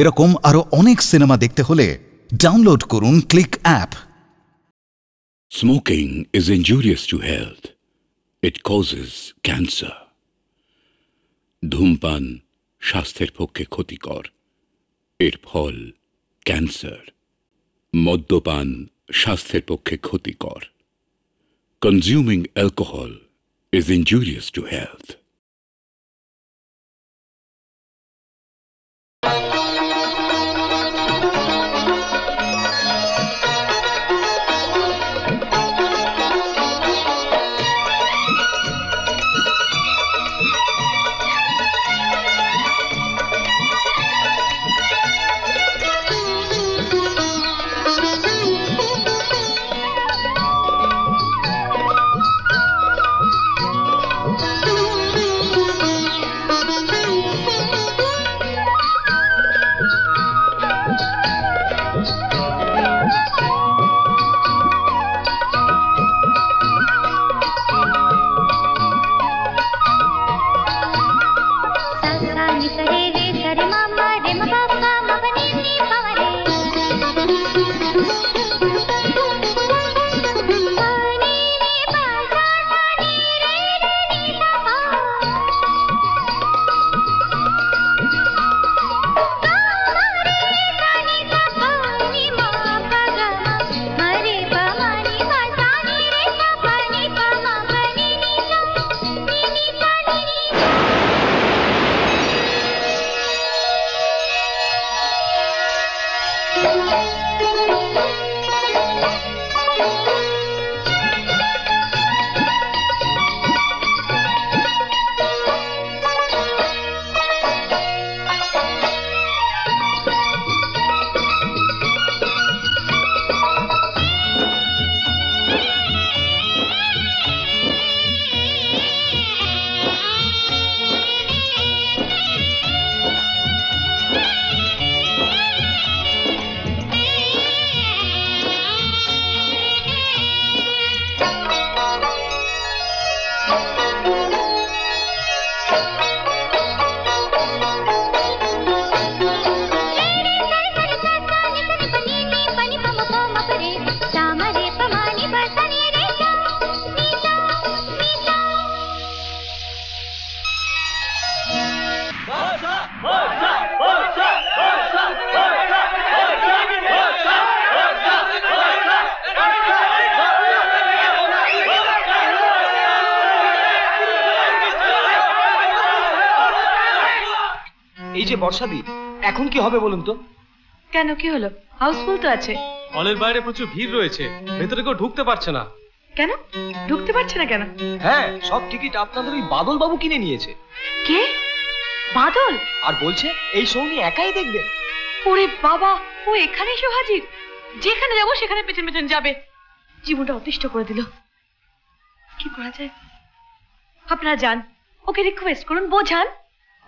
এরকম আরো অনেক সিনেমা দেখতে হলে ডাউনলোড করুন click app. Smoking is injurious to health. It causes cancer. ধূমপান স্বাস্থ্যের পক্ষে ক্ষতিকর, এর ফল ক্যান্সার। মদ্যপান স্বাস্থ্যের পক্ষে ক্ষতিকর। Consuming alcohol is injurious to health. এই যে বর্ষাদি, এখন কি হবে বলুন তো? কেন, কি হলো? হাউসফুল তো আছে, হলের বাইরে প্রচুর ভিড় রয়েছে, ভেতরে কেউ ঢুকতে পারছে না। কেন ঢুকতে পারছে না কেন? হ্যাঁ, সব টিকিট আপনাদের ওই বাদল বাবু কিনে নিয়েছে। কে? বাদল? আর বলছে এই শো উনি একাই দেখবে। ওরে বাবা, ও এখানে এসে হাজির। যেখানে যাবো সেখানে পেছন পেছন যাবে। জীবনটা অতিষ্ঠ করে দিল। কি করা যায়? আপনারা যান, ওকে রিকোয়েস্ট করুন, বোঝান।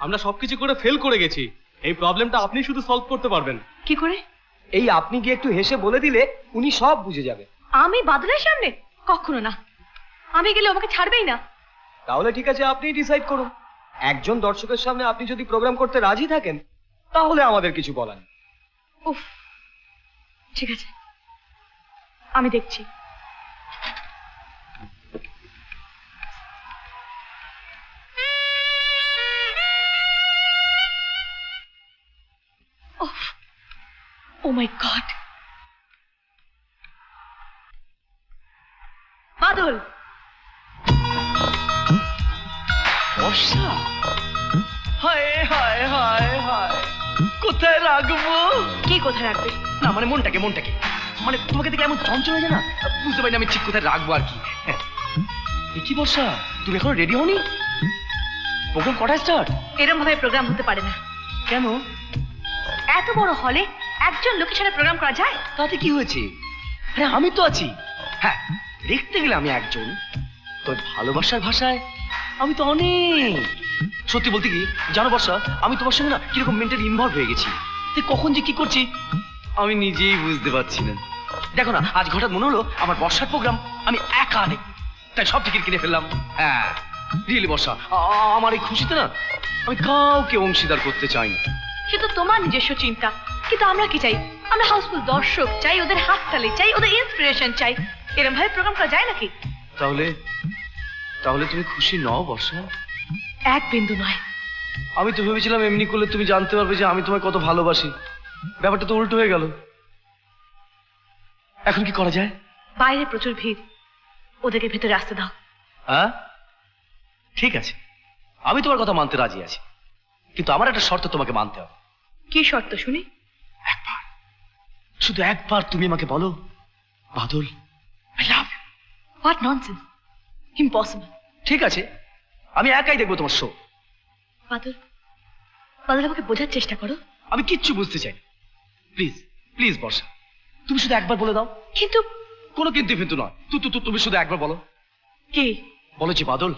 আমরা সবকিছু করে ফেল করে গেছি, এই প্রবলেমটা আপনি শুধু সলভ করতে পারবেন। কি করে? এই আপনি গিয়ে একটু হেসে বলে দিলে উনি সব বুঝে যাবে। আমি বাদলের সামনে কখনো না, আমি গেলে আমাকে ছাড়বেই না। তাহলে ঠিক আছে, আপনি ডিসাইড করুন। একজন দর্শকের সামনে আপনি যদি প্রোগ্রাম করতে রাজি থাকেন তাহলে আমাদের কিছু বলার। উফ, ঠিক আছে, আমি দেখছি। Oh my God! Badul! Borsha! Hi, hi, hi, hi! কোথায় রাখবো? কি কোথায় রাখবে? না মানে মনটাকে মানে তোমাকে দেখে এমন চঞ্চল হয়ে যায় না, বুঝতে পারি না আমি ঠিক কোথায় রাখবো আর কি। কি বর্ষা, তুমি এখনো রেডি হওনি? প্রোগ্রাম কটায় স্টার্ট? এরকম ভাবে প্রোগ্রাম হতে পারে না। কেন? এত বড় হলে একজন লোকের সাথে প্রোগ্রাম করা যায়? তাতে কি হয়েছে? আরে আমি তো আছি। হ্যাঁ, দেখতে গেলে আমি একজন, তোর ভালোবাসার ভাষায় আমি তো অনেক। সত্যি বলতে কি জানো বর্ষা, আমি তোমার সঙ্গে না কিরকম মেন্টালি ইনভলভ হয়ে গেছি। তুই কখন যে কি করছি আমি নিজেই বুঝতে পারছি না। দেখো না, আজ হঠাৎ মনে হলো আমার বর্ষার প্রোগ্রাম আমি একা নেই, তাই সব টিকিট কিনে ফেললাম। হ্যাঁ রিয়েলি বর্ষা, আমার এই খুশিতে না আমি কাউকে অংশীদার করতে চাই না। সে তো তোমার নিজস্ব চিন্তা, কিন্তু আমরা কি চাই? আমরা হাউসফুল দর্শক চাই, ওদের হাততালি চাই, ওদের ইন্সপিরেশন চাই। এরকম ভাবে প্রোগ্রাম করা যায় নাকি? তাহলে তাহলে তুমি খুশি নও বর্ষা? এক বিন্দু নয়। আমি তো ভেবেছিলাম এমনি করলে তুমি জানতে পারবে যে আমি তোমায় কত ভালোবাসি। ব্যাপারটা তো উল্টো হয়ে গেল। এখন কি করা যায়? বাইরে প্রচুর ভিড়, ওদেরকে ভেতরে আসতে দাও। হ্যাঁ ঠিক আছে, আমি তোমার কথা মানতে রাজি আছি, কিন্তু আমার একটা শর্ত তোমাকে মানতে হবে। কি শর্ত শুনি? একবার, শুধু একবার তুমি আমাকে বলো, Badal I love you. What nonsense, impossible. ঠিক আছে, আমি একাই দেখবো তোমার শো। বাদল, বাদল আমাকে বোঝার চেষ্টা করো। আমি কিচ্ছু বুঝতে চাই। প্লিজ প্লিজ বর্ষা, তুমি শুধু একবার বলে দাও। কিন্তু কোনো কিন্তু কিন্তু নয়, তুমি শুধু একবার বলো। কি বলো? যে বাদল,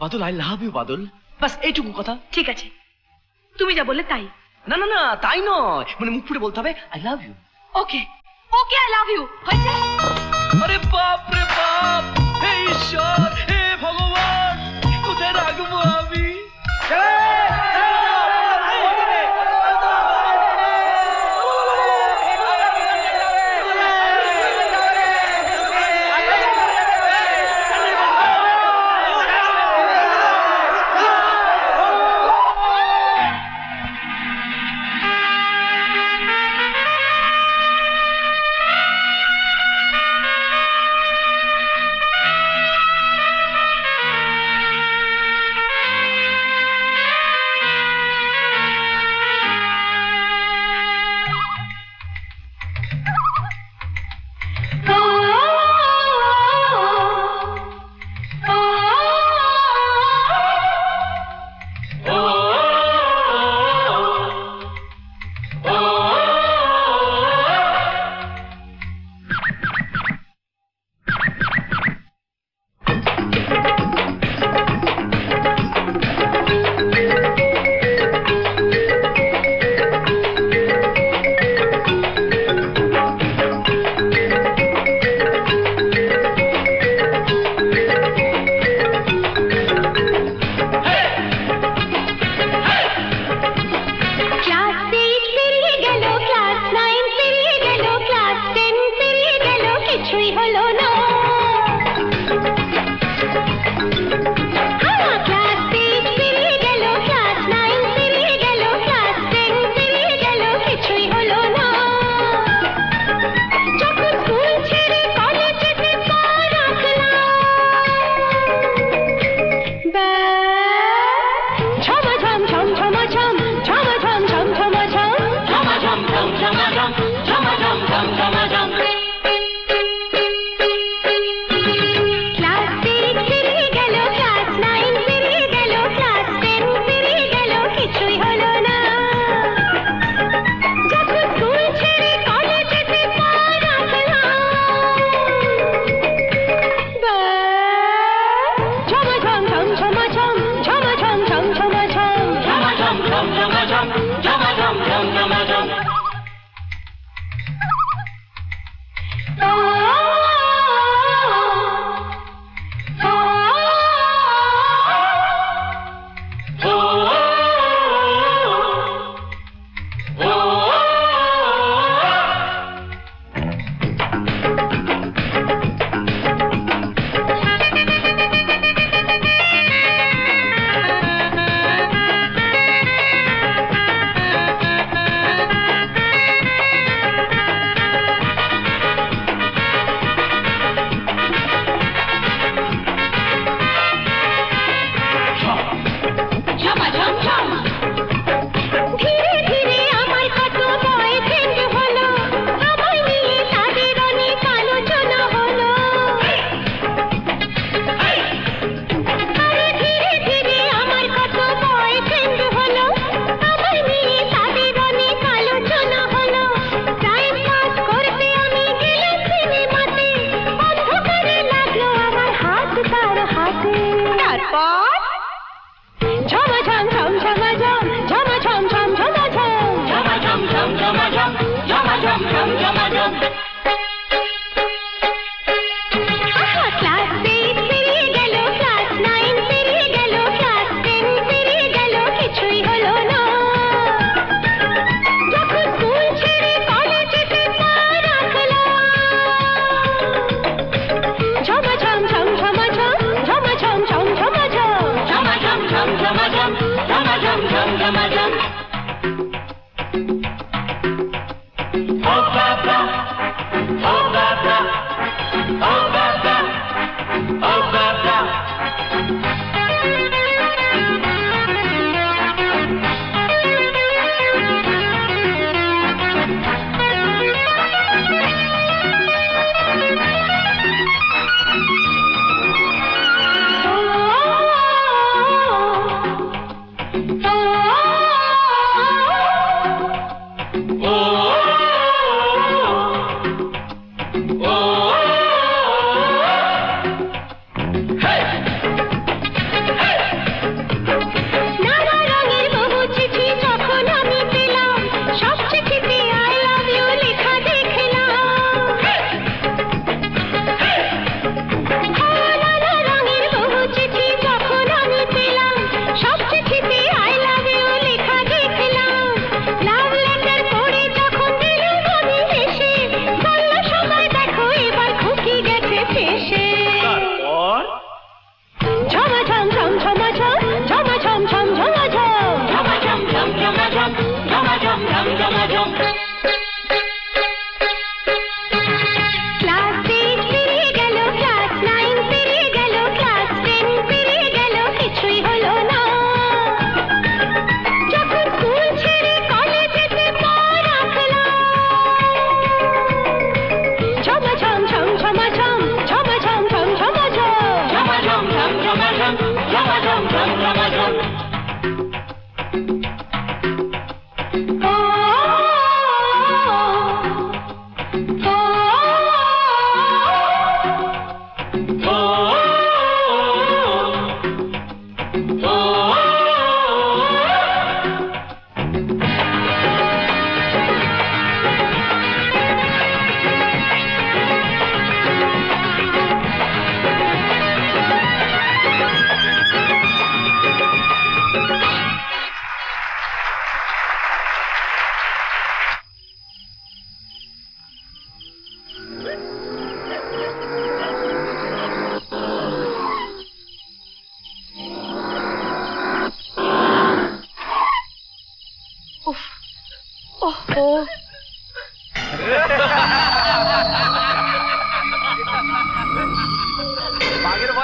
বাদল আই লাভ ইউ বাদল, বাস এইটুকু কথা। ঠিক আছে, তুমি যা বললে তাই। না না না, তাই নয়, মানে মুখ ফুটে বলতে হবে I love you. Okay okay, I love you. হয়েছে। আরে বাপ রে বাপ, হে ঈশ্বর, হে ভগবান, কোথায় রাখবো আমি?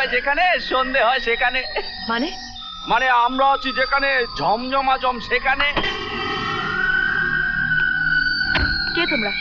হয় যেখানে, সন্ধে হয় সেখানে। মানে মানে আমরা আছি যেখানে ঝমঝমা জম সেখানে। কে তোমরা?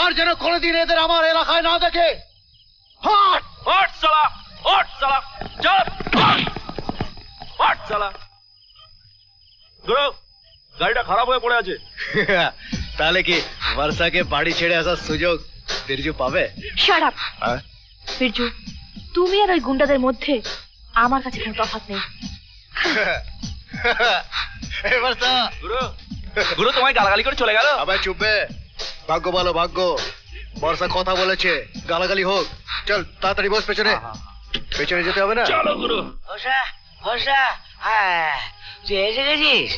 আর যেন কোনদিন এদের আমার এলাকায় না দেখে। গাড়িটা খারাপ হয়ে পড়ে আছে, তাহলে কি বর্ষাকে বাড়ি ছেড়ে আসার সুযোগ বিরজু পাবে? বিরজু, তুমি আর ওই গুন্ডাদের মধ্যে আমার কাছে কোনো তফাৎ নেই। গুরু তোমায় গালাগালি করে চলে গেল। আবার চুপবে, ভাগ্য ভালো ভাগ্য, বর্ষা কথা বলেছে, গালাগালি হোক। চল তাড়াতাড়ি বস, পেছনে পেছনে যেতে হবে না। চলো গুরু। ওষা ওষা, তুই এসে গেছিস?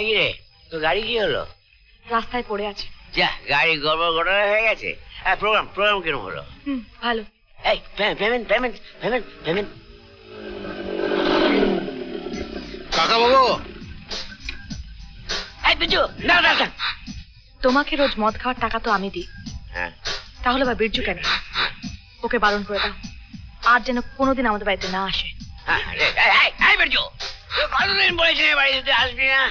এগিয়ে তো গাড়ি কি হলো? রাস্তায় পড়ে আছে। যা, গাড়ি গড়বড় হয়ে গেছে। হ্যাঁ, প্রোগ্রাম প্রোগ্রাম কিরকম হলো? ভালো। এই পেমেন্ট পেমেন্ট পেমেন্ট পেমেন্ট কাকা বাবু। এই বিরজু, না না না, তোমাকে রোজ মদ খাওয়ার টাকা তো আমি দিই। হ্যাঁ, তাহলে বা বিরজু কেন? ওকে বারণ করে দাও, আর যেন কোনোদিন আমাদের বাড়িতে না আসে। এই বিরজু, তুই কতদিন বলেছিস এই বাড়িতে তুই আসবি না?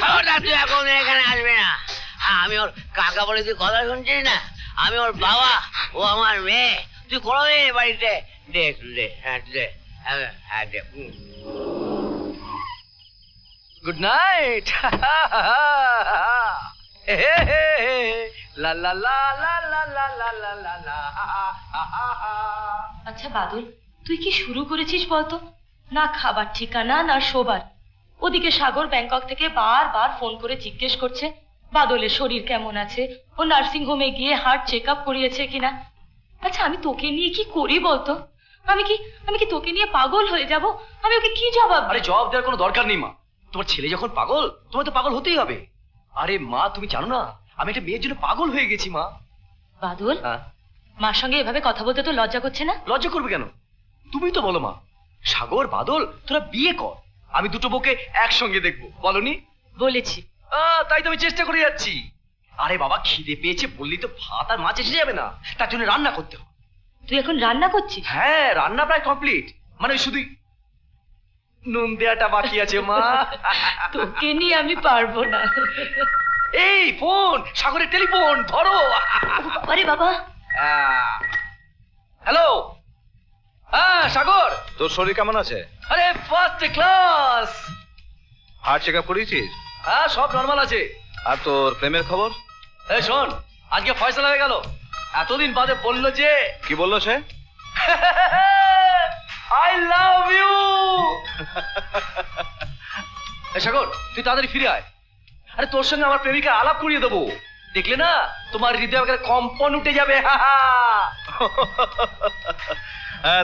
খবরদার, তুই এখন এখানে আসবি না। আমি ওর কাকা বলে তুই কথা শুনছিস না? আমি ওর বাবা, ও আমার মেয়ে। তুই কোনোদিন এই বাড়িতে দেখ দে। হ্যাঁ দে, হ্যাঁ দে। Good night. La la la la la la la la la la. আচ্ছা বাদল, তুই কি শুরু করেছিস বলতো? না খাবার ঠিকানা, না শোবার। ওদিকে সাগর ব্যাংকক থেকে বারবার ফোন করে জিজ্ঞেস করছে বাদলের শরীর কেমন আছে, ও নার্সিং হোমে গিয়ে হার্ট চেকআপ করিয়েছে কিনা। আচ্ছা আমি তোকে নিয়ে কি করি বলতো? আমি কি তোকে নিয়ে পাগল হয়ে যাব? আমি ওকে কি জবাব? আরে জবাব দেওয়ার কোনো দরকার নেই মা। তোমার ছেলে যখন পাগল, তোমার তো পাগল হতেই হবে। আরে মা, তুমি জানো না আমি একটা মেয়ের জন্য পাগল হয়ে গেছি মা। বাদল, মার সঙ্গে এভাবে কথা বলতে তো লজ্জা করছে না? লজ্জা করবে কেন? তুমি তো বলো মা, সাগর বাদল তোরা বিয়ে কর, আমি দুটো বউকে একসঙ্গে দেখবো। বলনি? বলেছি। তাই তো আমি চেষ্টা করে যাচ্ছি। আরে বাবা, খিদে পেয়েছে বললি তো ভাত আর মাছ এসে যাবে না, তার জন্য রান্না করতে হবে। তুই এখন রান্না করছিস? হ্যাঁ, রান্না প্রায় কমপ্লিট, মানে শুধু নুন দেয়াটা বাকি আছে মা। তোকে নিয়ে আমি পারবো না। এই ফোন, সাগরের টেলিফোন ধরো। আরে বাবা। হ্যালো, হ্যাঁ সাগর, তোর শরীর কেমন আছে? আরে first class. Heart check up করিয়েছিস? হ্যাঁ, সব নর্মাল আছে। আর তোর প্রেমের খবর? এই শোন, আজকে ফয়সালা হয়ে গেল। এতদিন বাদে বললো যে। কি বললো সে? I love you. সাগর, তুই তাড়াতাড়ি ফিরে আয়। আরে তোর সঙ্গে আমার প্রেমিকা আলাপ করিয়ে দেবো। देखले ना तुम्हारे हृदय वगैरह कम्पन उठे जाबे। हाँ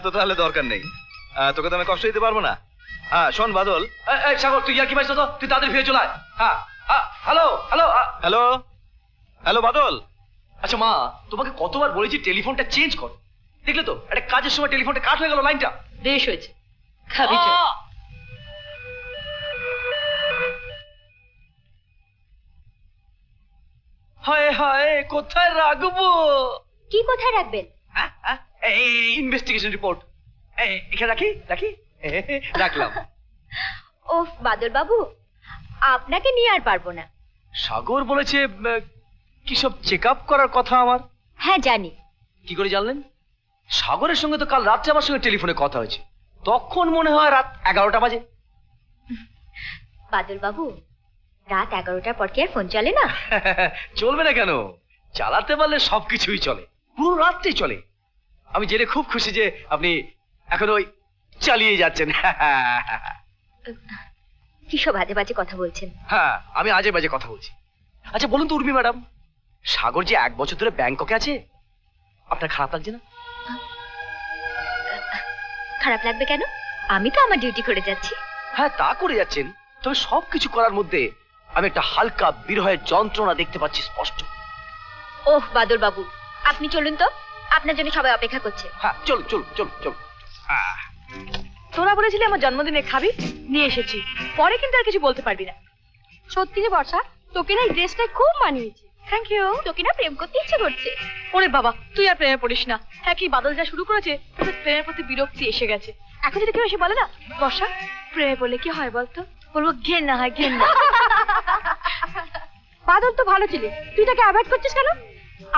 तो ताहले दरकार नहीं तोके तो आमी कष्ट दिते पारबो ना। हाँ शोन बादल ए सागर तुई यार कि बाइस तो तुई तादेर फिरे चला। हाँ हेलो हेलो हेलो हेलो बादल। আচ্ছা মা তোমাকে কতবার বলেছি টেলিফোনটা চেঞ্জ কর, দেখলে তো একটা কাজের সময় টেলিফোনটা কাট হয়ে গেল, লাইনটা দেশ হয়েছে খাবি যা। হায় হায় কোথায় রাখবো? কি কোথায় রাখবেন? এই ইনভেস্টিগেশন রিপোর্ট এখানে রাখি রাখি রাখলাম। ওফ বাদল বাবু আপনাকে নিয়ে আর পারবো না, সাগর বলেছে কি সব চেকআপ করার কথা আমার। হ্যাঁ জানি। কি করে জানলেন? সাগরের সঙ্গে তো কাল রাতে আমার সঙ্গে টেলিফোনে কথা হয়েছে, তখন মনে হয় রাত 11টা বাজে। বাদল বাবু রাত 11টার পর কি আর ফোন চলে না? চলবে না কেন, চালাতে পারলে সবকিছুই চলে, পুরো রাতটাই চলে। আমি জেনে খুব খুশি যে আপনি এখন ওই চালিয়ে যাচ্ছেন। কি সব আজে বাজে কথা বলছেন। হ্যাঁ আমি আজে বাজে কথা বলছি। আচ্ছা বলুন তো উর্মি ম্যাডাম, সাগর যে 1 বছর ধরে ব্যাংককে আছে আপনার খারাপ লাগছে না? খারাপ লাগবে কেন, আমি তো আমার ডিউটি করে যাচ্ছি। হ্যাঁ তা করে যাচ্ছেন, তবে সবকিছু করার মধ্যে আমি একটা হালকা বিরহের যন্ত্রণা দেখতে পাচ্ছি স্পষ্ট। ওহ বাদল বাবু আপনি চলুন তো, আপনার জন্য সবাই অপেক্ষা করছে। হ্যাঁ চল চল চল চল। তোরা বলেছিলি আমার জন্মদিনে খাবি, নিয়ে এসেছি, পরে কিন্তু আর কিছু বলতে পারবি না। সত্যি রে বর্ষা তোকে না এই ড্রেসটা খুব মানিয়েছে। Thank you. তোকে না প্রেম করতে ইচ্ছে করছে। ওরে বাবা তুই আর প্রেমে পড়িস না। হ্যাঁ কি বাদল যা শুরু করেছে তোর প্রেমের প্রতি বিরক্তি এসে গেছে। এখন যদি কেউ এসে বলে না বর্ষা প্রেমে বলে কি হয় বলতো, বলবো ঘেন্না হয় ঘেন্না। বাদল তো ভালো ছেলে, তুই তাকে অ্যাভয়েড করছিস কেন?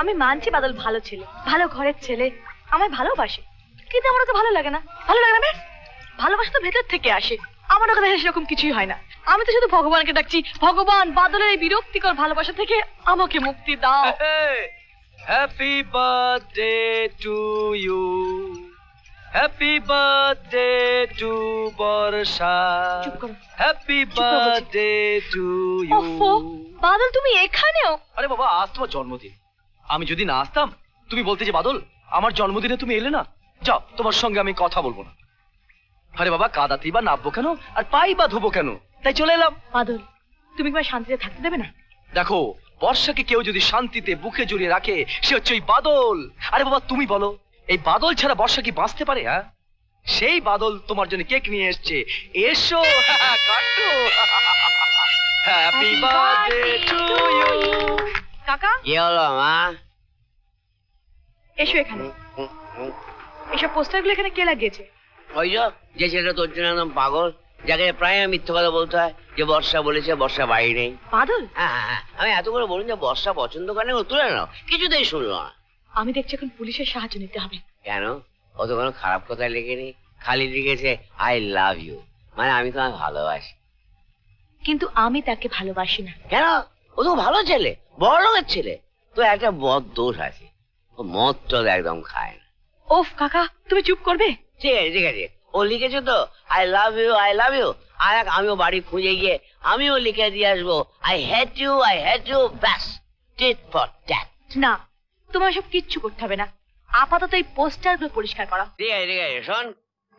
আমি মানছি বাদল ভালো ছেলে, ভালো ঘরের ছেলে, আমায় ভালোবাসে, কিন্তু আমার ওকে ভালো লাগে না। ভালো লাগে না বেশ, ভালোবাসা তো ভেতর থেকে আসে, আমার ওকে দেখে সেরকম কিছুই হয় না। আমি তো শুধু ভগবানকে ডাকছি, ভগবান বাদলের এই বিরক্তিকর ভালোবাসা থেকে আমাকে মুক্তি দাও। Happy birthday to you, happy birthday to Barsha, happy birthday to you. Badal তুমি এখানেও? আরে বাবা আজ তোমার জন্মদিন, আমি যদি না আসতাম তুমি বলতে যে বাদল আমার জন্মদিনে তুমি এলে না, যাও তোমার সঙ্গে আমি কথা বলবো না। আরে বাবা কাদাতেই বা নাববো কেন আর পাই বা ধোবো কেন, তাই চলে এলাম। বাদল তুমি কি শান্তিতে থাকতে দেবে না? দেখো বর্ষাকে কেউ যদি শান্তিতে বুকে জড়িয়ে রাখে সে হচ্ছে ওই বাদল। আরে বাবা তুমি বলো এই বাদল ছাড়া বর্ষা কি বাঁচতে পারে? হ্যাঁ সেই বাদল তোমার জন্য কেক নিয়ে এসছে, এসো কাটো। Happy birthday to you. কাকা কি হলো মা? এসো এখানে। এসব পোস্টারগুলো এখানে কে লাগিয়েছে? ওই যে ছেলেটা তোর জন্য নাম পাগল, যাকে প্রায় মিথ্যা কথা বলতে হয় যে বর্ষা বলেছে বর্ষা বাড়ি নেই। বাদল আমি এত করে বলুন যে বর্ষা পছন্দ করে না, তুলে নাও, কিছুতেই শুনলো না। আমি দেখছি এখন পুলিশের সাহায্য নিতে হবে। কেন? ও তো কোনো খারাপ কথা লেখেনি, খালি লিখেছে আই লাভ ইউ, মানে আমি তোমায় ভালোবাসি। কিন্তু আমি তাকে ভালোবাসি না। কেন? ও তো ভালো ছেলে, বড় লোকের ছেলে, তো একটা বদ দোষ আছে, ও মদ টদ একদম খায় না। ওফ কাকা তুমি চুপ করবে? ঠিক আছে ঠিক আছে। ও লিখেছে তো I love you I love you, আর আমিও বাড়ি খুঁজে গিয়ে আমিও লিখে দিয়ে আসবো I hate you I hate you, ব্যাস টিট ফর ট্যাট। না তোমার সব কিচ্ছু করতে হবে না, আপাতত এই পোস্টারগুলো পরিষ্কার করো। ঠিক আছে ঠিক আছে। শোন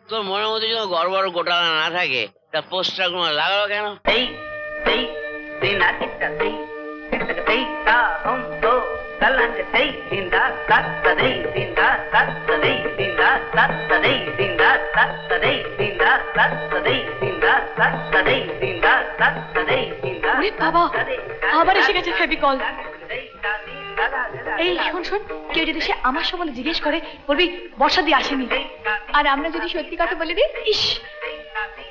তোর মনের মধ্যে যেন গড়বড় গোটালা না থাকে, তার পোস্টারগুলো লাগালো কেন? এই এই এই নাটকটা এই এইটা হম তো তালাতে এই দিনটা কাটতে দেই দিনটা কাটতে দেই দিনটা কাটতে দেই দিনটা কাটতে দেই দিনটা কাটতে দেই দিনটা কাটতে দেই দিনটা কাটতে দেই দিনটা। ওরে বাবা আবার এসে গেছে ফেবিকল। এই শুন শুন, কেউ যদি সে আমার সম্বন্ধে জিজ্ঞেস করে বলবি বর্ষা দিয়ে আসেনি, আর আমরা যদি সত্যি কথা বলে দিই ইস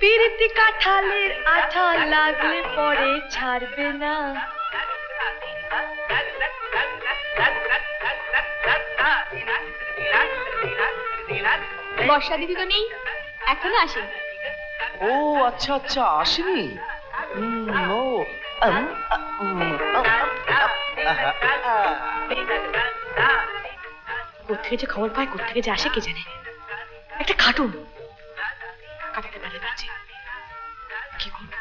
পিরিতি কাঁঠালের আঠা লাগলে পরে ছাড়বে না। বর্ষা দিদি তো নেই, এখনো আসেনি। ও আচ্ছা আচ্ছা আসেনি। কোথেকে যে খবর পায় কোথেকে যে আসে কে জানে, একটা খাটুন কাটাতে পারে বাজে কি করব।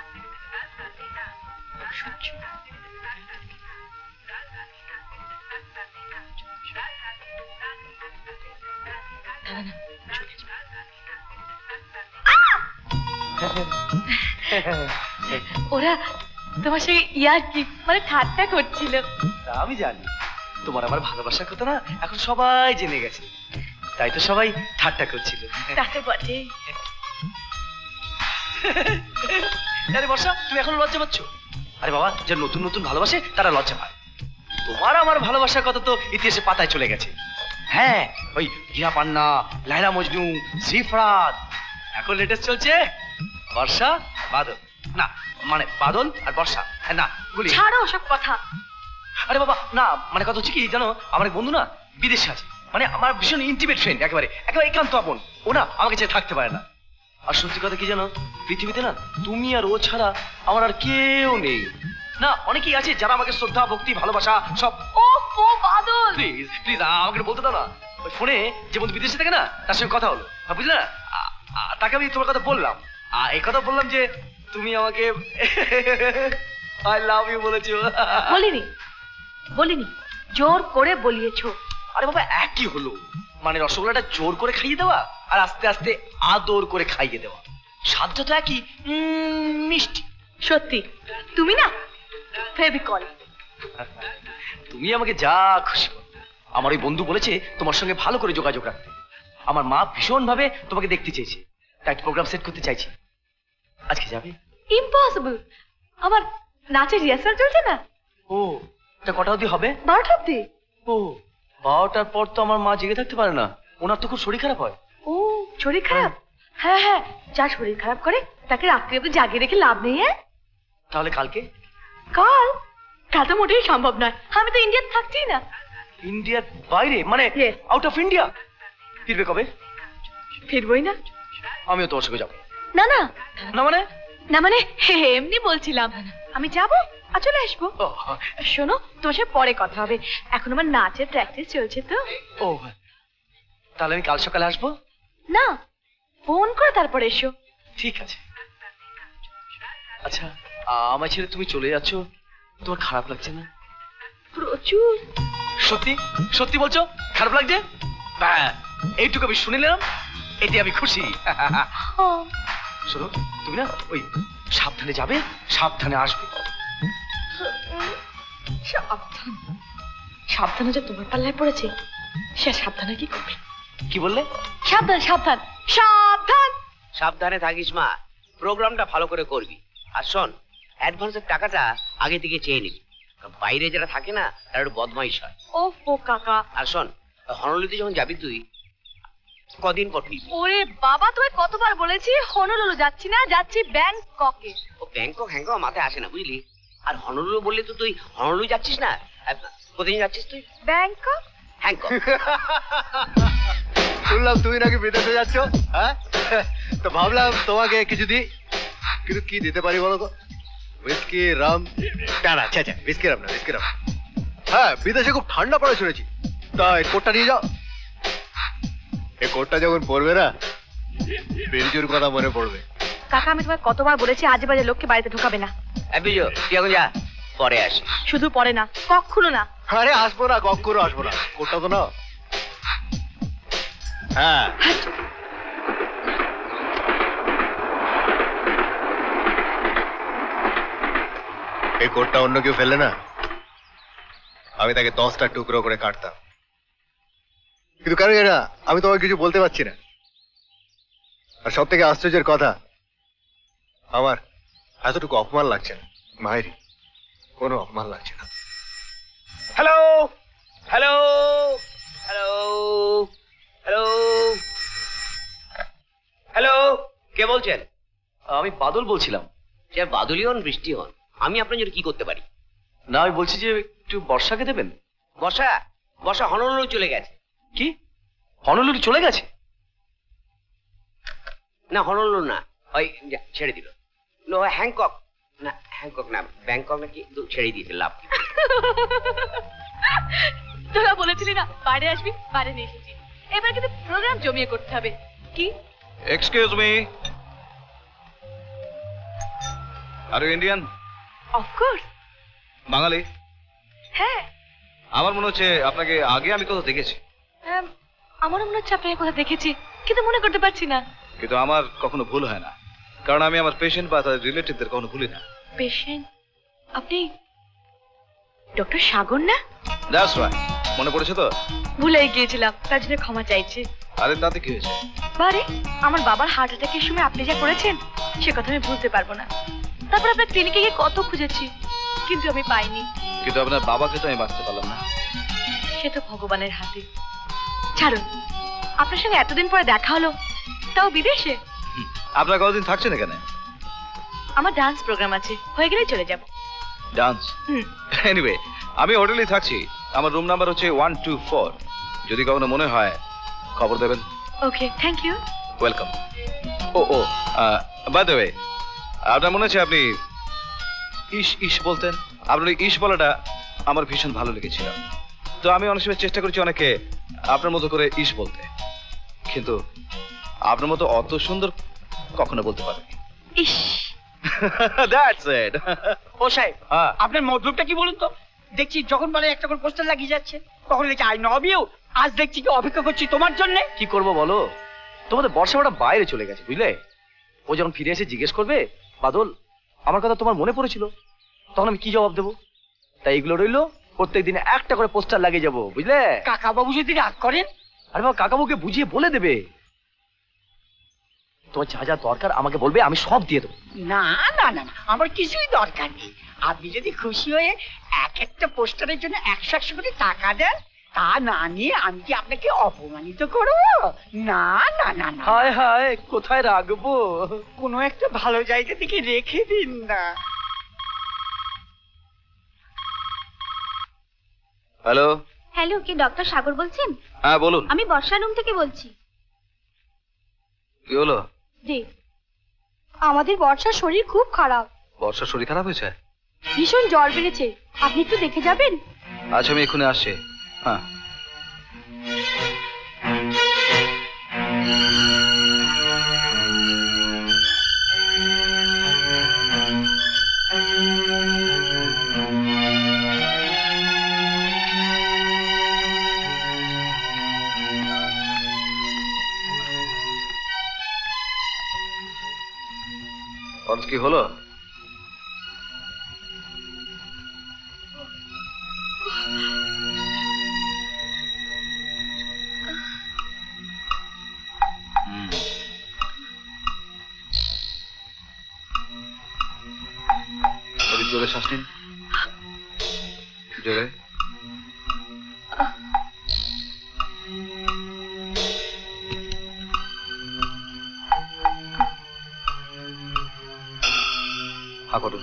ওরা তোমার সঙ্গে ইয়ার কি মানে ঠাট্টা করছিল। আমি জানি তোমার আমার ভালোবাসার কথা না এখন সবাই জেনে গেছে, তাই তো সবাই ঠাট্টা করছিল। তা তো বটে। আরে বর্ষা, তুমি এখন লজ্জা পাচ্ছ? আরে বাবা, যে নতুন নতুন ভালোবাসে তারা লজ্জা পায়। তোমার আমার ভালোবাসার কথা তো ইতিহাসে পাতায় চলে গেছে। হ্যাঁ, ওই হীরা পান্না, লায়লা মজনু, সিফরাত, এখন লেটেস্ট চলছে বর্ষা বাদল। না মানে বাদল আর বর্ষা। হ্যাঁ, না বলি ছাড়ো সব কথা। আরে বাবা না, মানে কথা হচ্ছে কি জানো, আমার বন্ধু না বিদেশে আছে, মানে আমার ভীষণ ইন্টিমেট ফ্রেন্ড, একেবারে একেবারে একান্ত আপন। ও না আমাকে ছেড়ে থাকতে পারে না। আর সত্যি কথা কি জানো, পৃথিবীতে না তুমি আর ও ছাড়া আমার আর কেউ নেই। না অনেকেই আছে যারা আমাকে শ্রদ্ধা, ভক্তি, ভালোবাসা সব। ও বাদল প্লিজ প্লিজ আমাকে বলতে দাও না। ওই ফোনে যে বন্ধু বিদেশে থাকে না, তার সঙ্গে কথা হলো, বুঝলে না? তাকে আমি তোমার কথা বললাম, আর এই কথা বললাম যে তুমি আমাকে আই লাভ ইউ বলেছো। বলিনি, জোর করে বলিয়েছো। আরে বাবা একই হলো, মানে রসগোল্লাটা জোর করে খাইয়ে দেওয়া আর আস্তে আস্তে আদর করে খাইয়ে দেওয়া, স্বাদটা তো একই, মিষ্টি। সত্যি তুমি না ফেভিকল। তুমি আমাকে যা খুশি বল। আমার ওই বন্ধু বলেছে তোমার সঙ্গে ভালো করে যোগাযোগ রাখতে। আমার মা ভীষণ ভাবে তোমাকে দেখতে চেয়েছে, তাই প্রোগ্রাম সেট করতে চাইছি। আজকে যাবে? ইম্পসিবল, আমার নাচের রিহার্সাল চলছে না। ও তা কটা অবধি হবে? 12টা অবধি। ও 12টার পর তো আমার মা জেগে থাকতে পারে না, ওনার তো খুব শরীর খারাপ হয়। ও শরীর খারাপ? হ্যাঁ হ্যাঁ, যা শরীর খারাপ করে তাকে রাত্রি অবধি জাগিয়ে রেখে লাভ নেই। হ্যাঁ তাহলে কালকে? কাল তো মোটেই সম্ভব নয়, আমি তো ইন্ডিয়াতে থাকছি না। ইন্ডিয়ার বাইরে মানে আউট অফ ইন্ডিয়া? ফিরবে কবে? ফিরবই না। আমিও তোমার সঙ্গে যাবো। না না না মানে না মানে এমনি বলছিলাম, আমি যাবো আর চলে আসবো। শোনো, তোমার সাথে পরে কথা হবে, এখন আমার নাচের প্র্যাকটিস চলছে তো। ও তাহলে আমি কাল সকালে আসবো? না, ফোন করে তারপরে এসো। ঠিক আছে। আচ্ছা আমার ছেলে তুমি চলে যাচ্ছ, তোমার খারাপ লাগছে না? প্রচুর। সত্যি সত্যি বলছো খারাপ লাগছে? এইটুকু আমি শুনে নিলাম, এতে আমি খুশি। শোনো তুমি না ওই সাবধানে যাবে, সাবধানে আসবে। সাবধানে যা তোমার পাল্লায় পড়েছে, সে সাবধানে কি করবে? কি বললে? সাবধান সাবধান সাবধান। সাবধানে থাকিস মা, প্রোগ্রামটা ভালো করে করবি। আর শোন, অ্যাডভান্সের টাকাটা আগে থেকে চেয়ে নিবি, বাইরে যারা থাকে না তারা একটু বদমাইশ হয়। ওহো কাকা। আর শোন, হনুলুতে যখন যাবি তুই কদিন পর ফিরবি। ওরে বাবা, তোকে কতবার বলেছি হনুলুলু যাচ্ছি না, যাচ্ছি ব্যাংককে। ও ব্যাংকক হ্যাংকক মাথায় আসে না বুঝলি। আর হনুলুলু বললে তো তুই হনুলুলু যাচ্ছিস না, কদিন যাচ্ছিস তুই? ব্যাংকক হ্যাংকক। শুনলাম তুই নাকি বিদেশে যাচ্ছ। হ্যাঁ তো ভাবলাম তোমাকে কিছু দিই, কিন্তু কি দিতে পারি বলো তো? বিস্কি রাম টানা। আচ্ছা আচ্ছা, বিস্কি রাম না বিস্কি রাম। হ্যাঁ বিদেশে খুব ঠান্ডা পড়ে শুনেছি, তা এই কোটটা নিয়ে যাও। এই কোটটা যখন পরবে না বিরজুর কথা মনে পড়বে। কাকা আমি তোমাকে কতবার বলেছি আজে বাজে লোককে বাড়িতে ঢোকাবে না। এই বিজু তুই এখন যা, পরে আসিস। শুধু পরে না, কখনো না। আরে আসবো না, কখনো আসবো না। কোটটা তো না। হ্যাঁ এই কোটটা অন্য কেউ ফেলে না, আমি তাকে 10টা টুকরো করে কাটতাম। কিন্তু কারণ এটা আমি তোমাকে কিছু বলতে পারছি না। আর সব থেকে আশ্চর্যের কথা, আমার এতটুকু অপমান লাগছে না মাইরি, কোনো অপমান লাগছে না। Hello hello hello hello hello, কে বলছেন? আমি বাদল বলছিলাম। যে বাদলই হন বৃষ্টি হন, আমি আপনার জন্য কি করতে পারি? না আমি বলছি যে একটু বর্ষাকে দেবেন। বর্ষা? বর্ষা হনুলুলু চলে গেছে। কি হনুলুলু চলে গেছে? না হনুলুলু না, ওই ছেড়ে দিল। হ্যাংকক না, হ্যাংকক না, ব্যাংকক নাকি, ছেড়ে দিয়েছে। লাভ কি? তোরা বলেছিলি না বাইরে আসবি, বাইরে নিয়ে এসেছি। এবার কিন্তু প্রোগ্রাম জমিয়ে করতে হবে। কি? Excuse me, are you Indian? Of course. বাঙালি? হ্যাঁ। আমার মনে হচ্ছে আপনাকে আগে আমি কোথাও দেখেছি। আমারও মনে হচ্ছে আপনাকে কোথাও দেখেছি, কিন্তু মনে করতে পারছি না। কিন্তু আমার কখনো ভুল হয় না। কারণ আমি আমার পেশেন্ট বা তাদের রিলেটিভদের কখনো ভুলি না। পেশেন্ট আপনি ডক্টর সাগর না? That's right. মনে পড়েছে তো? ভুলেই গিয়েছিলাম, তার জন্য ক্ষমা চাইছি। আরে তাতে কি হয়েছে? আরে আমার বাবার হার্ট অ্যাটাকের সময় আপনি যা করেছেন সে কথা আমি ভুলতে পারবো না। তারপর আপনার ক্লিনিকে গিয়ে কত খুঁজেছি কিন্তু আমি পাইনি। কিন্তু আপনার বাবাকে তো আমি বাঁচতে পারলাম না। সে তো ভগবানের হাতে। ছাড়ুন, আপনার সঙ্গে এতদিন পরে দেখা হলো, তাও বিদেশে। আপনার কতদিন থাকছেন এখানে? আমার ডান্স প্রোগ্রাম আছে, হয়ে গেলেই চলে যাব। ডান্স? এনিওয়ে আমি হোটেলেই থাকছি, আমার রুম নাম্বার হচ্ছে 124। যদি কখনো মনে হয় খবর দেবেন। Okay, thank you. Welcome. Oh by the way, আপনার মনে আছে আপনি ইস ইস বলতেন? আপনার ইস বলাটা আমার ভীষণ ভালো লেগেছিল, তো আমি অনেক সময় চেষ্টা করেছি অনেকে আপনার মতো করে ইস বলতে, কিন্তু আপনার মতো অত সুন্দর কখনো বলতে পারেনি। ইস, দ্যাটস ইট। ও সাহেব, আপনার মতলবটা কি বলুন তো? দেখছি যখন বলে একটা করে পোস্টার লাগিয়ে যাচ্ছে, তখন দেখছি আই লাভ ইউ। আজ দেখছি কি অপেক্ষা করছি তোমার জন্য। কি করব বলো, তোমাদের বর্ষাটা বাইরে চলে গেছে বুঝলে। ও যখন ফিরে এসে জিজ্ঞেস করবে, বাদল আমার কথা তোমার মনে পড়েছিল, তখন আমি কি জবাব দেবো? তাই এগুলো রইলো, প্রত্যেকদিন একটা করে পোস্টার লাগিয়ে যাবো বুঝলে। কাকাবাবু যদি রাগ করেন? আরে বাবা, কাকাবাবুকে বুঝিয়ে বলে দেবে, তোমার যা যা দরকার আমাকে বলবে, আমি সব দিয়ে দেবো। না না না, আমার কিছুই দরকার নেই। আপনি যদি খুশি হয়ে এক একটা পোস্টারের জন্য 100 করে টাকা দেন, তা না নিয়ে আমি কি আপনাকে অপমানিত করবো? না না না না। হায় হায়, কোথায় রাখবো? কোনো একটা ভালো জায়গা থেকে রেখে দিন না। হ্যালো হ্যালো, কি ডক্টর সাগর বলছেন? হ্যাঁ বলুন। আমি বর্ষারুম থেকে বলছি। কি হলো? জি, আমাদের বর্ষার শরীর খুব খারাপ। বর্ষার শরীর খারাপ হয়েছে? ভীষণ জ্বর বেড়েছে, আপনি একটু দেখে যাবেন? আচ্ছা, আমি এখনই আসছি। হ্যাঁ। কি হলো? জোরে শ্বাস নিন, জোরে। হ্যাঁ করুন।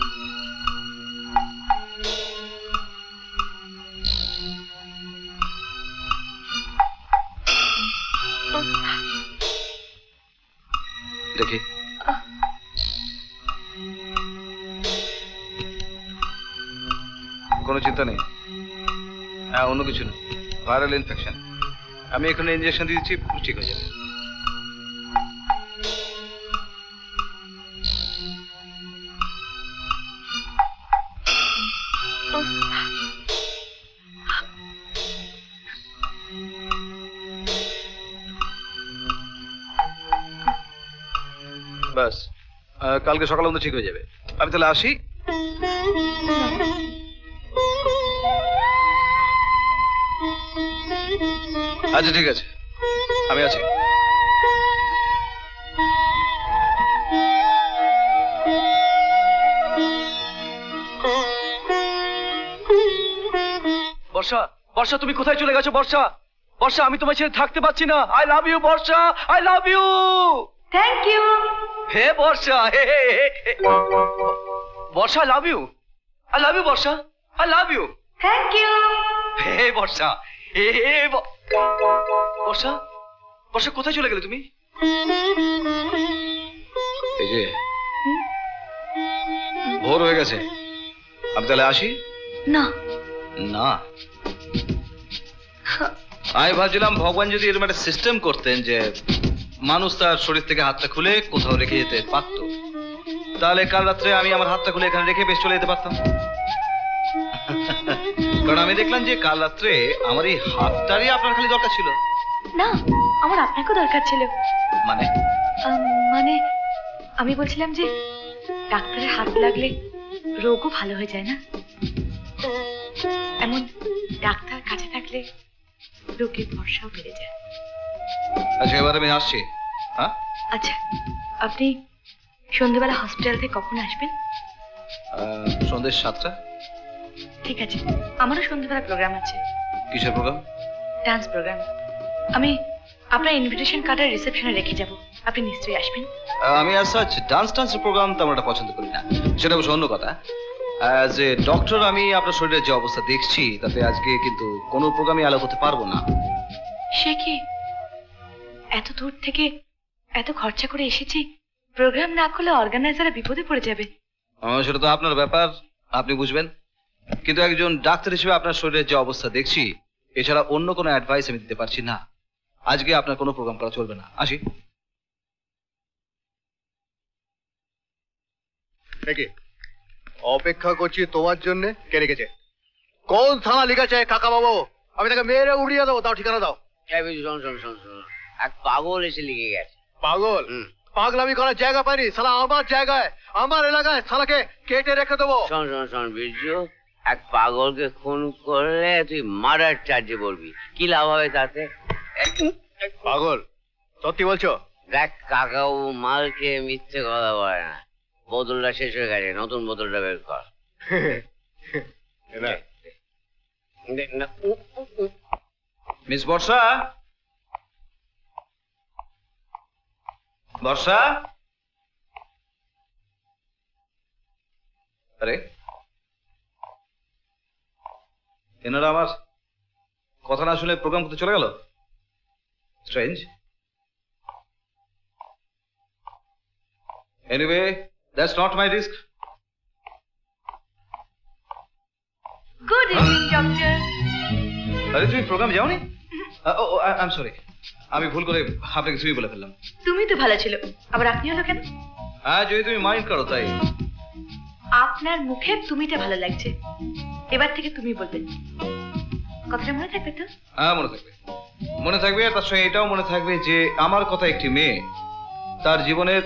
দেখি কোনো চিন্তা নেই। হ্যাঁ, অন্য কিছু না, ভাইরাল ইনফেকশন। আমি এখানে ইঞ্জেকশন দিয়েছি, ঠিক হয়ে যাবে। বাস, কালকে সকালে মধ্যে ঠিক হয়ে যাবে। আমি তাহলে আসি। আচ্ছা ঠিক আছে, আমি আছি। বর্ষা, বর্ষা তুমি কোথায় চলে গেছো? বর্ষা, বর্ষা আমি তোমার ছেড়ে থাকতে পারছি না। I love you Barsha, I love you. Thank you. Hey Barsha, hey Barsha, I love you, I love you Barsha, I love you. Thank you. Hey Barsha, hey Barsha, Barsha কোথায় চলে গেলে তুমি? এই যে ভোর হয়ে গেছে, আমি তাহলে আসি। না না, আমি ভাবছিলাম ভগবান যদি এরকম একটা সিস্টেম করতেন যে মানুষ তার শরীর থেকে হাতটা খুলে কোথাও রেখে যেতে পারতো, তাহলে কাল রাত্রে আমি আমার হাতটা খুলে এখানে রেখে বেশ চলে যেতে পারতাম। কারণ আমি দেখলাম যে কাল রাত্রে আমার এই হাতটারই আপনার খালি দরকার ছিল। না, আমার আপনাকেও দরকার ছিল। মানে মানে আমি বলছিলাম যে ডাক্তারের হাত লাগলে রোগও ভালো হয়ে যায় না, এমন ডাক্তার কাছে থাকলে রোগের ভরসাও বেড়ে যায়। আচ্ছা এবার আমি আসছি। হ্যাঁ আচ্ছা, আপনি সন্ধ্যেবেলা হসপিটাল থেকে কখন আসবেন? সন্ধ্যে 7টা। ঠিক আছে, আমারও সন্ধ্যেবেলা প্রোগ্রাম আছে। কিসের প্রোগ্রাম? Dance programme. আমি আপনার ইনভিটেশন কার্ডটা রিসেপশনে রেখে যাব, আপনি নিশ্চয়ই আসবেন। আমি আসলে ডান্স প্রোগ্রাম তেমন একটা পছন্দ করি না, সেটা অবশ্য অন্য কথা। যে ডক্টর আমি আপনার শরীরের যে অবস্থা দেখছি তাতে আজকে কিন্তু কোনো প্রোগ্রামে অ্যালাউ করতে পারবো না। সে কি, এত দূর থেকে এত খরচা করে এসেছি, প্রোগ্রাম না করলে অর্গানাইজাররা বিপদে পড়ে যাবে। সেটা তো আপনার ব্যাপার, আপনি বুঝবেন, কিন্তু একজন ডাক্তার হিসেবে আপনার শরীরের যে অবস্থা দেখছি এছাড়া অন্য কোনো অ্যাডভাইস আমি দিতে পারছি না। আজকে আপনার কোনো প্রোগ্রাম করা চলবে না, আসি। অপেক্ষা করছি তোমার জন্য। কে রেখেছে? কোন থানা লিখেছে? কাকা বাবু আমি তাকে মেরে উড়িয়ে দেবো, তাও ঠিকানা দাও। এক পাগল এসে লিখে গেছে। পাগল? পাগলামি করার জায়গা পাইনি, সালা আমার জায়গায় আমার এলাকায় সালাকে কেটে রেখে দেবো। এক পাগলকে খুন করলে তুই মার্ডার চার্জে বলবি, কি লাভ হবে তাতে? পাগল সত্যি বলছো? দেখ কাকা বাবু মালকে মিথ্যে কথা বলে না। বোতলটা শেষ হয়ে গেছে, নতুন বোতলটা বের কর। মিস বর্ষা, বর্ষা। আরে এনারা আমার কথা না শুনে প্রোগ্রাম করতে চলে গেল। Strange. Anyway that's not my risk. Good evening doctor. আরে তুমি প্রোগ্রাম যাওনি? I'm sorry, আমি ভুল করে আপনাকে কিছুই বলে ফেললাম। তুমি তো ভালো ছিল, আবার আপনি হলো কেন? হ্যাঁ যদি তুমি মাইন্ড করো তাই। আপনার মুখে তুমিটা ভালো লাগছে, এবার থেকে তুমি বলবে। কথাটা মনে থাকবে তো? হ্যাঁ মনে থাকবে, মনে থাকবে। তার সঙ্গে এটাও মনে থাকবে যে আমার কথা একটি মেয়ে তার জীবনের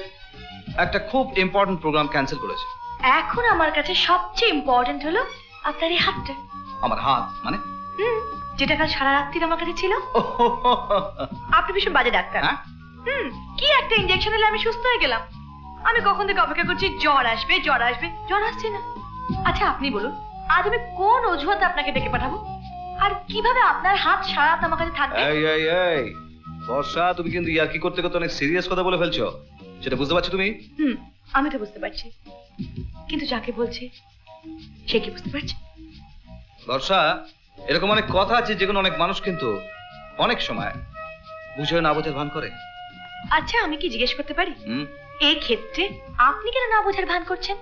একটা খুব ইম্পর্টেন্ট প্রোগ্রাম ক্যান্সেল করেছে। এখন আমার কাছে সবচেয়ে ইম্পর্টেন্ট হলো আপনার এই হাতটা। আমার হাত মানে? যেটা কাল সারা রাত্রি আমার কাছে ছিল। আপনি ভীষণ বাজে ডাক্তার। কি একটা ইনজেকশন দিলে আমি সুস্থ হয়ে গেলাম। আমি কখন থেকে অপেক্ষা করছি জ্বর আসবে জ্বর আসবে, জ্বর আসছে না। আচ্ছা আপনি বলুন আজ আমি কোন অজুহাতে আপনাকে ডেকে পাঠাবো আর কিভাবে আপনার হাত সারা রাত আমার কাছে থাকবে? এই এই এই বর্ষা, তুমি কিন্তু ইয়ার্কি করতে করতে অনেক সিরিয়াস কথা বলে ফেলছো, সেটা বুঝতে পারছো তুমি? আমি তো বুঝতে পারছি, কিন্তু যাকে বলছি সে কি বুঝতে পারছে? বর্ষা এরকম অনেক কথা আছে যেগুলো অনেক মানুষ কিন্তু অনেক সময় বুঝে না বোঝার ভান করে। আচ্ছা আমি কি জিজ্ঞেস করতে পারি এই ক্ষেত্রে আপনি কেন না বোঝার ভান করছেন?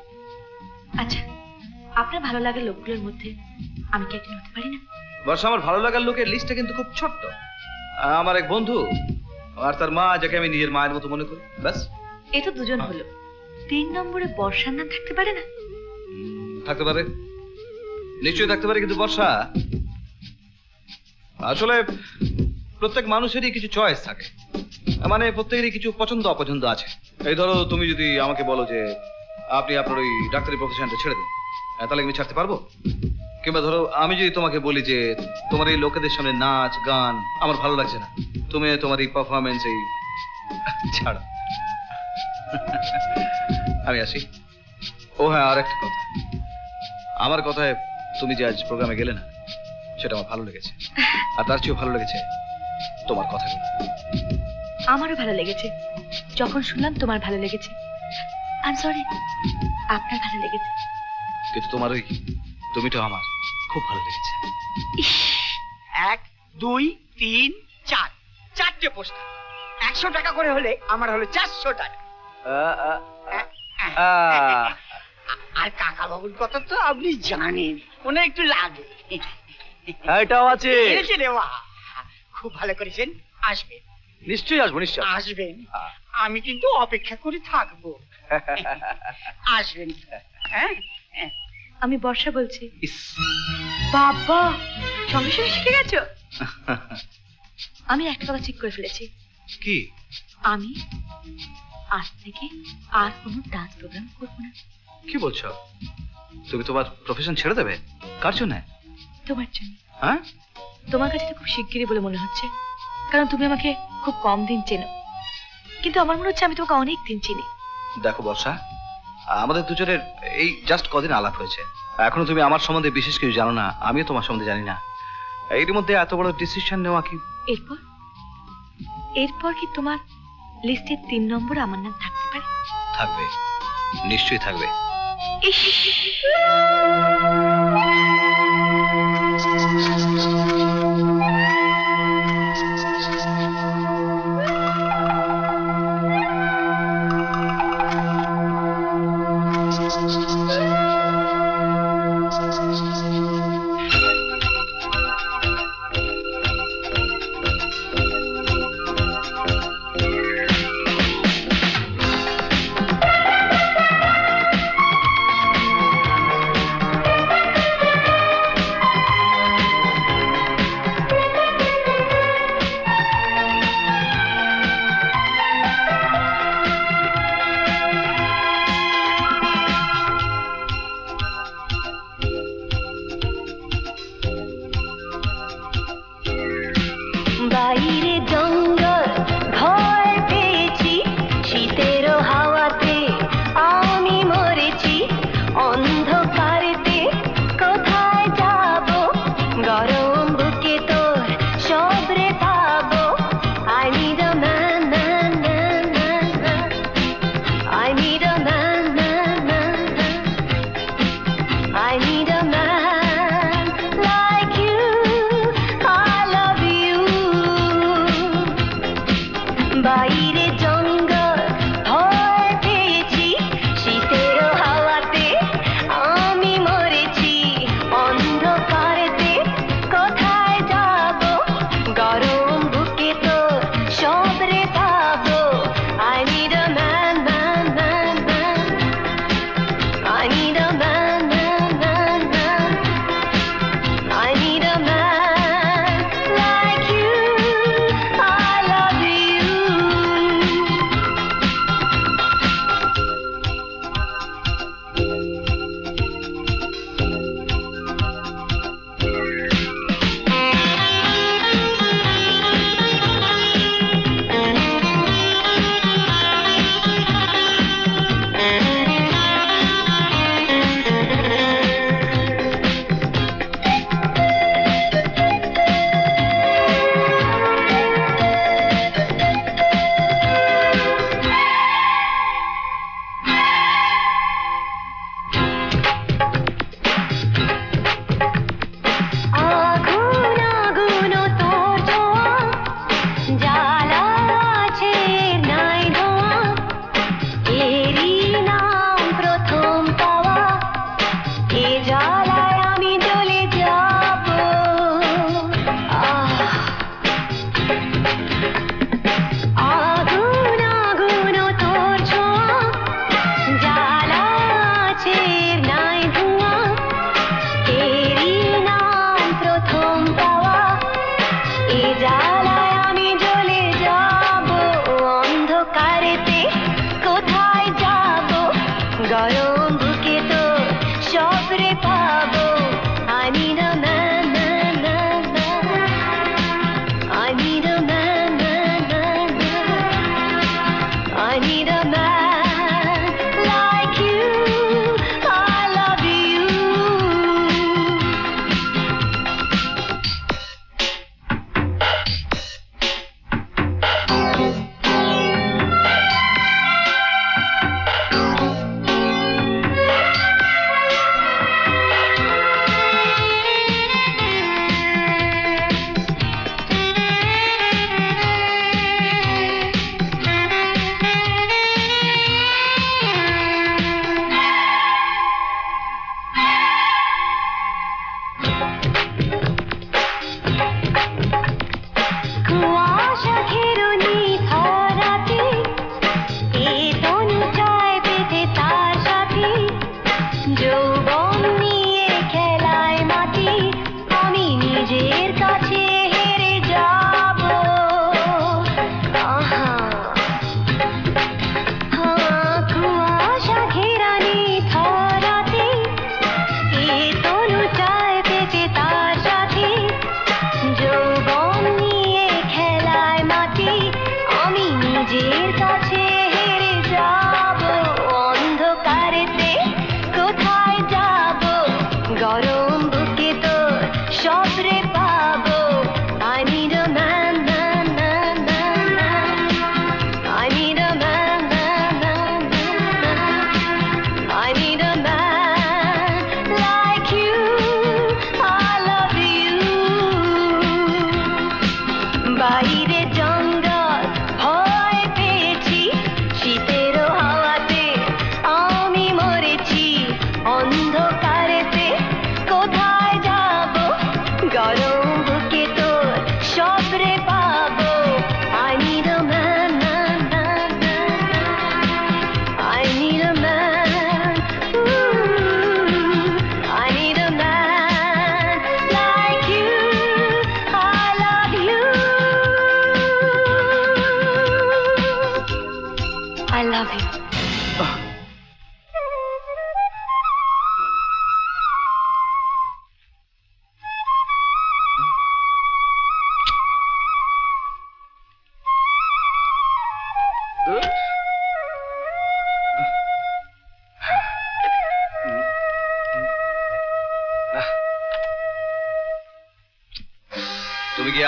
আচ্ছা আপনার ভালো লাগার লোকগুলোর মধ্যে আমি কি একজন হতে পারি না? বর্ষা আমার ভালো লাগার লোকের লিস্টটা কিন্তু খুব ছোট্ট। আমার এক বন্ধু আর তার মা, যাকে আমি নিজের মায়ের মতো মনে করি, ব্যাস। এ তো দুজন হলো, 3 নম্বরে বর্ষার নাম থাকতে পারে না? থাকতে পারে, নিশ্চয়ই থাকতে পারে, কিন্তু বর্ষা আসলে প্রত্যেক মানুষেরই কিছু চয়েস থাকে, মানে প্রত্যেকেরই কিছু পছন্দ অপছন্দ আছে। এই ধরো তুমি যদি আমাকে বলো যে আপনি আপনার ওই ডাক্তারি প্রফেশনটা ছেড়ে দিন, তাহলে আমি ছাড়তে পারবো? কিংবা ধরো আমি যদি তোমাকে বলি যে তোমার এই লোকেদের সামনে নাচ গান আমার ভালো লাগছে না, তুমি তোমার এই পারফরমেন্স এই ছাড়ো। আমি আসি। ও হ্যাঁ আর একটা কথা, আমার কথায় তুমি যে আজ প্রোগ্রামে গেলে না সেটা আমার ভালো লেগেছে, আর তার চেয়েও ভালো লেগেছে তোমার কথা। আমারও ভালো লেগেছে যখন শুনলাম তোমার ভালো লেগেছে। আই এম সরি, আপনার ভালো লেগেছে, কিন্তু তোমার ওই তুমিটাও আমার খুব ভালো লেগেছে। 1 2 3 4 চারটে পোস্টার, 100 টাকা করে হলে আমার হলো 400 টাকা। আর কাকা বাবুর কথা তো আপনি জানেন, ওনার একটু লাগে। এটাও আছে। খুব ভালো করেছেন, আসবেন। নিশ্চয়ই আসবো, নিশ্চয়ই আসবেন, আমি কিন্তু অপেক্ষা করে থাকবো, আসবেন। হ্যাঁ আমি বর্ষা বলছি। বাবা সঙ্গে সঙ্গে শিখে গেছো। আমি একটা কথা ঠিক করে ফেলেছি। কি? আমি আজ থেকে আর কোনো ডান্স প্রোগ্রাম করব না। কি বলছো? তুমি তোমার প্রফেশন ছেড়ে দেবে? কার জন্য? তোমার জন্য। হ্যাঁ, তোমার কাছে তো খুব শিগগিরই বলে মনে হচ্ছে, কারণ তুমি আমাকে খুব কম দিন চেনো, কিন্তু আমার মনে হচ্ছে আমি তোমাকে অনেক দিন চিনি। দেখো বর্ষা, আমাদের দুজনের এই জাস্ট কদিন আলাপ হয়েছে, এখনো তুমি আমার সম্বন্ধে বিশেষ কিছু জানো না, আমিও তোমার সম্বন্ধে জানি না। এর মধ্যে এত বড় ডিসিশন নেওয়া কি? এরপর কি তোমার লিস্টে 3 নম্বর আমার নাম থাকতে পারে? থাকবে, নিশ্চয়ই থাকবে।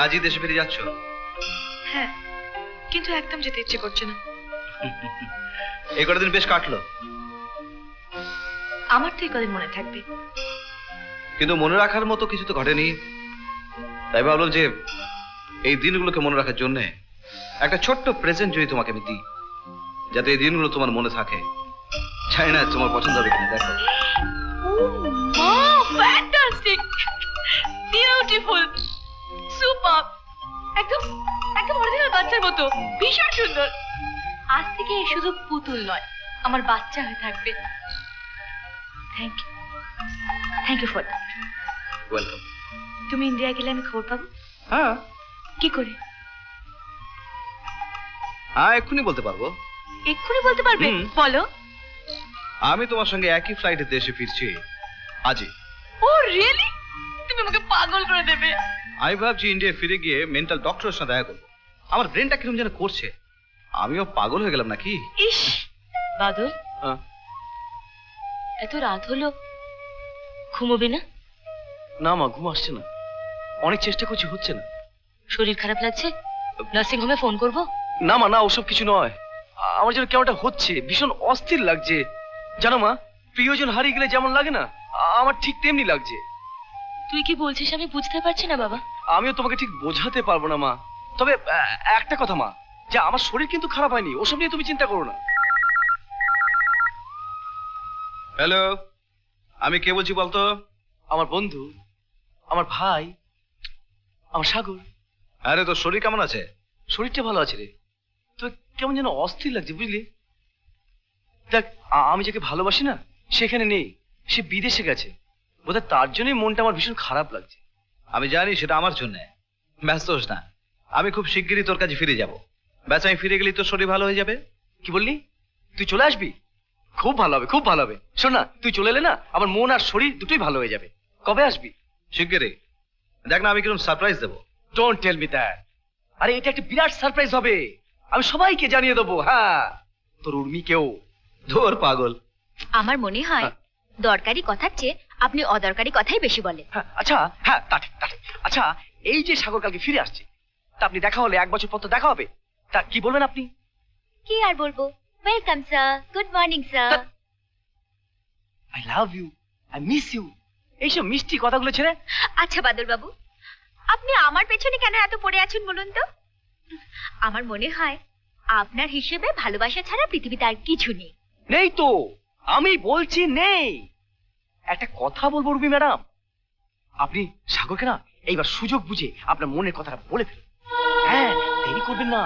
आजी देश फिर जाच्छो हैं किंतु एकदम যেতে ইচ্ছে করছে না এই কত দিন বেশ কাটলো আমার তো কদিন মনে থাকবে কিন্তু মনে রাখার মতো কিছু তো ঘটেনি তাই ভাবলাম যে এই দিনগুলোকে মনে রাখার জন্য একটা ছোট্ট প্রেজেন্ট যদি তোমাকে আমি দিই যাতে এই দিনগুলো তোমার মনে থাকে চাই না তোমার পছন্দ হবে কিনা দেখো ও ফ্যান্টাস্টিক বিউটিফুল Super! একদম অরিজিনাল বাচ্চার মতো ভীষণ সুন্দর আজ থেকে শুধু পুতুল নয় আমার বাচ্চা হয়ে থাকবে thank you for that welcome তুমি ইন্ডিয়া গেলে আমি খবর পাবো হ্যাঁ কি করে হ্যাঁ এক্ষুনি বলতে পারবে বলো আমি তোমার সঙ্গে একই ফ্লাইটে দেশে ফিরছি আজই ও রিয়েলি তুমি আমাকে পাগল করে দেবে I ভাবছি ইন্ডিয়া ফিরে গিয়ে মেন্টাল ডক্টরের সাথে দেখা করব আমার ব্রেনটা কিরকম যেন করছে আমিও পাগল হয়ে গেলাম নাকি ইশ বাদল এত রাত হলো ঘুমোবে না না মা ঘুম আসছে না অনেক চেষ্টা করছি হচ্ছে না শরীর খারাপ লাগছে নার্সিং হোমে ফোন করব না মা না ওসব কিছু নয় আমার যেন কেমনটা হচ্ছে ভীষণ অস্থির লাগছে জানো মা প্রিয়জন হারিয়ে গেলে যেমন লাগে না আমার ঠিক তেমনি লাগছে তুই কি বলছিস আমি বুঝতে পারছি না বাবা আমিও তোমাকে ঠিক বোঝাতে পারবো না মা তবে একটা কথা মা যে আমার শরীর কিন্তু খারাপ হয়নি ওসব নিয়ে তুমি চিন্তা করো না হ্যালো আমি কে বলছি বল তো আমার বন্ধু আমার ভাই আমার সাগর আরে তোর শরীর কেমন আছে শরীরটা ভালো আছে রে তুই কেমন যেন অস্থির লাগছে বুঝলি দেখ আমি যাকে ভালোবাসি না সেখানে নেই সে বিদেশে গেছে বোধহয় তার জন্যই মনটা আমার ভীষণ খারাপ লাগছে আমি জানি সেটা আমার জন্য ব্যস্ত হোস না আমি খুব শিগগিরই তোর কাছে ফিরে যাব ব্যাস আমি ফিরে গেলেই তোর শরীর ভালো হয়ে যাবে কি বললি তুই চলে আসবি খুব ভালো হবে শোন না তুই চলে এলে না আমার মন আর শরীর দুটোই ভালো হয়ে যাবে কবে আসবি শিগগিরই দেখ না আমি কিরকম সারপ্রাইজ দেবো ডোন্ট টেল মি দ্যাট আরে এটা একটা বিরাট সারপ্রাইজ হবে আমি সবাইকে জানিয়ে দেবো হ্যাঁ তোর উর্মিকেও ধর পাগল আমার মনে হয় দরকারি কথা চেয়ে আপনি অদরকারি কথাই বেশি বলেন আচ্ছা হ্যাঁ আচ্ছা এই যে সাগর কালকে ফিরে আসছে তা আপনি দেখা হলে এক বছর পর তো দেখা হবে তা কি বলবেন আপনি কি আর বলবো welcome sir good morning sir I love you I miss you এইসব মিষ্টি কথাগুলো ছেড়ে আচ্ছা বাদল বাবু আপনি আমার পেছনে কেন এত পড়ে আছেন বলুন তো আমার মনে হয় আপনার হিসেবে ভালোবাসা ছাড়া পৃথিবীতে আর কিছু নেই নেই তো আমি বলছি নেই একটা কথা বলবো রুবি ম্যাডাম আপনি সাগরকে না এইবার সুযোগ বুঝে আপনার মনের কথাটা বলে ফেলুন হ্যাঁ দেরি করবেন না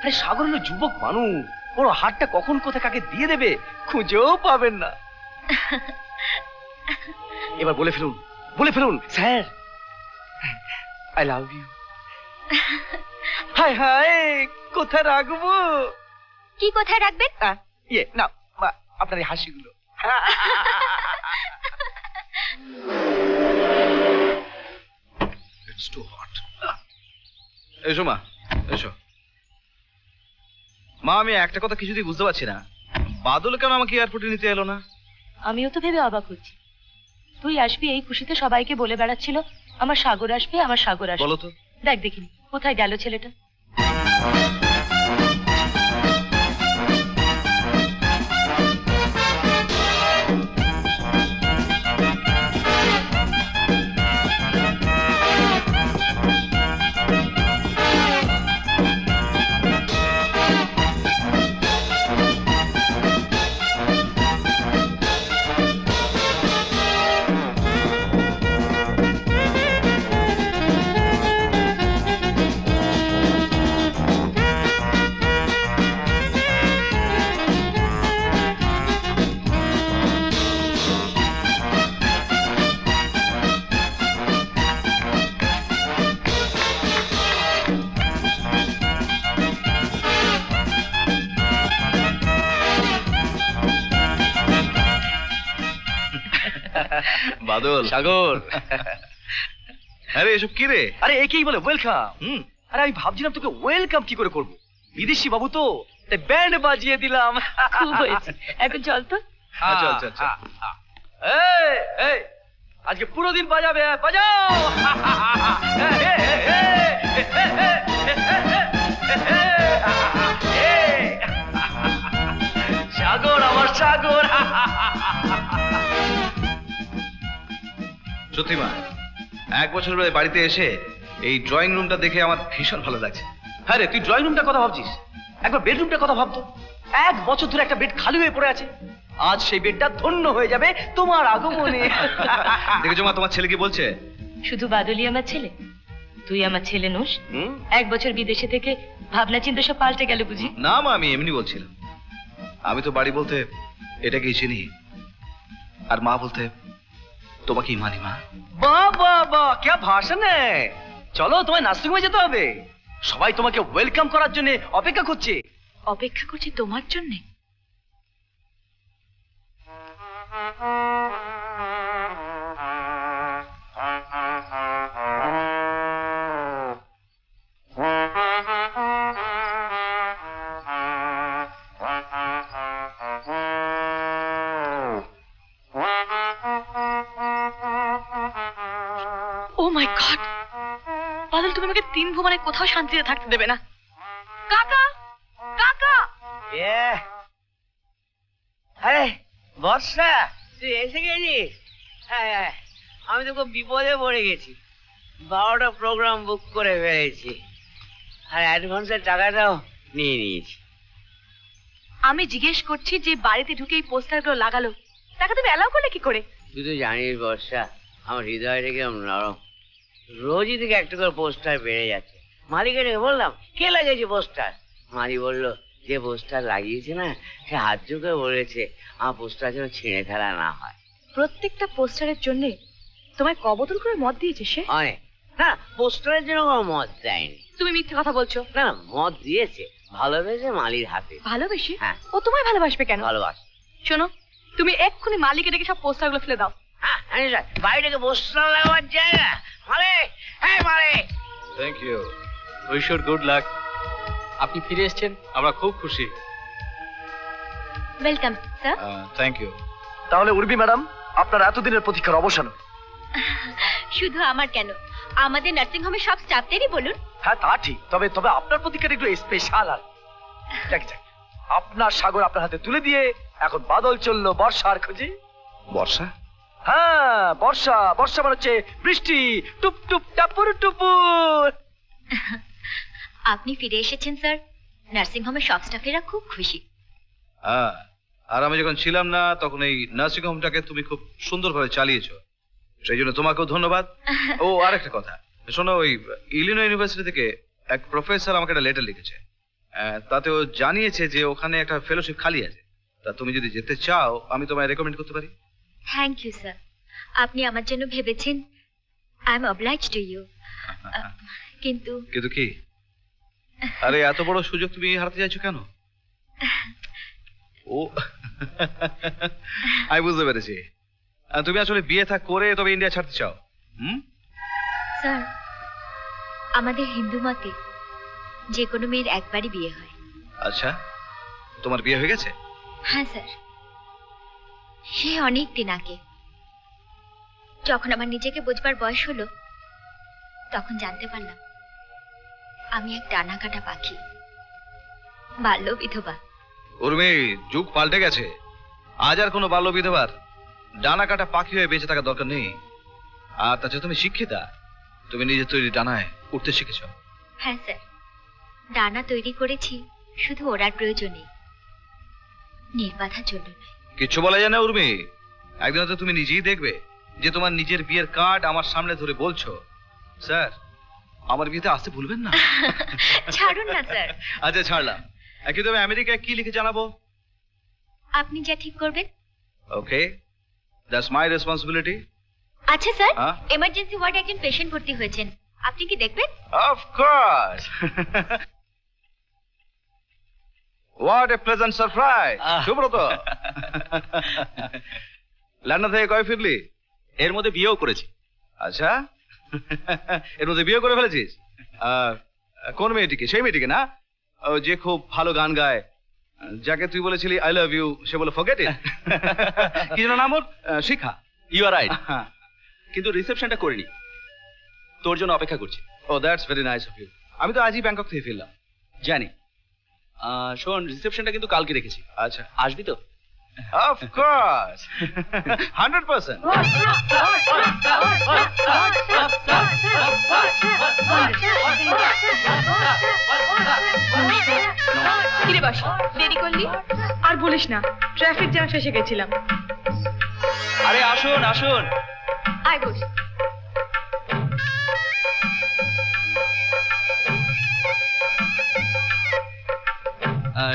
আরে সাগর হলো যুবক মানুষ ওর হাতটা কখন কোথা কাকে দিয়ে দেবে খুঁজেও পাবেন না এবার বলে ফেলুন স্যার আই লাভ ইউ হায় হায় কোথায় রাখবো কি কোথায় রাখবেন না আপনার এই হাসিগুলো It's too hot. এসো মা এসো মা আমি একটা কথা কিছুতেই বুঝতে পারছি না বাদল কেন আমাকে এয়ারপোর্টে নিতে এলো না আমিও তো ভেবে অবাক হচ্ছি তুই আসবি এই খুশিতে সবাইকে বলে বেড়াচ্ছিল আমার সাগর আসবে বলো তো দেখ দেখিনি কোথায় গেল ছেলেটা বাদল সাগর আরে এসব কি রে আরে একেই বলে ওয়েলকাম আরে আমি ভাবছিলাম তোকে ওয়েলকাম কি করে করব বিদেশি বাবু তো তে ব্যান্ড বাজিয়ে দিলাম খুব হয়েছে এখন চল তো হ্যাঁ চল চল চল এই এই আজকে পুরো দিন বাজাবে বাজাও সাগর আমার সাগর সত্যিমা এক বছর ধরে বাড়িতে এসে এই ড্রয়িং রুমটা দেখে আমার ভীষণ ভালো লাগছে হ্যাঁ রে তুই ড্রয়িং রুমটা কথা ভাবছিস একবার বেডরুমটার কথা ভাবতো এক বছর ধরে একটা বেড খালি হয়ে পড়ে আছে আজ সেই বেডটা ধন্য হয়ে যাবে তোমার আগমনে দেখেছো মা তোমার ছেলে কি বলছে শুধু বাদলই আমার ছেলে তুই আমার ছেলে নোস এক বছর বিদেশে থেকে ভাবনা চিন্তা সব পাল্টে গেল বুঝি না মা আমি এমনি বলছিলাম আমি তো বাড়ি বলতে এটাকেই চিনি আর মা বলতে তোমাকেই মানি মা বাহ বাহ বাহ क्या भाषण है চলো তোমায় নাস্তিক হয়ে যেতে হবে সবাই তোমাকে ওয়েলকাম করার জন্য অপেক্ষা করছে তোমার জন্য Oh my God! বাদল তুমি আমাকে তিন ভুবনে কোথাও শান্তিতে থাকতে দেবে না কাকা কাকা আরে বর্ষা তুই এসে গেছিস হ্যাঁ আমি তো খুব বিপদে পড়ে গেছি 12টা প্রোগ্রাম বুক করে ফেলেছি আর অ্যাডভান্সের টাকাটাও নিয়ে নিয়েছি আমি জিজ্ঞেস করছি যে বাড়িতে ঢুকে এই পোস্টারগুলো লাগালো টাকা তুমি অ্যালাউ করলে কি করে তুই তো জানিস বর্ষা আমার হৃদয়টা কেমন নরম রোজই থেকে একটা করে পোস্টার বেড়ে যাচ্ছে মালিকের বললাম কে লাগিয়েছে পোস্টার মালিক বললো যে পোস্টার লাগিয়েছে না সে হাত জোকে বলেছে আমার পোস্টার যেন ছিঁড়ে ফেলা না হয় প্রত্যেকটা পোস্টারের জন্য তোমায় কবদল করে মত দিয়েছে সে না পোস্টারের জন্য মত দেয়নি তুমি মিথ্যে কথা বলছো না মত দিয়েছে ভালোবেসে মালির হাতে ভালোবেসে হ্যাঁ ও তোমায় ভালোবাসবে কেন ভালোবাস শোনো তুমি এক্ষুনি মালিকে ডেকে সব পোস্টার গুলো ফেলে দাও বাইরে পোস্টার লাগাবার জায়গা Thank you. Wish you good luck. আপনি ফিরে এসেছেন আমরা খুব খুশি ওয়েলকাম স্যার থ্যাংক ইউ তাহলে উর্বি ম্যাডাম আপনার এতদিনের প্রতীক্ষার অবসান শুধু আমার কেন আমাদের নার্সিং হোমে সব স্টাফদেরই বলুন হ্যাঁ তা ঠিক তবে তবে আপনার প্রতীক্ষাটা একটু স্পেশাল আর আপনার সাগর আপনার হাতে তুলে দিয়ে এখন বাদল চললো বর্ষার খোঁজে বর্ষা হ্যাঁ বর্ষা বর্ষা মানে হচ্ছে বৃষ্টি টুপ টুপ টাপুর টুপুর আপনি ফিরে এসেছেন স্যার নার্সিং হোমে সব স্টাফেরা খুব খুশি হ্যাঁ আর আমি যখন ছিলাম না তখন এই নার্সিং হোমটাকে তুমি খুব সুন্দরভাবে চালিয়েছো সেই জন্য তোমাকেও ধন্যবাদ ও আরেকটা কথা শোনো ওই ইলিনয় ইউনিভার্সিটি থেকে এক প্রফেসর আমাকে একটা লেটার লিখেছে তাতে ও জানিয়েছে যে ওখানে একটা ফেলোশিপ খালি আছে তা তুমি যদি যেতে চাও আমি তোমায় রেকমেন্ড করতে পারি Thank you, sir. আপনি আমার জন্য ভেবেছেন I am obliged to you. কিন্তু কিন্তু কি আরে এত বড় সুযোগ তুমি হারাতে যাচ্ছ কেন ও আমি বুঝতে পেরেছি তুমি আসলে বিয়ে থাক করে তবে ইন্ডিয়া ছাড়তে চাও স্যার আমাদের হিন্দু মতে যে কোনো মেয়ের একবারই বিয়ে হয় আচ্ছা তোমার বিয়ে হয়ে গেছে হ্যাঁ স্যার সে অনেক দিন আগে যখন আমার নিজেকে বোঝবার বয়স হলো তখন জানতে পারলাম আমি এক ডানা কাটা পাখি বাল্য বিধবা উর্মি যুগ পাল্টে গেছে আজ আর কোনো বাল্য বিধবার ডানা কাটা পাখি হয়ে বেঁচে থাকা দরকার নেই আর তাছাড়া তুমি শিক্ষিতা তুমি নিজে তৈরি ডানায় উঠতে শিখেছ হ্যাঁ স্যার ডানা তৈরি করেছি শুধু ওড়ার প্রয়োজনে নির্বাধার জন্য নয় কিছু বলা যায় না উর্মি একদিন তো তুমি নিজেই দেখবে যে তোমার নিজের বিয়ের কার্ড আমার সামনে ধরে বলছো স্যার আমার বিয়েতে আসতে ভুলবেন না ছাড়ুন না স্যার আচ্ছা ছাড়লাম কিন্তু আমি আমেরিকায় কি লিখে জানাবো আপনি যা ঠিক করবেন ওকে দ্যাটস মাই রেসপন্সিবিলিটি আচ্ছা স্যার ইমার্জেন্সি ওয়ার্ডে একজন পেশেন্ট ভর্তি হয়েছেন আপনি কি দেখবেন of course What a pleasant surprise! Shubhrata! London থেকে কই ফিরলি? এর মধ্যে বিয়েও করেছি। আচ্ছা, এর মধ্যে বিয়ে করে ফেলেছিস? কোন মেয়েটিকে? সেই মেয়েটিকে না, যে খুব ভালো গান গায়, যাকে তুই বলেছিলি আই লাভ ইউ, সে বলে ফরগেট ইট। কি যেন নাম ওর? শিখা। ইউ আর রাইট, কিন্তু রিসেপশনটা করিনি, তোর জন্য অপেক্ষা করছি। Oh that's very nice of you. আমি তো আজই ব্যাংকক থেকে ফিরলাম। জানি। শোন, রিসেপশনটা কিন্তু কালকে রেখেছি। আচ্ছা, আসবি তো? Of course, 100%. কিরে বাস, দেরি করলি? আর বলিস না, ট্রাফিক জ্যাম ফেসে গেছিলাম। আরে আসুন আসুন, আয় বস।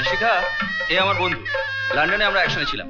শিখা, এ আমার বন্ধু, লন্ডনে আমরা একসঙ্গে ছিলাম।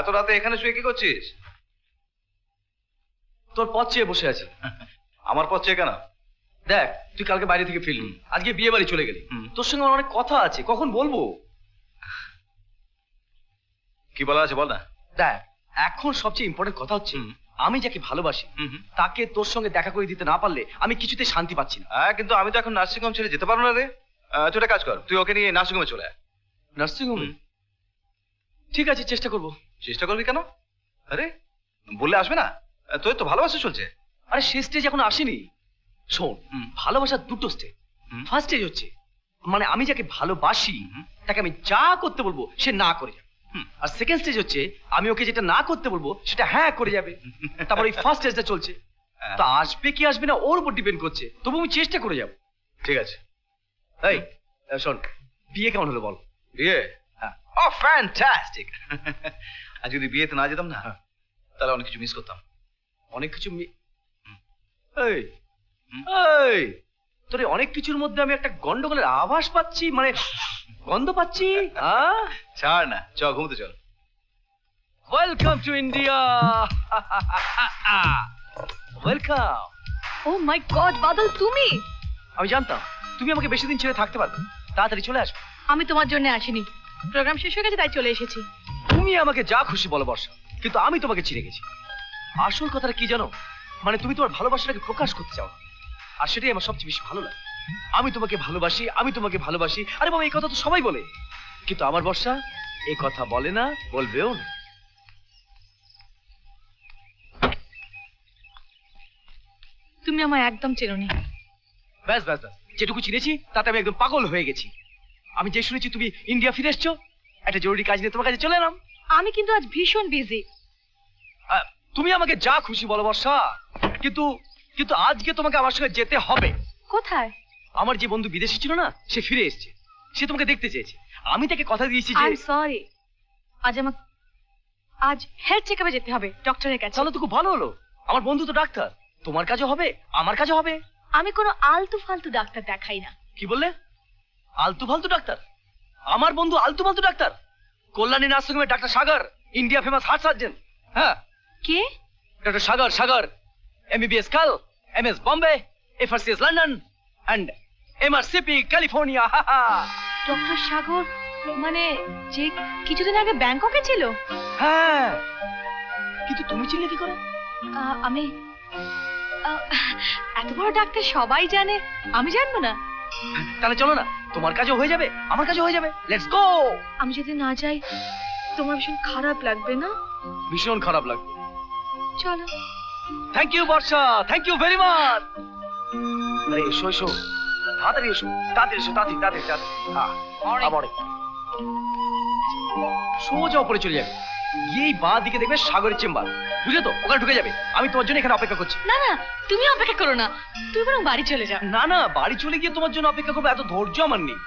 এত রাতে এখানে শুয়ে কি করছিস? তোর পথ চেয়ে বসে আছি। আমার পথ চেয়ে কেন? দেখ, তুই কালকে বাইরে থেকে ফিরলি, আজকে বিয়ে বাড়ি চলে গেলি, তোর সঙ্গে আমার অনেক কথা আছে, কখন বলবো? কি বলা আছে বল না। দেখ, এখন সবচেয়ে ইম্পর্টেন্ট কথা হচ্ছে, আমি যাকে ভালোবাসি তাকে তোর সঙ্গে দেখা করে দিতে না পারলে আমি কিছুতে শান্তি পাচ্ছি না। হ্যাঁ, কিন্তু আমি তো এখন নার্সিং হোম ছেড়ে যেতে পারবো না রে। তুই একটা কাজ কর, তুই ওকে নিয়ে নার্সিং হোমে চলে আয়। Nursing home? ঠিক আছে, চেষ্টা করবো। চেষ্টা করবি কেন? আরে বললে আসবে না? তোর তো ভালোবাসা চলছে। আরে সে স্টেজ এখন আসেনি। শোন, ভালোবাসার দুটো স্টেজ। ফার্স্ট স্টেজ হচ্ছে মানে আমি যাকে ভালোবাসি তাকে আমি যা করতে বলবো সে না করে যাবে, আর সেকেন্ড স্টেজ হচ্ছে আমি ওকে যেটা না করতে বলবো সেটা হ্যাঁ করে যাবে। তারপর এই ফার্স্ট স্টেজটা চলছে, তা আসবে কি আসবে না ওর উপর ডিপেন্ড করছে, তবু আমি চেষ্টা করে যাবো। ঠিক আছে। এই শোন, বিয়ে কেমন হলো বল? বিয়ে? হ্যাঁ, ও ফ্যান্টাস্টিক। আর যদি বিয়েতে না যেতাম না তাহলে অনেক কিছু মিস করতাম। অনেক কিছু? এই এই, তোর অনেক কিছুর মধ্যে আমি একটা গন্ডগোলের আভাস পাচ্ছি, মানে গন্ধ পাচ্ছি। ছাড় না, চ ঘুমতে চল। Welcome to India. Welcome. Oh my god, Badal তুমি? আমি জানতাম তুমি আমাকে বেশি দিন ছেড়ে থাকতে পারবে, তাড়াতাড়ি চলে আসবে। আমি তোমার জন্য আসিনি, প্রোগ্রাম শেষ হয়ে গেছে তাই চলে এসেছি। তুমি আমাকে যা খুশি বলো বর্ষা, কিন্তু আমি তোমাকে ছেড়ে গেছি। আসল কথাটা কি জানো, মানে তুমি তোমার ভালোবাসাটাকে প্রকাশ করতে চাও, আর সেটাই আমার সবচেয়ে বেশি ভালো লাগে। আমি তোমাকে ভালোবাসি, আমি তোমাকে ভালোবাসি। আরে বাবা, এই কথা তো সবাই বলে, কিন্তু আমার বর্ষা এই কথা বলে না, বলবেও না। তুমি আমায় একদম চেনোনি। ব্যাস ব্যাস ব্যাস, যেটুকু চিনেছি তাতে আমি একদম পাগল হয়ে গেছি। আমি যে শুনেছি তুমি ইন্ডিয়া ফিরে এসছো, একটা জরুরি কাজ নিয়ে তোমার কাছে চলে এলাম। আমি কিন্তু আজ ভীষণ বিজি। তুমি আমাকে যা খুশি বলো বর্ষা, কিন্তু কিন্তু আজকে তোমাকে আমার সঙ্গে যেতে হবে। কোথায়? আমার যে বন্ধু বিদেশে ছিল না, সে ফিরে এসেছে, সে তোমাকে দেখতে চেয়েছে। আমি তাকে কথা দিয়েছি যে আই এম সরি, আজ আমাকে আজ হেলথ চেকআপে যেতে হবে ডক্টরের কাছে। চলো তো, খুব ভালো হলো। আমার বন্ধু তো ডাক্তার, তোমার কাছে হবে, আমার কাছে হবে। আমি কোনো আলতু ফালতু ডাক্তার দেখাই না। কি বললে? আলতু ফালতু ডাক্তার? আমার বন্ধু আলতু ফালতু ডাক্তার? কল্যাণী নার্সিংহোমের ডাক্তার Sagar, India famous heart surgeon. হ্যাঁ। কে? Doctor Sagar. Sagar MBBS Cal, MS Bombay, FRCS London and MRCP California. Doctor Sagar মানে যে কিছুদিন আগে ব্যাংককে ছিল। হ্যাঁ, কিন্তু তুমি চিনলে কি করে? আমি এত বড় ডাক্তার সবাই জানে, আমি জানবো না? তাহলে চলো না, তোমার কাজও হয়ে যাবে, আমার কাজও হয়ে যাবে। Let's go. আমি যদি না যাই তোমার ভীষণ খারাপ লাগবে না? ভীষণ খারাপ লাগবে। চলো। Thank you Barsha, thank you very much. আরে এসো এসো, তাড়াতাড়ি এসো, তাড়াতাড়ি এসো, তাড়াতাড়ি তাড়াতাড়ি। হ্যাঁ, অনেক সোজা উপরে চলে যাবে, এই বাঁ দিকে দেখবে সাগরের চেম্বার, বুঝলে তো? ওখানে ঢুকে যাবে। আমি তোমার জন্য এখানে অপেক্ষা করছি। না না, তুমি অপেক্ষা করো না, তুমি বরং বাড়ি চলে যাও। না না, বাড়ি চলে গিয়ে তোমার জন্য অপেক্ষা করবো, এত ধৈর্য আমার নেই।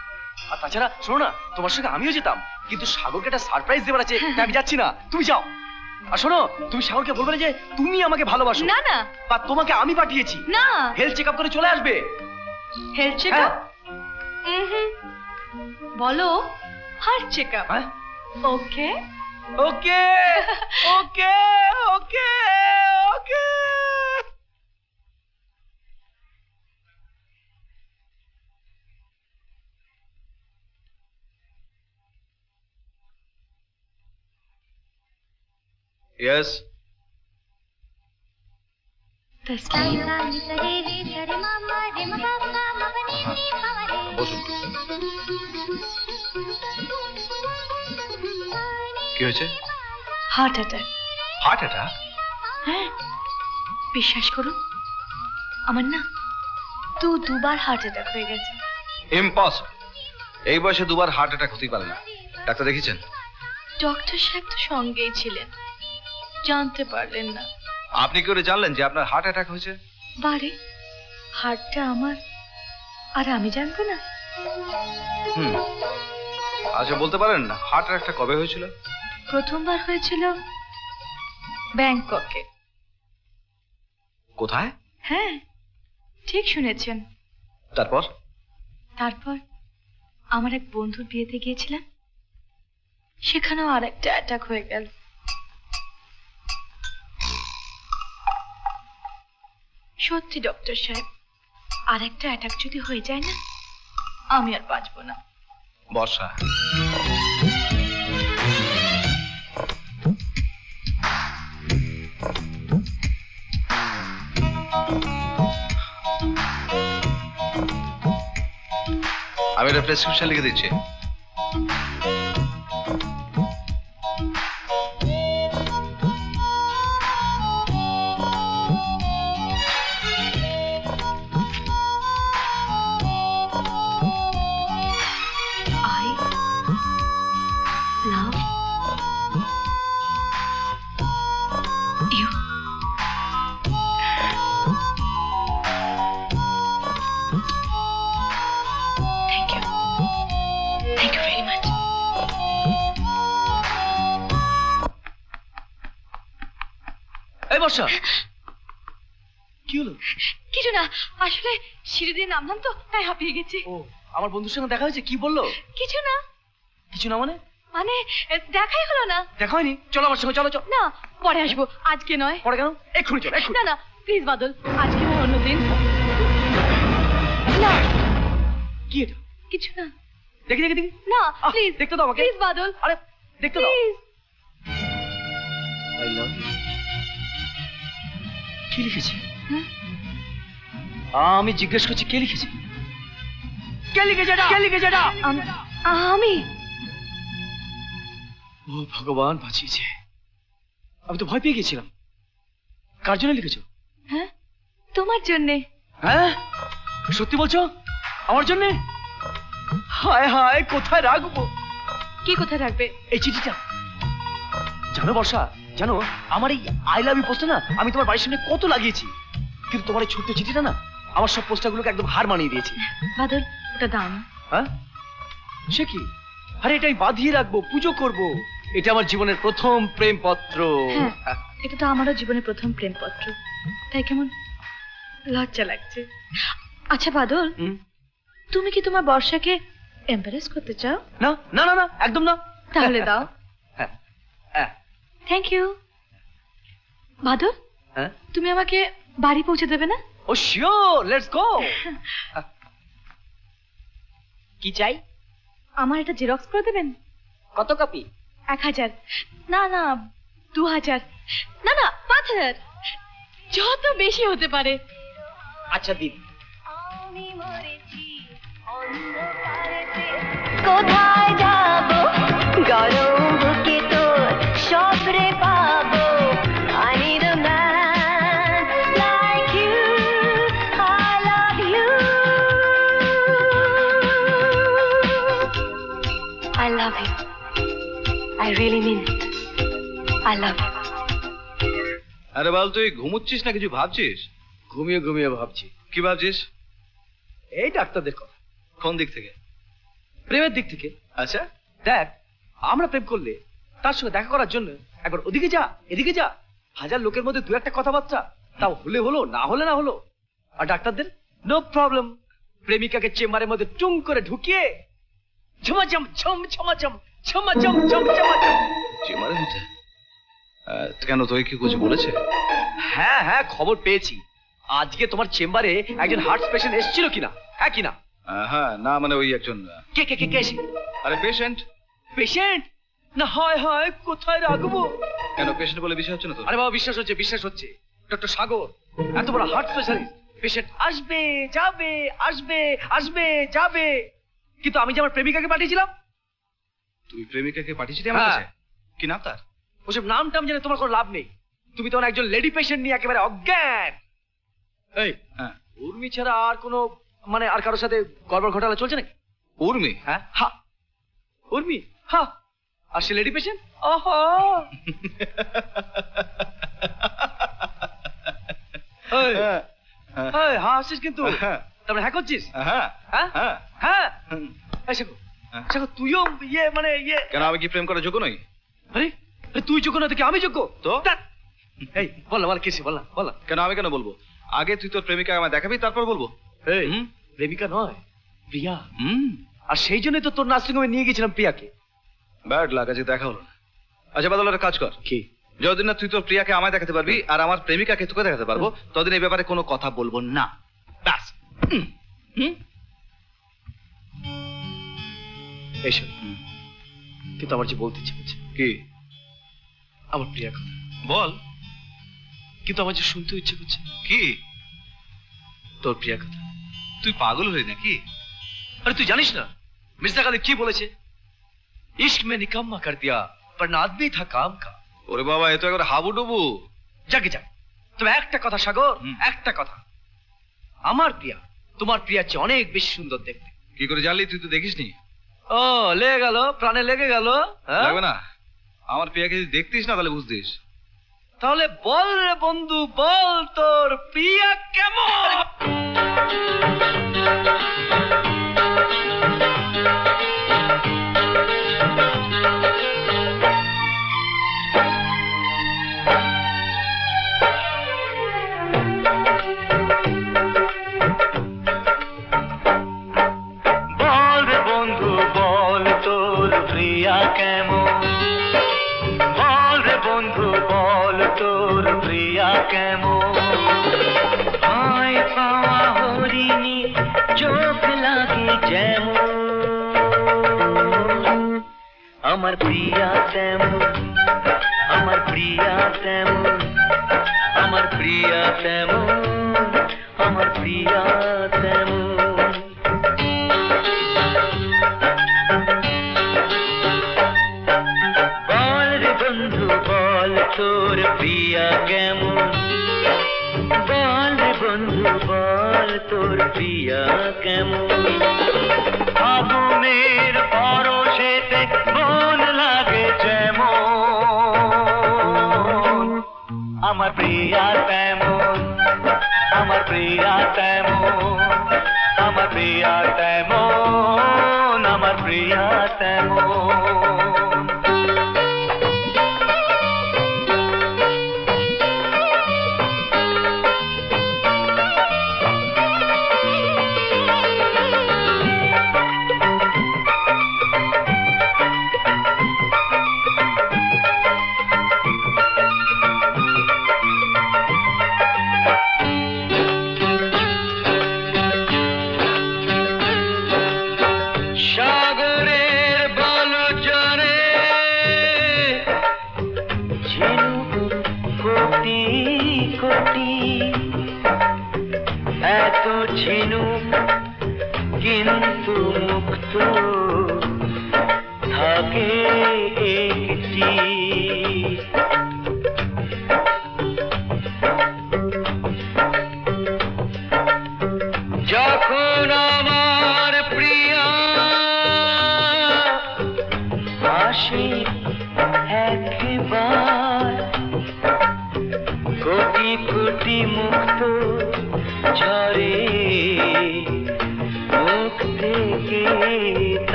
আর তাছাড়া শোনো না, তোমার সঙ্গে আমিও যেতাম, কিন্তু সাগরকে একটা সারপ্রাইজ দেবার আছে, আমি যাচ্ছি না, তুমি যাও। আর শোনো, তুমি সাগরকে বলবে যে তুমি আমাকে ভালোবাসো। না না, বা তোমাকে আমি পাঠিয়েছি। না, হেলথ চেকআপ করে চলে আসবে। Health checkup? হুম, বলো heart checkup. Okay okay okay okay okay. Yes. বসুন। কি হয়েছে? Heart attack. Heart attack? হ্যাঁ, বিশ্বাস করুন আমার না দুবার হার্ট অ্যাটাক হয়ে গেছে। ইম্পসিবল, এই বয়সে দুবার হার্ট অ্যাটাক হতেই পারে না। ডাক্তার দেখেছেন? ডক্টর সাহেব তো সঙ্গেই ছিলেন, জানতে পারলেন না। আপনি কি করে জানলেন যে আপনার হার্ট অ্যাটাক হয়েছে? বারে, হার্টটা আমার, আর আমি জানবো না? হুম, আচ্ছা বলতে পারেন হার্ট অ্যাটাকটা কবে হয়েছিল? প্রথমবার হয়েছিল ব্যাংককে। কোথায়? হ্যাঁ, ঠিক শুনেছেন। তারপর? তারপর আমার এক বন্ধুর বিয়েতে গিয়েছিলাম, সেখানেও আরেকটা অ্যাটাক হয়ে গেল। সত্যি ডক্টর সাহেব আরেকটা অ্যাটাক যদি হয়ে যায় না আমি আর বাঁচব না বর্ষা আমি একটা প্রেসক্রিপশন লিখে দিচ্ছি বর্ষা কি হলো কিছু না আসলে সিঁড়ি দিয়ে নামলাম তো তাই হাঁপিয়ে গেছি ও আমার বন্ধুর সঙ্গে দেখা হয়েছে কি বললো কিছু না মানে দেখাই হলো না দেখা হয়নি চলো আমার সঙ্গে চলো না পরে আসবো আজকে নয় পরে কেন এক্ষুনি চলো না প্লিজ বাদল আজকে নয় অন্যদিন না কি এটা কিছু না দেখি না প্লিজ দেখতে দাও আমাকে প্লিজ বাদল আরে দেখতে দাও আই লাভ ইউ কে লিখেছে আমি জিজ্ঞেস করছি কে লিখেছে আমি ও ভগবান বাঁচিয়েছে আমি তো ভয় পেয়ে গেছিলাম কার জন্য লিখেছো হ্যাঁ তোমার জন্য হ্যাঁ সত্যি বলছো আমার জন্য হায় হায় কোথায় রাখবো কি কোথায় রাখবে এই চিঠিটা জানো বর্ষা জানো আমার এই আই লাভ ইউ পোস্টটা না আমি তোমার বাড়ির সামনে কত লাগিয়েছি কিন্তু তোমার এই ছোট্ট চিঠিটা না আমার সব পোস্টারগুলোকে একদম হার মানিয়ে দিয়েছে বাদল এটা দাও হ্যাঁ সে কি আরে এটাই বাঁধিয়ে রাখবো পুজো করব এটা আমার জীবনের প্রথম প্রেমপত্র এটা তো আমারও জীবনের প্রথম প্রেমপত্র তাই কেমন লজ্জা লাগছে আচ্ছা বাদল তুমি কি তোমার বর্ষাকে এমবারেস করতে চাও না না না একদম না তাহলে দাও থ্যাংক ইউ বাদল হ্যাঁ তুমি আমাকে বাড়ি পৌঁছে দেবে না ও শিওর লেটস গো কি চাই আমার এটা জেরক্স করে দেবেন কত কপি 1000 না 2000 না 5000 যত বেশি হতে পারে আচ্ছা দিন আমি মরেছি অন্ধকারেতে কোথায় যাব গরম বুকে Sobre Pablo, I need a man like you. I love you. I love you. I really mean it. I love you. আরে বল তুই ঘুমুচ্ছিস না কিছু ভাবছিস? ঘুমিয়ে ভাবছি। কি ভাবছিস? এই ডাক্তার দেখো। কোন দিক থেকে? প্রেমের দিক থেকে। আচ্ছা দেখ আমরা প্রেম করলে তার সঙ্গে দেখা করার জন্য একবার ওদিকে যা এদিকে যা হাজার লোকের মধ্যে দু একটা কথাবার্তা তাও হলে না হলো আর ডাক্তারদের নো প্রবলেম প্রেমিকাকে চেম্বারের মধ্যে টুং করে ঢুকিয়ে ঝমাঝম ঝমঝমাঝম ঝমাঝম ঝমঝমাঝম চেম্বারের মধ্যে কেন তোকে কি কিছু বলেছে হ্যাঁ খবর পেয়েছি আজকে তোমার চেম্বারে একজন হার্ট পেশেন্ট এসেছিল কিনা হ্যাঁ কিনা হ্যাঁ না মানে ওই একজন কে কে কে আরে পেশেন্ট না হয় কোথায় রাখবো কেন পেশেন্ট বলে বিশ্বাস হচ্ছে না তো আরে বাবা বিশ্বাস হচ্ছে ডক্টর সাগর এত বড় হার্ট স্পেশালিস্ট পেশেন্ট আসবে যাবে কিন্তু আমি যে আমার প্রেমিকাকে পাঠিয়েছিলাম তুই প্রেমিকাকে পাঠিয়েছিলি আমার কাছে কি নাম তার ওসব নাম টাম জেনে তোমার কোনো লাভ নেই তুমি তো একজন লেডি পেশেন্ট নিয়ে একেবারে অজ্ঞান এই উর্মি ছাড়া আর কোনো মানে আর কারোর সাথে গড়বড় ঘটালা চলছে নাকি উর্মি হ্যাঁ হ্যাঁ উর্মি হ্যাঁ আর সে লেডি পেশেন্ট ওহো এই হাসিস কিন্তু তুমি হ্যাঁ করছিস হ্যাঁ আচ্ছা তুইও ইয়ে কেন আমি কি প্রেম করার যোগ্য নই আরে তুই যোগ্য না তো কি আমি যোগ্য তো এই বল কেন বলবো আগে তুই তোর প্রেমিকা আমায় দেখাবি তারপর বলবো এই প্রেমিকা নয় প্রিয়া আর সেই জন্যই তো তোর নার্সিং হোমে নিয়ে গেছিলাম প্রিয়াকে ব্যাড লাগ আজকে দেখা হলো না আচ্ছা বাদল একটা কাজ কর কি যতদিন না তুই তোর প্রিয়াকে আমায় দেখাতে পারবি আর আমার প্রেমিকাকে তোকে দেখাতে পারবো ততদিন এই ব্যাপারে কোনো কথা বলবো না। ব্যাস। এসব কিন্তু আমার যে বলতে ইচ্ছে হচ্ছে কি আমার প্রিয়া কথা বল, কিন্তু আমার যে শুনতে ইচ্ছে করছে কি তোর প্রিয়া কথা। তুই পাগল হয়ে নাকি? আরে তুই জানিস না মির্জা গালি কি বলেছে? ইশক মে নিকাম্মা কর দিয়া পর না আদমি থা কাম কা। ওরে বাবা, এ তো একবার হাবুডুবু। যাকে যাক, তবে একটা কথা সাগর, একটা কথা, আমার প্রিয়া তোমার প্রিয়ার চেয়ে অনেক বেশি সুন্দর দেখতে। কি করে জানলি? তুই তো দেখিসনি। ও লেগে গেল, প্রাণে লেগে গেল। লাগবে না, আমার প্রিয়াকে যদি দেখতিস না তাহলে বুঝতিস। তাহলে বল রে বন্ধু, বল তোর প্রিয়া কেমন? আমার প্রিয়া তেমন, আমার প্রিয়া তেমন, আমার প্রিয়া তেমন, আমার প্রিয়া তেমন। বল রে বন্ধু বল তোর প্রিয়া কেমন, বল রে বন্ধু বল তোর প্রিয়া কেমন। আগুনের পরশেতে মন লাগে যেমন, আমার প্রিয়া তেমন, আমার প্রিয়া তেমন, আমার প্রিয়া তেমন, আমার প্রিয়া তেমন।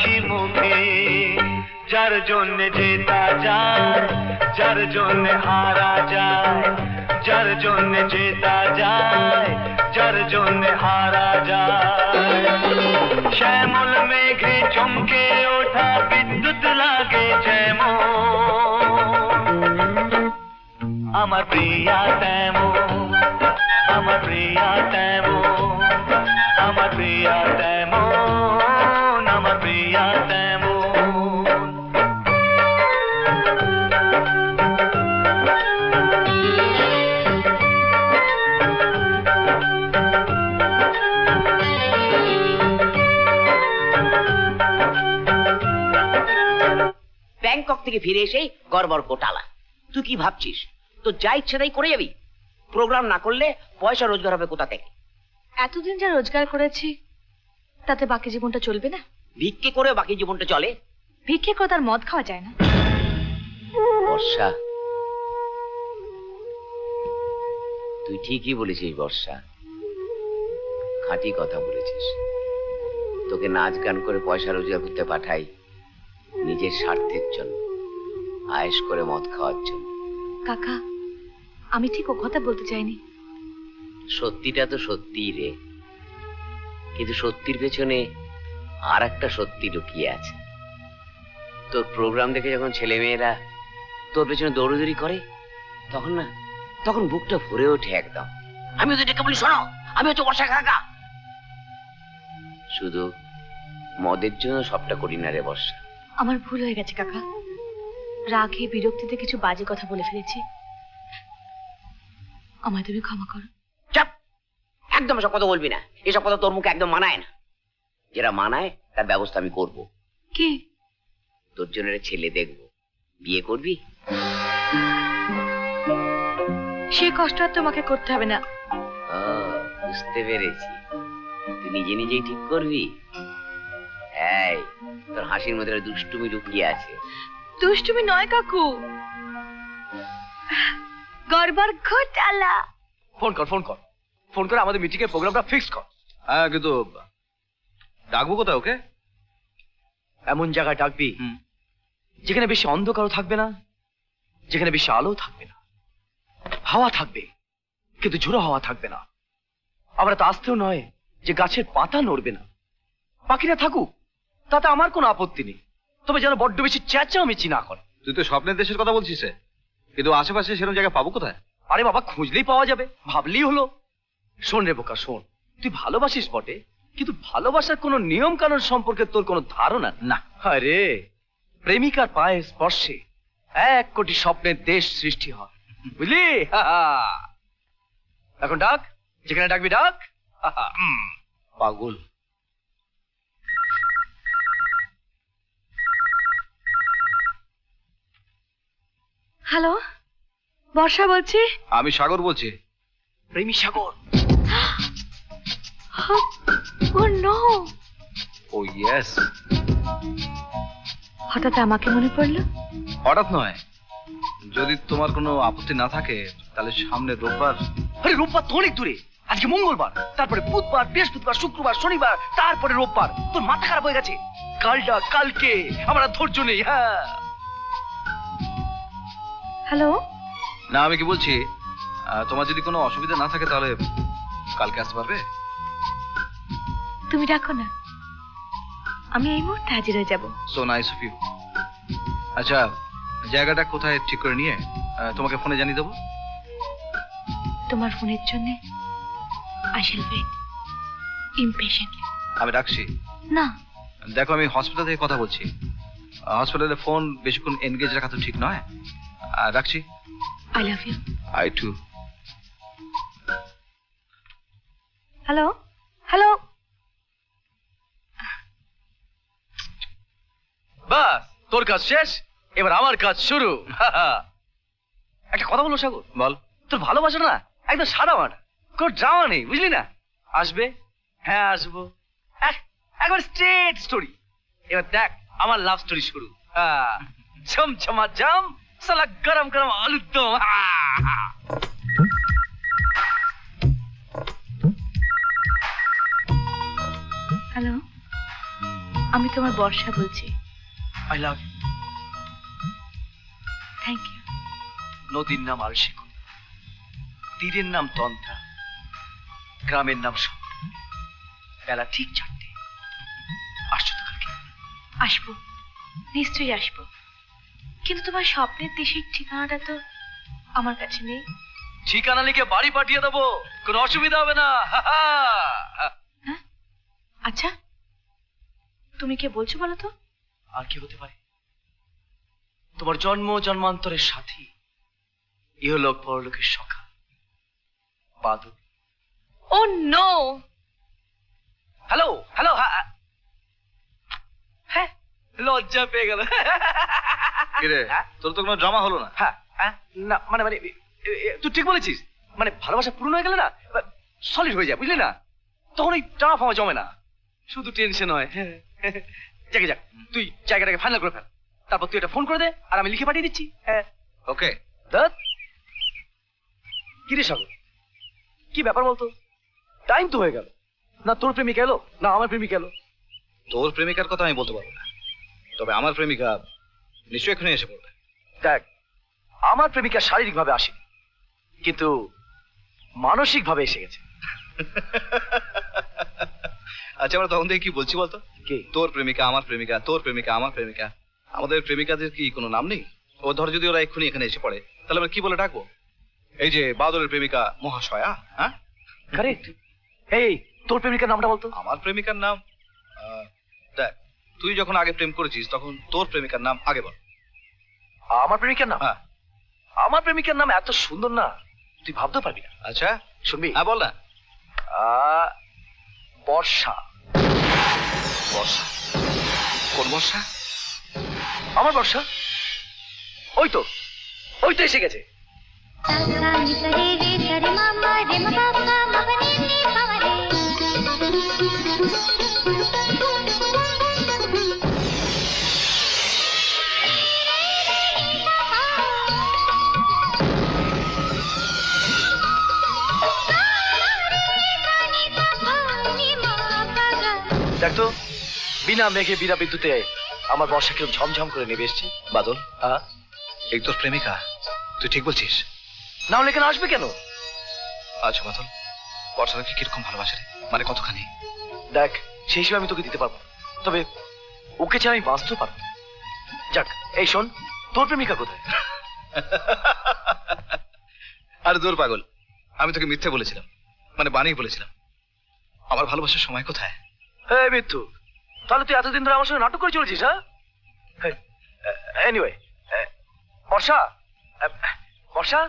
হাসি মুখে, যার জন্যে জেতা যায়, যার জন্যে হারা যায়, যার জন্যে জেতা যায়, যার জন্যে হারা যায়। শ্যামল মেঘে চমকে ওঠা বিদ্যুৎ লাগে যেমন, আমার প্রিয়া তেমন, আমার প্রিয়া তেমন, আমার প্রিয়া তেমন, আমার প্রিয়া তেমন। ব্যাংকক থেকে ফিরে এসে গড়বড় কোটালা, তুই কি ভাবছিস তো যা ইচ্ছে তাই করে যাবি? প্রোগ্রাম না করলে পয়সা রোজগার হবে কোথা থেকে? এতদিন যা রোজগার করেছি তাতে বাকি জীবনটা চলবে না? ভিক্ষে করে বাকি জীবনটা চলে? ভিক্ষে করে তার মদ খাওয়া যায় না? বর্ষা, তুই ঠিকই বলেছিস বর্ষা, খাঁটি কথা বলেছিস। তোকে নাচ গান করে পয়সা রোজগার করতে পাঠাই নিজের স্বার্থের জন্য, আয়েশ করে মদ খাওয়ার জন্য। কাকা, আমি ঠিক ও কথা বলতে চাইনি। সত্যিটা তো সত্যিই রে, কিন্তু সত্যির পেছনে আর একটা সত্যি লুকিয়ে আছে। তোর প্রোগ্রাম দেখে যখন ছেলে মেয়েরা তোর পেছনে দৌড়দৌড়ি করে তখন না, তখন বুকটা ভরে ওঠে একদম। আমি ওদের ডেকে বলি, শোনো আমি হচ্ছে বর্ষা কাকা। শুধু মদের জন্য সবটা করি না রে বর্ষা। আমার ভুল হয়ে গেছে কাকা, রাগে বিরক্তিতে কিছু বাজে কথা বলে ফেলেছি, আমায় তুমি ক্ষমা করো। চুপ, একদম এসব কথা বলবি না, এসব কথা তোর মুখে একদম মানায় না। যেটা মানায় তার ব্যবস্থা আমি করব। কি? তোর জন্য একটা ছেলে দেখবো, বিয়ে করবি? সে কষ্ট আর তোমাকে করতে হবে না। বুঝতে পেরেছি, তুই নিজে নিজেই ঠিক করবি। এই তোর হাসির মধ্যে দুষ্টুমি লুকিয়ে আছে। দুষ্টুমি নয় কাকু, গড়বড় ঘোটালা। ফোন কর, ফোন কর, ফোন করে আমাদের মিটিং এর প্রোগ্রামটা ফিক্স কর। হ্যাঁ, কিন্তু ডাকবো কোথায় ওকে? এমন জায়গায় ডাকবি যেখানে বেশি অন্ধকারও থাকবে না, যেখানে বেশি আলো থাকবে না। হাওয়া থাকবে কিন্তু ঝোড়ো হাওয়া থাকবে না, আবার তা আসতেও নয় যে গাছের পাতা নড়বে না। পাখিরা থাকুক, তাতে আমার কোনো আপত্তি নেই, তবে যেন বড্ড বেশি চেঁচামেচি না করে। তুই তো স্বপ্নের দেশের কথা বলছিস, কিন্তু আশেপাশে সেরকম জায়গা পাবো কোথায়? আরে বাবা, খুঁজলেই পাওয়া যাবে, ভাবলেই হলো। শোন রে বোকা শোন, তুই ভালোবাসিস বটে, কিন্তু ভালোবাসার কোনো নিয়ম কানুন সম্পর্কে তোর কোনো ধারণা না। আরে প্রেমিকার পায়ের স্পর্শে 1 কোটি স্বপ্নের দেশ সৃষ্টি হয়, বুঝলি? এখন ডাক, যেখানে ডাকবি ডাক। পাগল। হ্যালো, বর্ষা বলছি। আমি সাগর বলছি, প্রেমী সাগর। হঠাৎ আমাকে মনে পড়লো? হঠাৎ নয়, যদি তোমার কোনো আপত্তি না থাকে তাহলে সামনে রোববার। আরে রোববার তো অনেক দূরে, আজকে মঙ্গলবার, তারপরে বুধবার, বৃহস্পতিবার, শুক্রবার, শনিবার, তারপরে রোববার। তোর মাথা খারাপ হয়ে গেছে? কালটা, কালকে আমার ধৈর্য নেই। হ্যাঁ হ্যালো। না আমি কি বলছি, তোমার যদি কোনো অসুবিধা না থাকে তাহলে কালকে আসতে পারবে? তুমি ডাকো না, আমি এই মুহূর্তে হাজির হয়ে যাব। So nice of you. আচ্ছা, জায়গাটা কোথায় ঠিক করে নিয়ে তোমাকে ফোনে জানিয়ে দেবো। তোমার ফোনের জন্য আই শ্যাল ওয়েট ইমপেশেন্টলি। আমি রাখছি। না দেখো, আমি হসপিটাল থেকে কথা বলছি, হসপিটালে ফোন বেশিক্ষণ এনগেজ রাখা তো ঠিক নয়। রাখছি। I love you. I too. Hello hello. বাস, তোর কাজ শেষ, এবার আমার কাজ শুরু। একটা কথা বলো সাগর। বল। তোর ভালোবাসা না একদম সাদা মাটা, কোনো ড্রামা নেই, বুঝলি না? আসবে? হ্যাঁ আসবো, একবার স্ট্রেট স্টোরি। এবার দেখ আমার লাভ স্টোরি শুরু। ছমছমা জাম সালা গরম গরম আলুর দম। হ্যালো আমি তোমার বর্ষা বলছি। I love you. Thank you. নদীর নাম আরশিকো, তীরের নাম তন্ত্রা, গ্রামের নাম সন্ধ্যা, বেলা ঠিক 4টে। আসছো তো কালকে? আসবো, নিশ্চয়ই আসবো। কিন্তু তোমার স্বপ্নের দেশের ঠিকানাটা তো আমার কাছে নেই। ঠিকানা লিখে বাড়ি পাঠিয়ে দেবো, কোনো অসুবিধা হবে না। আচ্ছা তুমি কে বলছো বলো তো? আর কি হতে পারে? তোমার জন্ম জন্মান্তরের সাথী, ইহলোক পরলোকের সখা, Badal. Oh no. Hello hello. হ্যাঁ লজ্জা পেয়ে গেল। তোর তো কোনো ড্রামা হলো না? হ্যাঁ না, মানে মানে তুই ঠিক বলেছিস, মানে ভালোবাসা পূর্ণ হয়ে গেলে না সলিড হয়ে যায়, বুঝলি না? তখন ওই টাফ হওয়া জমে না, শুধু টেনশন হয়। যাকে যাক, তুই জায়গাটাকে ফাইনাল করে ফেল, তারপর তুই এটা ফোন করে দে আর আমি লিখে পাঠিয়ে দিচ্ছি। ওকে। দত কিরে সাগর, কি ব্যাপার বলতো? টাইম তো হয়ে গেল না, তোর প্রেমিকা এলো না আমার প্রেমিকা এলো। তোর প্রেমিকার কথা আমি বলতে পারবো না, তবে আমার প্রেমিকা নিশ্চয়ই এখানে এসে পড়বে। দেখ, আমার প্রেমিকা শারীরিক ভাবে আসেনি, কিন্তু মানসিক ভাবে এসে গেছে। আচ্ছা আমরা তখন দেখি কি বলছি বলতো, কি তোর প্রেমিকা আমার প্রেমিকা, তোর প্রেমিকা আমার প্রেমিকা। আমাদের প্রেমিকাদের কি কোনো নাম নেই? ও ধর যদি ওরা এক্ষুনি এখানে এসে পড়ে তাহলে আমরা কি বলে ডাকবো? এই যে বাদলের প্রেমিকা মহাশয়া। হ্যাঁ কারেক্ট। এই তোর প্রেমিকার নামটা বলতো। আমার প্রেমিকার নাম, দেখ তুই যখন আগে প্রেম করেছিস তখন তোর প্রেমিকার নাম আগে বল। আমার প্রেমিকার নাম? হ্যাঁ আমার প্রেমিকার নাম এত সুন্দর না তুই ভাবতে পারবি না। আচ্ছা শুনবি? হ্যাঁ বল না। বর্ষা। বর্ষা? কোন বর্ষা? আমার বর্ষা। ওই তো, ওই তো এসে গেছে। দেখ তো, বিনা মেঘে বিনা বিদ্যুতে আমার বর্ষা কিরকম ঝমঝম করে নেমে এসছে। বাদল, এই তোর প্রেমিকা, তুই ঠিক বলছিস? না হলে কেন আসবে কেন? আচ্ছা বাদল, বর্ষাকে কিরকম ভালোবাসে রে, মানে কতখানি? দেখ সেই হিসেবে আমি তোকে দিতে পারবো, তবে ওকে ছাড়া আমি বাঁচতে পারবো। যাক, এই শোন, তোর প্রেমিকা কোথায়? আরে দূর পাগল, আমি তোকে মিথ্যে বলেছিলাম, মানে বানিয়ে বলেছিলাম। আমার ভালোবাসার সময় কোথায়? এই মিথ্যু, তাহলে তুই এতদিন ধরে আমার সঙ্গে নাটক করে চলেছিস। হ্যাঁ এনিওয়ে, বর্ষা বর্ষা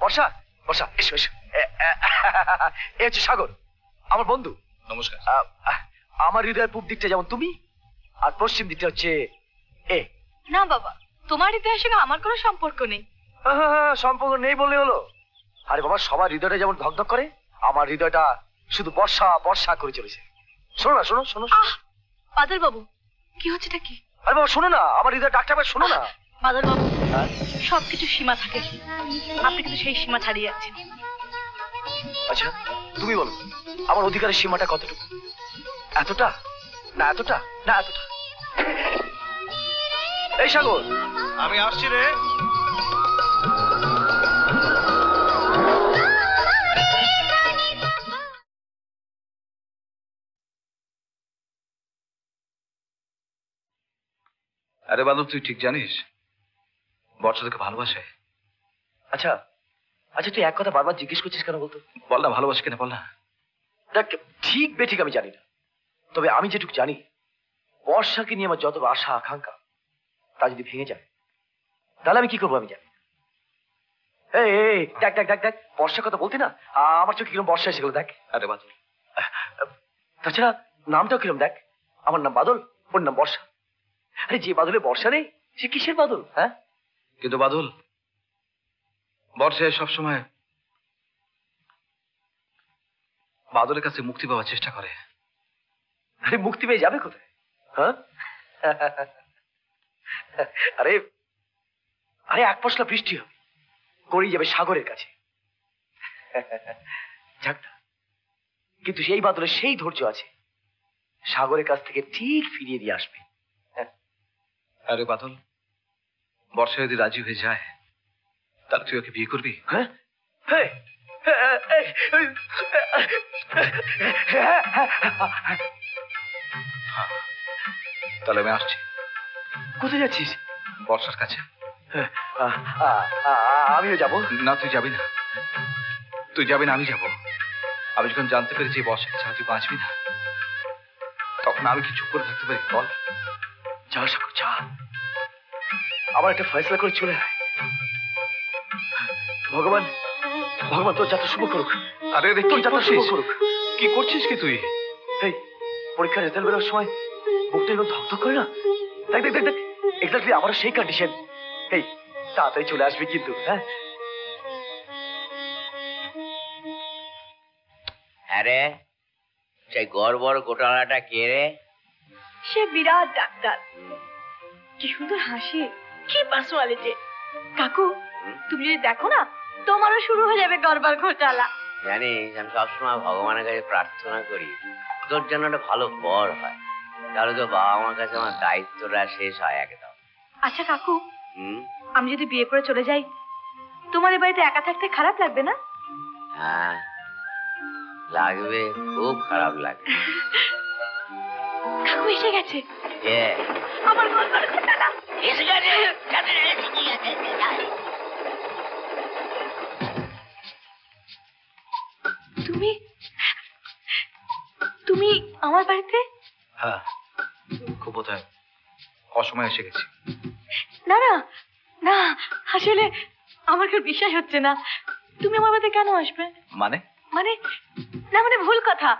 বর্ষা বর্ষা এসো এসো। এ হচ্ছে সাগর, আমার বন্ধু। নমস্কার। আমার হৃদয়ের পূর্ব দিকটা যেমন তুমি, আর পশ্চিম দিকটা হচ্ছে এ। না বাবা, তোমার হৃদয়ের সঙ্গে আমার কোনো সম্পর্ক নেই। সম্পর্ক নেই বললে হলো? আরে বাবা, সবার হৃদয়টা যেমন ধকধক করে, আমার হৃদয়টা শুধু বর্ষা বর্ষা করে চলেছে। শোনো না, শোনো শোনো। বাদল বাবু, কি হচ্ছে এটা? কি? আরে বাবা শোনো না, আমার হৃদয় ডাক্তার ভাই, শোনো না। বাদল বাবু, সবকিছু সীমা থাকে, আপনি কিন্তু সেই সীমা ছাড়িয়ে যাচ্ছেন। আচ্ছা তুমি বলো, আমার অধিকারের সীমাটা কতটুকু? এতটা না, এতটা না, এতটা। এই সাগর, আমি আসছি রে। আরে বাদল, তুই ঠিক জানিস বর্ষা তোকে ভালোবাসে? আচ্ছা আচ্ছা, তুই এক কথা বারবার জিজ্ঞেস করছিস কেন বলতো? বল না, ভালোবাসে কেন? বল না। দেখ ঠিক বেঠিক আমি জানি না, তবে আমি যেটুকু জানি, বর্ষাকে নিয়ে আমার যত আশা আকাঙ্ক্ষা তা যদি ভেঙে যায় তাহলে আমি কি করবো আমি জানি। এই দেখ দেখ দেখ দেখ, বর্ষার কথা বলতি না, আমার চোখে কিরম বর্ষা এসে গেল। দেখ আরে বাদল, তাছাড়া নামটাও কিরম। দেখ আমার নাম বাদল, ওর নাম বর্ষা। আরে যে বাদলে বর্ষা নেই সে কিসের বাদল? হ্যাঁ কিন্তু বাদল, বর্ষায় সবসময় বাদলের কাছে মুক্তি পাওয়ার চেষ্টা করে। আরে মুক্তি পেয়ে যাবে কোথায়? হ্যাঁ আরে আরে এক পশলা বৃষ্টি হবে, গড়িয়ে যাবে সাগরের কাছে। যাক না, কিন্তু সেই বাদলের সেই ধৈর্য আছে সাগরের কাছ থেকে ঠিক ফিরিয়ে দিয়ে আসবে। আরে বাদল, বর্ষা যদি রাজি হয়ে যায় তাহলে তুই ওকে বিয়ে করবি? হ্যাঁ তাহলে আমি আসছি। কোথায় যাচ্ছিস? বর্ষার কাছে। আমিও যাবো। না তুই যাবি না, তুই যাবি না, আমি যাবো। আমি যখন জানতে পেরেছি বর্ষাকে ছাড়া তুই বাঁচবি না, তখন আমি কি চুপ করে থাকতে পারি? বল, যা সাগর যা, আবার একটা ফয়সলা করে চলে আয়। ভগবান ভগবান তোর যাত্রা শুভ করুক। আরে তুই যাত্রা শুভ করুক। কি করছিস কি তুই? এই পরীক্ষার রেজাল্ট বেরোনোর সময় বুকটা এরকম ধকধক করে না? দেখ দেখ দেখ দেখ, এক্স্যাক্টলি আবার সেই কন্ডিশন। এই তাড়াতাড়ি চলে আসবি কিন্তু। হ্যাঁ আরে সেই গড়বড় ঘটনাটা কে রে? সে বিরাট ডাক্তার, কি সুন্দর হাসি, কি পার্সোনালিটি। কাকু তুমি যদি দেখো না, তোমারও শুরু হয়ে যাবে গড়বড় ঘোটালা। জানিস আমি সবসময় ভগবানের কাছে প্রার্থনা করি তোর জন্য একটা ভালো বর হয়, তাহলে তো বাবা আমার কাছে আমার দায়িত্বটা শেষ হয় একদম। আচ্ছা কাকু, আমি যদি বিয়ে করে চলে যাই তোমার এই বাড়িতে একা থাকতে খারাপ লাগবে না? হ্যাঁ লাগবে, খুব খারাপ লাগবে। কাকু এসে গেছে। আমার গড়বড় ঘোটালা এসে গেছে। তুমি আমার বাড়িতে? হ্যাঁ খুব বোধহয় অসময়ে এসে গেছি। না না না, আসলে আমার খুব বিশ্বাস হচ্ছে না তুমি আমার বাড়িতে কেন আসবে। মানে মানে না মানে ভুল কথা,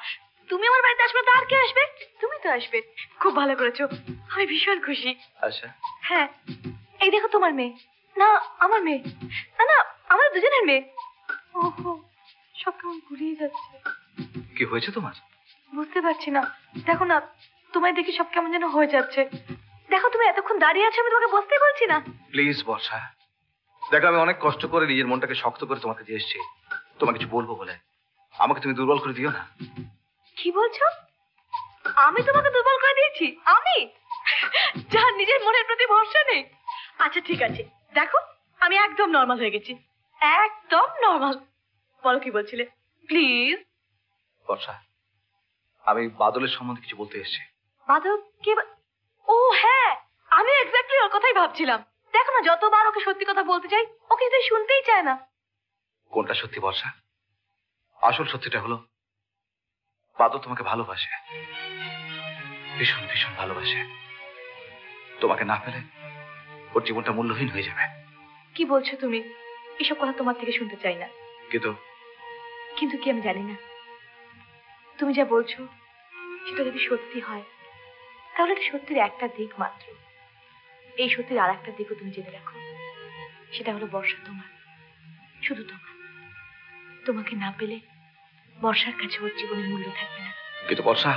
তুমি আমার বাড়িতে আসবে তো আর কে আসবে? তুমি তো আসবে। খুব ভালো করেছো, আমি ভীষণ খুশি। আচ্ছা হ্যাঁ, এই দেখো তোমার মেয়ে। না আমার মেয়ে, না না আমার দুজনের মেয়ে। ওহো সব কেমন ঘুরিয়ে যাচ্ছে। কি হয়েছে তোমার? বুঝতে পারছি না, দেখো না তোমায় দেখি সব কেমন যেন হয়ে যাচ্ছে। দেখো তুমি এতক্ষণ দাঁড়িয়ে আছো, আমি তোমাকে বসতে বলছি না। প্লিজ বর্ষা, দেখো আমি অনেক কষ্ট করে নিজের মনটাকে শক্ত করে তোমার কাছে এসেছি, তোমাকে কিছু বলবো বলে। আমাকে তুমি দুর্বল করে দিও না। কি বলছো? আমি তোমাকে দুর্বল করে দিয়েছি? আমি যা, নিজের মনের প্রতি ভরসা নেই। আচ্ছা ঠিক আছে, দেখো আমি একদম নর্মাল হয়ে গেছি, একদম নর্মাল। বলো কি বলছিলে? প্লিজ বর্ষা, আমি বাদলের সম্বন্ধে কিছু বলতে এসেছি। বাদল কে? ও হ্যাঁ, আমি এক্স্যাক্টলি ওর কথাই ভাবছিলাম। দেখো না যতবার ওকে সত্যি কথা বলতে চাই ও কিন্তু শুনতেই চায় না। কোনটা সত্যি বর্ষা? আসল সত্যিটা হলো বাদল তোমাকে ভালোবাসে, ভীষণ ভীষণ ভালোবাসে। তোমাকে না পেলে ওর জীবনটা মূল্যহীন হয়ে যাবে। কি বলছো তুমি? এসব কথা তোমার থেকে শুনতে চাই না। কিন্তু কি আমি জানি না, তুমি যা বলছো সেটা যদি সত্যি হয় তাহলে তো সত্যির একটা দিক মাত্র। এই সত্যির আর একটা দিকও তুমি জেনে রাখো, সেটা হলো বর্ষা তোমার, শুধু তোমার। তোমাকে না পেলে বর্ষার কাছে ওর জীবনের মূল্য থাকবে না। কিন্তু বর্ষা,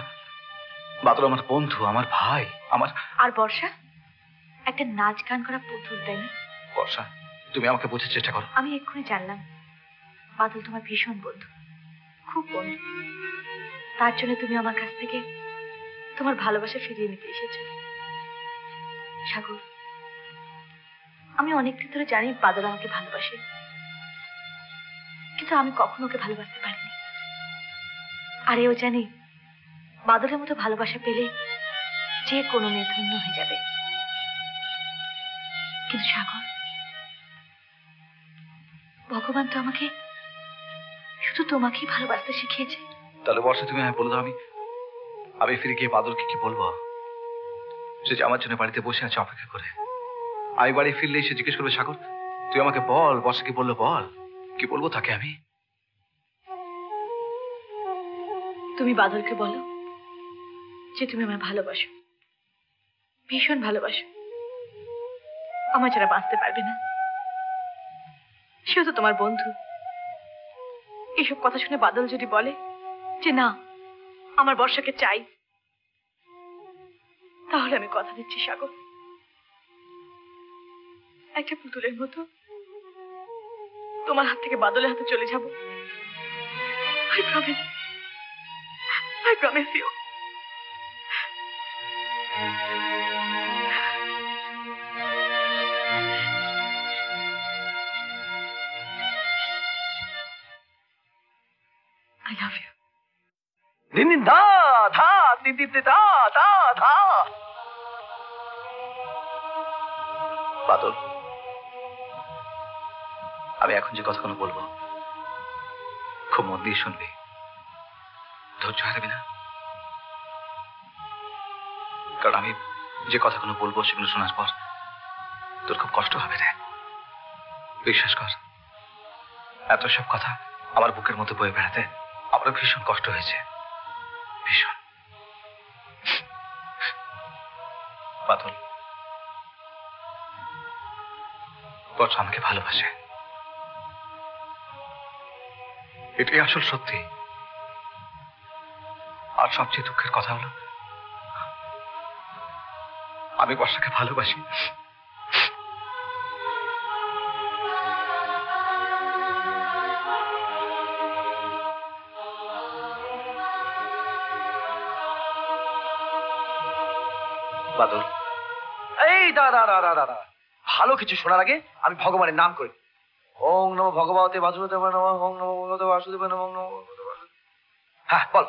বাদল আমার বন্ধু, আমার ভাই, আমার। আর বর্ষা একটা নাচ গান করা পুতুল, তাই না? বর্ষা তুমি আমাকে বোঝার চেষ্টা করো। আমি এক্ষুনি জানলাম বাদল তোমার ভীষণ বন্ধু, খুব বন্ধু। তার জন্য তুমি আমার কাছ থেকে তোমার ভালোবাসা ফিরিয়ে নিতে এসেছো। সাগর, আমি অনেকদিন ধরে জানি বাদল আমাকে ভালোবাসে, কিন্তু আমি কখনো ওকে ভালোবাসতে পারিনি। আর এও জানি বাদলের মতো ভালোবাসা পেলে যে কোনো মেয়ে ধন্য হয়ে যাবে। কিন্তু সাগর, ভগবান তো আমাকে শুধু তোমাকেই ভালোবাসতে শিখিয়েছে। তাহলে বর্ষা তুমি বলে দাও, আমি ফিরে গিয়ে বাদলকে কি বলবো? সে যে আমার জন্য বাড়িতে বসে আছে অপেক্ষা করে। আমি বাড়ি ফিরলে সে জিজ্ঞেস করবে, সাগর তুই আমাকে বল বর্ষা কি বললো, বল। কি বলবো তাকে আমি? তুমি বাদলকে বলো যে তুমি আমায় ভালোবাসো, ভীষণ ভালোবাসো, আমার ছাড়া বাঁচতে পারবে না, সেও তো তোমার বন্ধু। এসব কথা শুনে বাদল যদি বলে যে না আমার বর্ষাকে চাই, তাহলে আমি কথা দিচ্ছি সাগর, একটা পুতুলের মতো তোমার হাত থেকে বাদলের হাতে চলে যাব। I promise you. Rin da tha di da da tha. Badal, আমি এখন যে কথাগুলো বলবো খুব মন দিয়ে শুনবি, ধৈর্য হারাবি না, কারণ আমি যে কথাগুলো বলবো সেগুলো শোনার পর তোর খুব কষ্ট হবে রে। বিশ্বাস কর, এত সব কথা আমার বুকের মধ্যে বয়ে বেড়াতে আমার ভীষণ কষ্ট হয়েছে, ভীষণ। বাদল, বর্ষা আমাকে ভালোবাসে, এটাই আসল সত্যি। আর সবচেয়ে দুঃখের কথা হলো আমি বর্ষাকে ভালোবাসি। বাদল, এই দাদা দাদা দাদা, ভালো কিছু শোনার আগে আমি ভগবানের নাম করি। ওং নমঃ ভগবতে বাসুদেবায় নমঃ, ওং নমঃ ভগবতে বাসুদেবায় নমঃ, ওং নমঃ ভগবতে বাসুদেবায়। হ্যাঁ বল।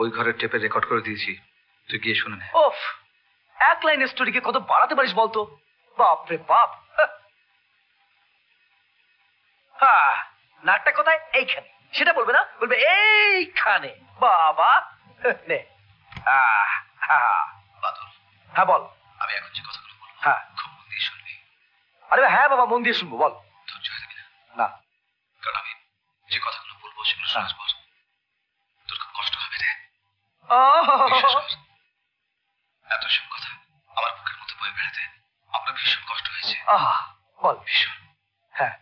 ওই ঘরের টেপে রেকর্ড করে দিয়েছি, তুই গিয়ে শুনে নে। ওফ, এক লাইনের স্টোরিকে কত বাড়াতে পারিস বলতো, বাপ রে বাপ। হ্যাঁ, নাটটা কোথায়? এইখানে। সেটা বলবে না, বলবে এইখানে। বাবা নে। বাদল, হ্যাঁ বল। আমি এখন যে কথাগুলো বলবো হ্যাঁ খুব মন দিয়ে শুনবি। আরে হ্যাঁ বাবা, মন দিয়ে শুনবো, বল। ধৈর্য হারাবি না, না, কারণ আমি যে কথাগুলো বলবো সেগুলো শোনার পর তোর খুব কষ্ট হবে রে। এত সব কথা আমার বুকের মতো বয়ে বেড়াতে আমার ভীষণ কষ্ট হয়েছে। আহ বল। ভীষণ, হ্যাঁ।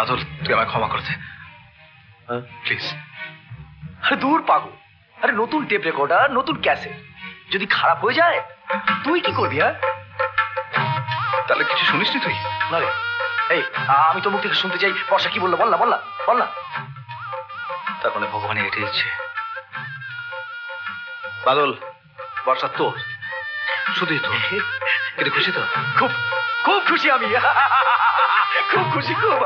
বাদল, তুই আমায় ক্ষমা করতে প্লিজ। আরে দূর পাগল, আরে নতুন টেপ রেকর্ডার, নতুন ক্যাসেট, যদি খারাপ হয়ে যায় তুই কি করবি? আর তাহলে কিছু শুনিসনি তুই? না রে, এই আমি তো মুখ থেকে শুনতে চাই বর্ষা কি বললো। বল না। তার মানে ভগবানের এটাই ইচ্ছে। বাদল, বর্ষা তোর, শুধুই তোর। এটা খুশি তো? খুব খুব খুশি আমি, খুব খুশি, খুব।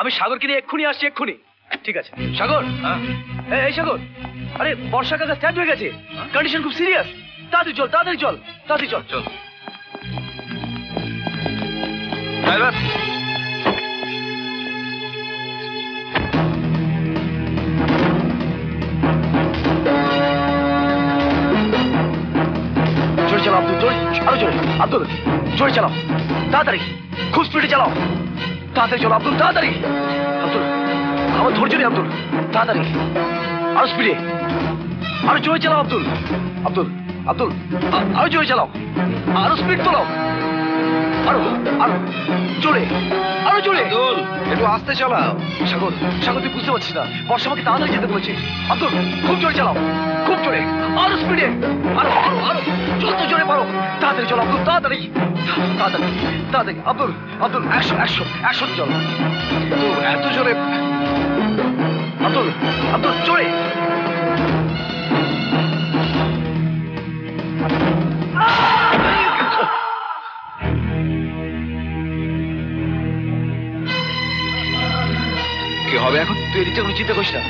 আমি সাগরকে নিয়ে এক্ষুনি আসছি, এক্ষুনি। ঠিক আছে সাগর। এই সাগর, আরে বর্ষা কাজ স্টার্ট হয়ে গেছে, কন্ডিশন খুব সিরিয়াস, তাড়াতাড়ি চল, তাড়াতাড়ি চল, তাড়াতাড়ি চল, চল। আব্দুল জোরে চালাও, তাড়াতাড়ি, খুব স্পিডে চালাও, তাড়াতাড়ি চলো আব্দুল, তাড়াতাড়ি। আব্দুল, আমার ধৈর্য নেই আব্দুল, তাড়াতাড়ি, আরো স্পিডে, আরো জোরে চালাও আব্দুল, আব্দুল আব্দুল আরো জোরে চালাও, আরো স্পিড তোলাও, আরো আরো জোরে, আরো জোরে। আব্দুল, একটু আস্তে চালাও। সাগর, সাগর তুই বুঝতে পারছিস না, বর্ষা আমাকে তাড়াতাড়ি যেতে বলেছে। আব্দুল, খুব জোরে চালাও, খুব জোরে, আরো স্পিডে, আরো আরো আরো যত জোরে পারো, তাড়াতাড়ি চলো আব্দুল, তাড়াতাড়ি, তাড়াতাড়ি, তাড়াতাড়ি আব্দুল, আব্দুল 100 চলো আব্দুল, এত জোরে আব্দুল, আব্দুল জোরে। কি হবে এখন? তুই এদিকে কোনো চিন্তা করিস না,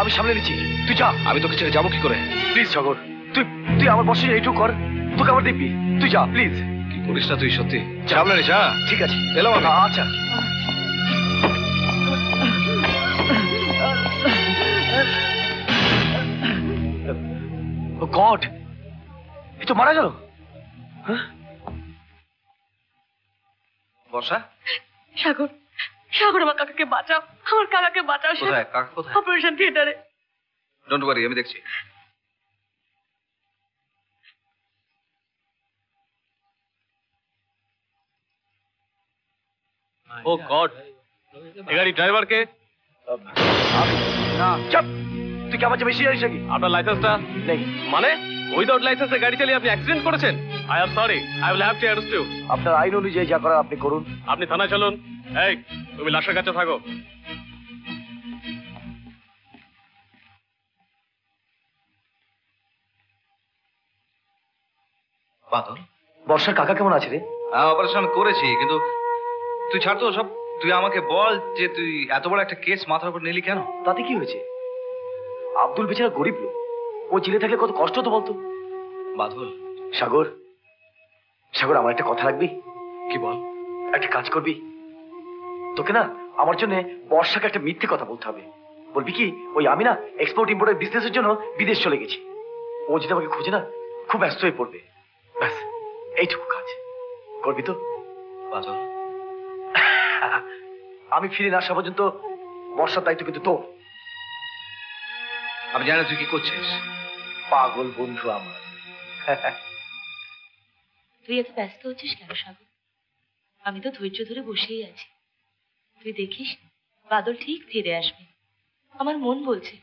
আমি সামলে নিচ্ছি, তুই যা। আমি তোকে ছেড়ে যাবো কি করে? প্লিজ সাগর, তুই তুই আমার বসে এইটুকু কর, তোকে আমার দেখবি, তুই যা প্লিজ। কি করিস না তুই, সত্যি সামলে নিস। হ্যাঁ ঠিক আছে, এলাম আমি। আচ্ছা Oh God! ये तो मारा गया हाँ? बॉर्सा? शागुन, शागुन हमारे काका के बाँचा, हमारे काका के बाँचा शागुन। कोताही काका कोताही? ऑपरेशन थिएटर है। Don't worry, हमें देखिए। Oh God! इगारी ड्राइवर के? चुप! तू क्या बच्चे बेशी जारी शकी? आपका लाइसेंस था? नहीं। माने? Without license, the car is an accident. I am sorry. I will have to arrest you. After I know you, you will have to do it. You will have to do it. Hey, you will have to do it. Badal? Boss, how are you? I did operation, but you told me that you have a big case. Why did you do that? Abdul is a poor man. वो जिले थके को तो cost हो तो बोल तो बादल शागुर शागुर आमारे एक कथा लग भी कि बोल एक काज कर भी तो क्या ना आमार जो ने बॉर्शा का एक मिथ्य कथा बोलता भी बोल भी कि वो यामी ना एक्सपोर्ट इंपोर्ट बिजनेस जो ना विदेश चले गए ची वो जितना वक्त खोजे ना खूब व्यस्त हो पड़ बे बस ऐसे वो काज कर भी तो बादल आमी फिर ना शाबोजन तो बॉर्शा दायित्व के तो अब जाना तू की कुछ है पागल बंधु आमार तू ये तो व्यस्त हो चुकी है शागुन आमी तो थोड़ी चोधरे बोशे ही आज तू देखिस बादल ठीक फिरे आश्मी हमार मन बोल चे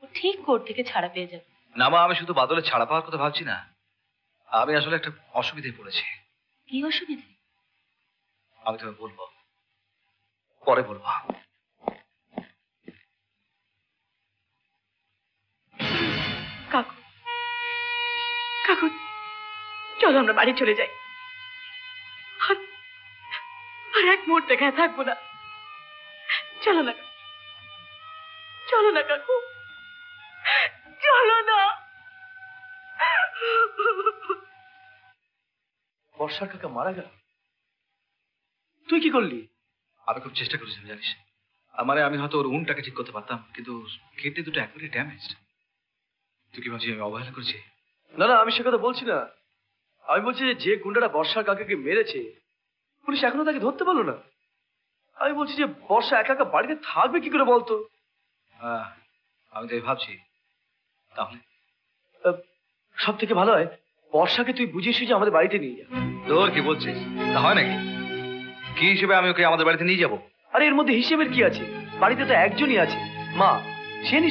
वो ठीक कोर्ट थे के छाड़ा पे जब ना माँ आमी शुद्ध बादल के छाड़ा पार को तो भाव ची ना आमी आश्चर्य एक टक औषधि दे पड़े चे क्यों औषधि दे आमी तुम्हें बोल काकू, काकू, चलो हम लोग बाड़ी चले जाएं। और एक मोड़ तक है था गुना। चलो ना काकू, चलो ना। बॉर्शा काका मारा गया। तू क्या कर ली? आप एक चेष्टा करो समझाने। हमारे आमी हाथों और ऊन टके चिक को तो बात हम किधो कितने तो टैक्टर ही डैमेज्ड। तू क्या बाजी है अवहेलना कर ची? ना ना आमिशा का तो बोल ची ना, आमिश बोल ची जे गुंडा डा बॉर्शा काके के मेरे ची, पुलिस ऐकनो ताकि धोते बोलो ना, आमिश बोल ची जे बॉर्शा ऐका का बाढ़ के थाल में किकरे बोल तो, हाँ, आमिश तो ये भाव ची, ताहले, अब सब ते के भाला है, बॉर्शा के तू बुझे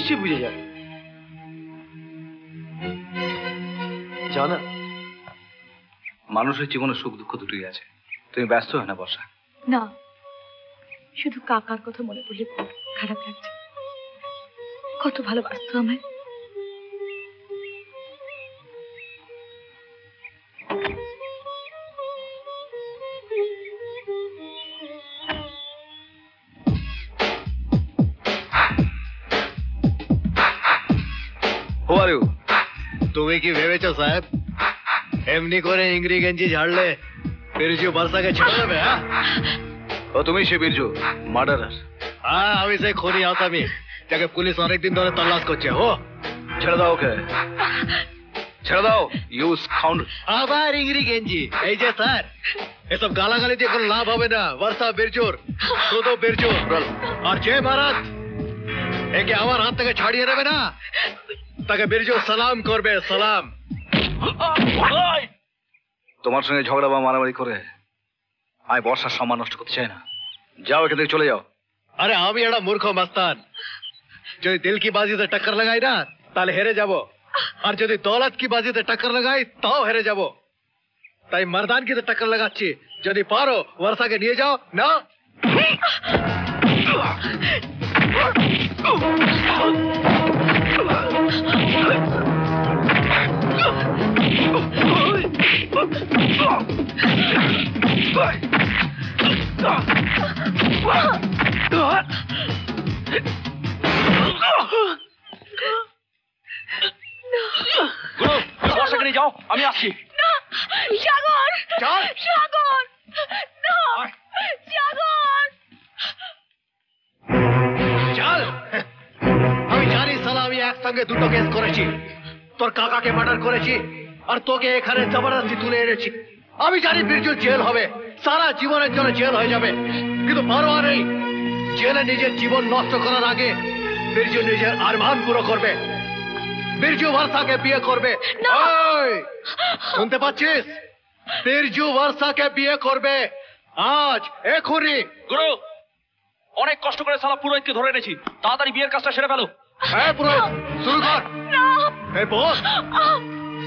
शुज हमारे जाना मानुष के जीवन में सुख दुख दुटी है जे तुम्हें व्यस्त हो ना बॉर्शा ना शुद्ध काकार को तो मने पुलिस खड़ा कर जे कतो भालो व्यस्त हमें हो आरु तुम्हें की वेवेचो साहब, एमनी कोरे इंग्री गंजी झाड़ ले, बिरजू बरसा के छाड़े में हाँ, और तुम्हीं शिबिरजू, मर्डरर, हाँ अभी से खोनी आता मी, जबकि पुलिस और एक दिन दोनों तलाश कोच्चे हो, छड़ दाओ यू स्काउंडर, आबार इंग्री गंजी, ऐसे सर, ये सब गाला गाली जी कुल लाभ होवे ना, बरसा बिरजूर, तो बिरजूर, और जय भारत, एक आवार हाथ तक छाड़िए रे बेना ताकि बिरजू सलाम कर बे सलाम। तुम्हारे संगे झगड़ा बाम मारा मरी करे। आई बॉस का सामान नष्ट कुछ चाहिए ना। जाओ किधर चले जाओ। अरे हम ये लड़ा मूर्खों मस्तान। जो दिल की बाजी से टक्कर लगाई ना, ताले हेरे जावो। और जो दौलत की बाजी से टक्कर लगाई, ताऊ हेरे जावो। ताई मर्दान की से टक्कर लगाची, जो पारो वर्षा के लिए जाओ ना। नहीं जाओ अमी आशी ना शागुन शागुन ना शागुन चल अमी जानी सलामी एक संगे दूसरों के स्कोरेची তোর কাকাকে মার্ডার করেছি আর তোকে এখানে জবরদস্তি তুলে এনেছি। আমি জানি বিরজু জেল হবে, সারা জীবনের জন্য জেল হয়ে যাবে, কিন্তু পারবা নেই। জেলে নিজের জীবন নষ্ট করার আগে বিরজু নিজের আরমান পুরো করবে। বিরজু বর্ষাকে বিয়ে করবে। শুনতে পাচ্ছিস? বিরজু বর্ষাকে বিয়ে করবে আজ, এখনই। গুরু, অনেক কষ্ট করে সালা পুরোহিতকে ধরে এনেছি, তাড়াতাড়ি বিয়ের কাজটা সেরে ফেলো। হ্যাঁ পুরোহিত, শুরু কর। হে বস,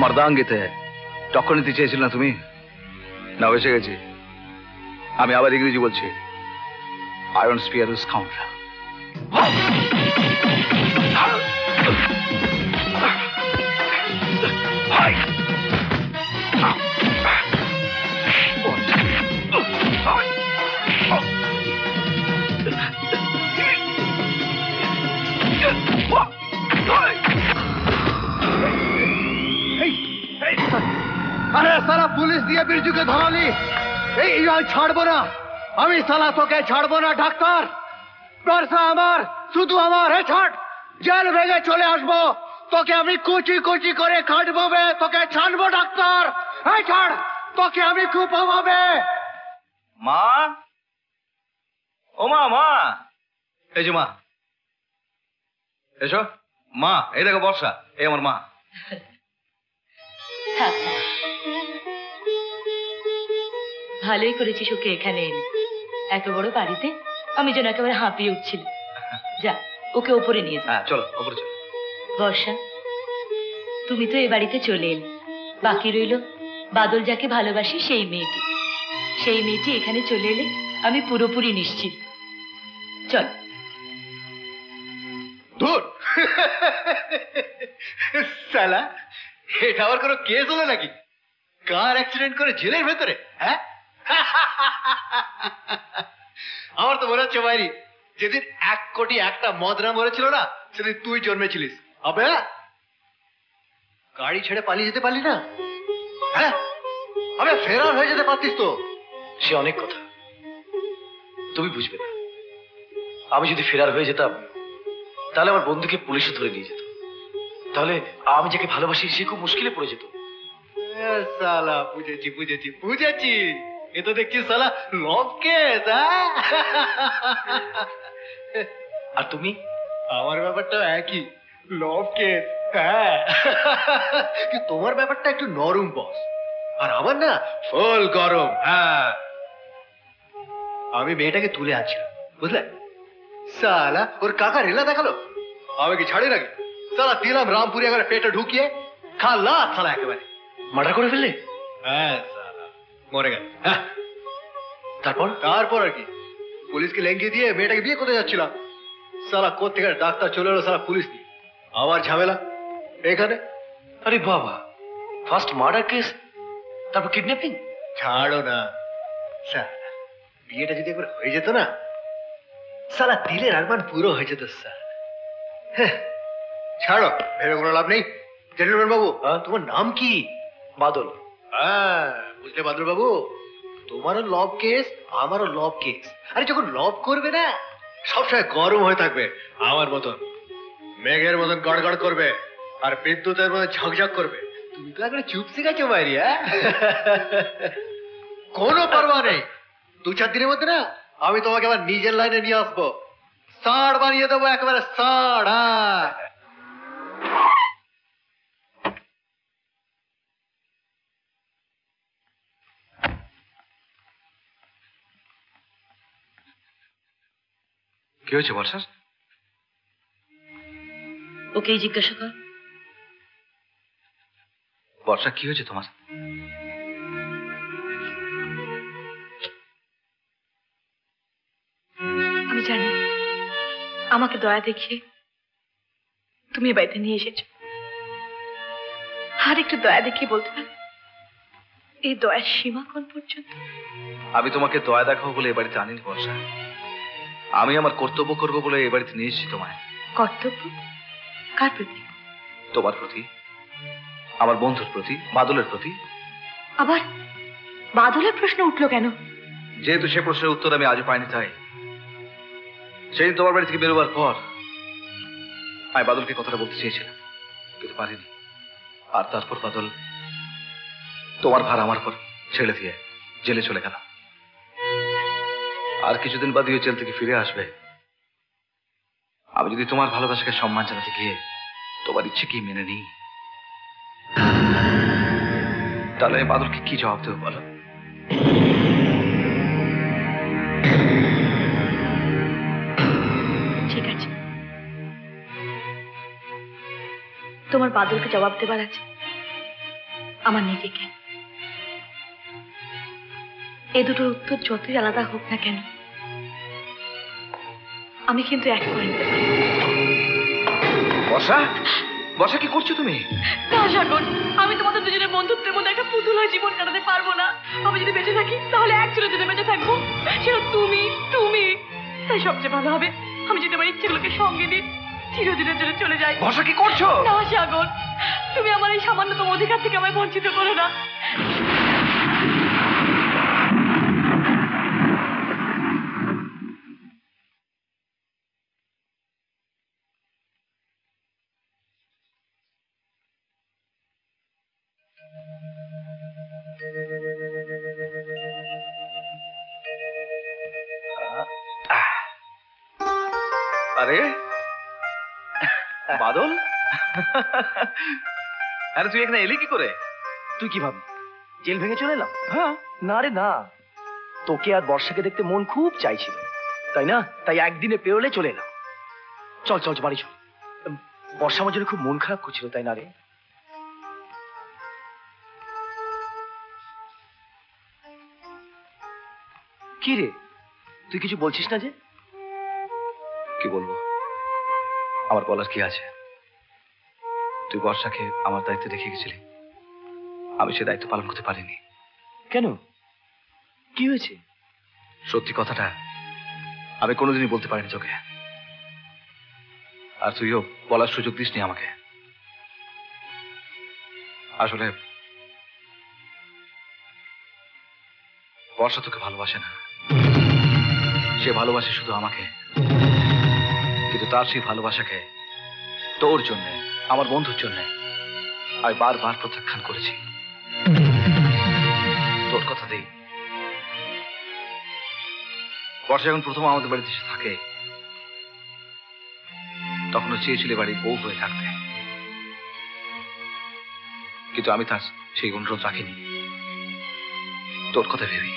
মর্দাঙ্গিতে টক্কর নিতে চেয়েছিল না তুমি? না, বেঁচে গেছি। আমি আবার ইংরেজি বলছি, আয়রন স্পিয়ার ইজ কাউন্টার। আরে সালা পুলিশ দিয়ে বিরজুকে ধরালি, এই ছাড়বো না আমি। সালা তোকে ছাড়বো না ডাক্তার, বর্ষা আমার, শুধু আমার। হে ছাড়, জেল ভেঙে চলে আসবো, তোকে আমি কুচি কুচি করে কাটবো বে, তোকে ছাড়বো ডাক্তার। হে ছাড়, তোকে আমি কুপাবো বে। মা, ও মা, মা, এই যে মা, এসো মা, এই দেখো বর্ষা, এই আমার মা। ভালোই করেছিস ওকে এখানে এনে, এত বড় বাড়িতে আমি যেন একেবারে হাঁপিয়ে উঠছিল। যা, ওকে ওপরে নিয়ে যা। চলো ওপরে চলো। বর্ষা, তুমি তো এই বাড়িতে চলে এলে, বাকি রইল বাদল যাকে ভালোবাসি সেই মেয়েটি। সেই মেয়েটি এখানে চলে এলে আমি পুরোপুরি নিশ্চিত। চল। ধুর, শালা এটা আবার কোনো কেস হলো নাকি? কার অ্যাক্সিডেন্ট করে জেলের ভেতরে? হ্যাঁ, আমার তো মনে হচ্ছে বাইরি, যেদিন 1 কোটি 1টা মদনা মরেছিল না, সেদিন তুই জন্মেছিলিস। আবে, গাড়ি ছেড়ে পালিয়ে যেতে পারলি না? হ্যাঁ, আবে ফেরার হয়ে যেতে পারতিস তো। সে অনেক কথা, তুমি বুঝবে না। আমি যদি ফেরার হয়ে যেতাম, তাহলে আমার বন্ধুকে পুলিশে ধরে নিয়ে যেত, তাহলে আমি যাকে ভালোবাসি সে খুব মুশকিলে পড়ে যেত। সালা বুঝেছি বুঝেছি বুঝেছি, এ তো দেখছি সালা লকেট। আর তুমি? আমার ব্যাপারটা একই, লকেট। হ্যাঁ, তোমার ব্যাপারটা একটু নরম বস, আর আমার না ফুল গরম। হ্যাঁ, আমি মেয়েটাকে তুলে আনছিলাম, বুঝলে? সালা ওর কাকা রেলা দেখালো, আমি কি ছাড়ি নাকি? সালা দিলাম রামপুরি একবারে পেটে ঢুকিয়ে, খালা সালা একেবারে মার্ডার করে ফেললে। হ্যাঁ, মরে গেল। তারপর? তারপর আর কি, পুলিশকে লেঙ্গিয়ে দিয়ে মেয়েটাকে বিয়ে করতে যাচ্ছিলাম। সালা কোত্থেকে ডাক্তার চলে এলো, সালা পুলিশ দিয়ে আবার ঝামেলা এখানে। আরে বাবা, ফার্স্ট মার্ডার কেস, তারপর কিডন্যাপিং। ছাড়ো না, বিয়েটা যদি একবার হয়ে যেত না, সালা দিলের আরমান পুরো হয়ে যেত। হ্যাঁ, ছাড়ো, ভেবে কোনো লাভ নেই। জেন্টলম্যান বাবু, তোমার নাম কি? বাদল। হ্যাঁ, বুঝলে বাদল বাবু, তোমারও লব কেস, আমারও লব কেস। আরে যখন লব করবে না, সবসময় গরম হয়ে থাকবে, আমার মতন মেঘের মতন গড়গড় করবে, আর বিদ্যুতের মতন ঝকঝক করবে। তুমি তো একবার চুপসে গেছো বাইরে। কোনো পারবা নেই, 2-4 দিনের মধ্যে না আমি তোমাকে আবার নিজের লাইনে নিয়ে আসবো, সাড় বানিয়ে দেবো একেবারে সাড়। কি হয়েছে বর্ষার? ওকেই জিজ্ঞাসা কর। বর্ষা কি হয়েছে তোমার? আমি জানি আমাকে দয়া দেখিয়ে তুমি বাড়িতে নিয়ে এসেছো, আর একটু দয়া দেখিয়ে বলতে পারো এই দয়ার সীমা কোন পর্যন্ত? আমি তোমাকে দয়া দেখাবো বলে এ বাড়িতে আনিনি বর্ষা, আমি আমার কর্তব্য করবো বলে এ বাড়িতে নিয়ে এসেছি তোমায়। কর্তব্য কার প্রতি? তোমার প্রতি, আমার বন্ধুর প্রতি, বাদলের প্রতি। আবার বাদলের প্রশ্ন উঠলো কেন? যেহেতু সে প্রশ্নের উত্তর আমি আজও পাইনি, তাই সেই তোমার বাড়ি থেকে বেরোবার পর আমি বাদলকে কথাটা বলতে চেয়েছিলাম, কিন্তু পারিনি। আর তারপর বাদল তোমার ভার আমার পর ছেড়ে দিয়ে জেলে চলে গেল। আর কিছুদিন বাদে ও জেল থেকে ফিরে আসবে। আমি যদি তোমার ভালোবাসাকে সম্মান জানাতে গিয়ে তোমার ইচ্ছে কি মেনে নিই, তাহলে বাদলকে কি জবাব দেবো বলো? ঠিক আছে, তোমার বাদলকে জবাব দেবার আছে, আমার নিজেকে। এ দুটোর উত্তর যতই আলাদা হোক না কেন, আমি কিন্তু এক করে নিতে পারি। বর্ষা, বর্ষা কি করছো তুমি? আমি তোমাদের দুজনের বন্ধুত্বের মধ্যে একটা পুতুল হয়ে জীবন কাটাতে পারবো না। আমি যদি বেঁচে থাকি তাহলে একজনের জন্য বেঁচে থাকবো, সেটা তুমি। তুমি তাই সবচেয়ে ভালো হবে আমি যদি আমার ইচ্ছেগুলোকে সঙ্গে নিই, চিরদিনের জন্য চলে যাই। বর্ষা কি করছো? না সাগর, তুমি আমার এই সামান্যতম অধিকার থেকে আমায় বঞ্চিত করো না। আরে বাদল, আরে তুই এখানে এলি কি করে? তুই কি ভাবলি জেল ভেঙে চলে এলাম? হ্যাঁ, না রে না, তোকে আর বর্ষাকে দেখতে মন খুব চাইছিল, তাই না? তাই একদিনে পেরোলে চলে এলাম। চল চল বাড়ি চল। বর্ষা আমার জন্য খুব মন খারাপ করছিল, তাই না রে? কি রে, তুই কিছু বলছিস না যে? কি বলবো, আমার বলার কি আছে? তুই বর্ষাকে আমার দায়িত্ব রেখে গেছিলি, আমি সে দায়িত্ব পালন করতে পারিনি। কেন, কি হয়েছে? সত্যি কথাটা আমি কোনোদিনই বলতে পারিনি তোকে, আর তুইও বলার সুযোগ দিসনি আমাকে। আসলে বর্ষা তোকে ভালোবাসে না, সে ভালোবাসে শুধু আমাকে। কিন্তু তার সেই ভালোবাসাকে তোর জন্য, আমার বন্ধুর জন্য আমি বারবার প্রত্যাখ্যান করেছি। তোর কথা দেই, বর্ষা যখন প্রথম আমাদের বাড়িতে এসে থাকে তখন চেয়েছিল বাড়ি বউ হয়ে থাকতে, কিন্তু আমি তার সেই অনুরোধ রাখিনি তোর কথা ভেবি।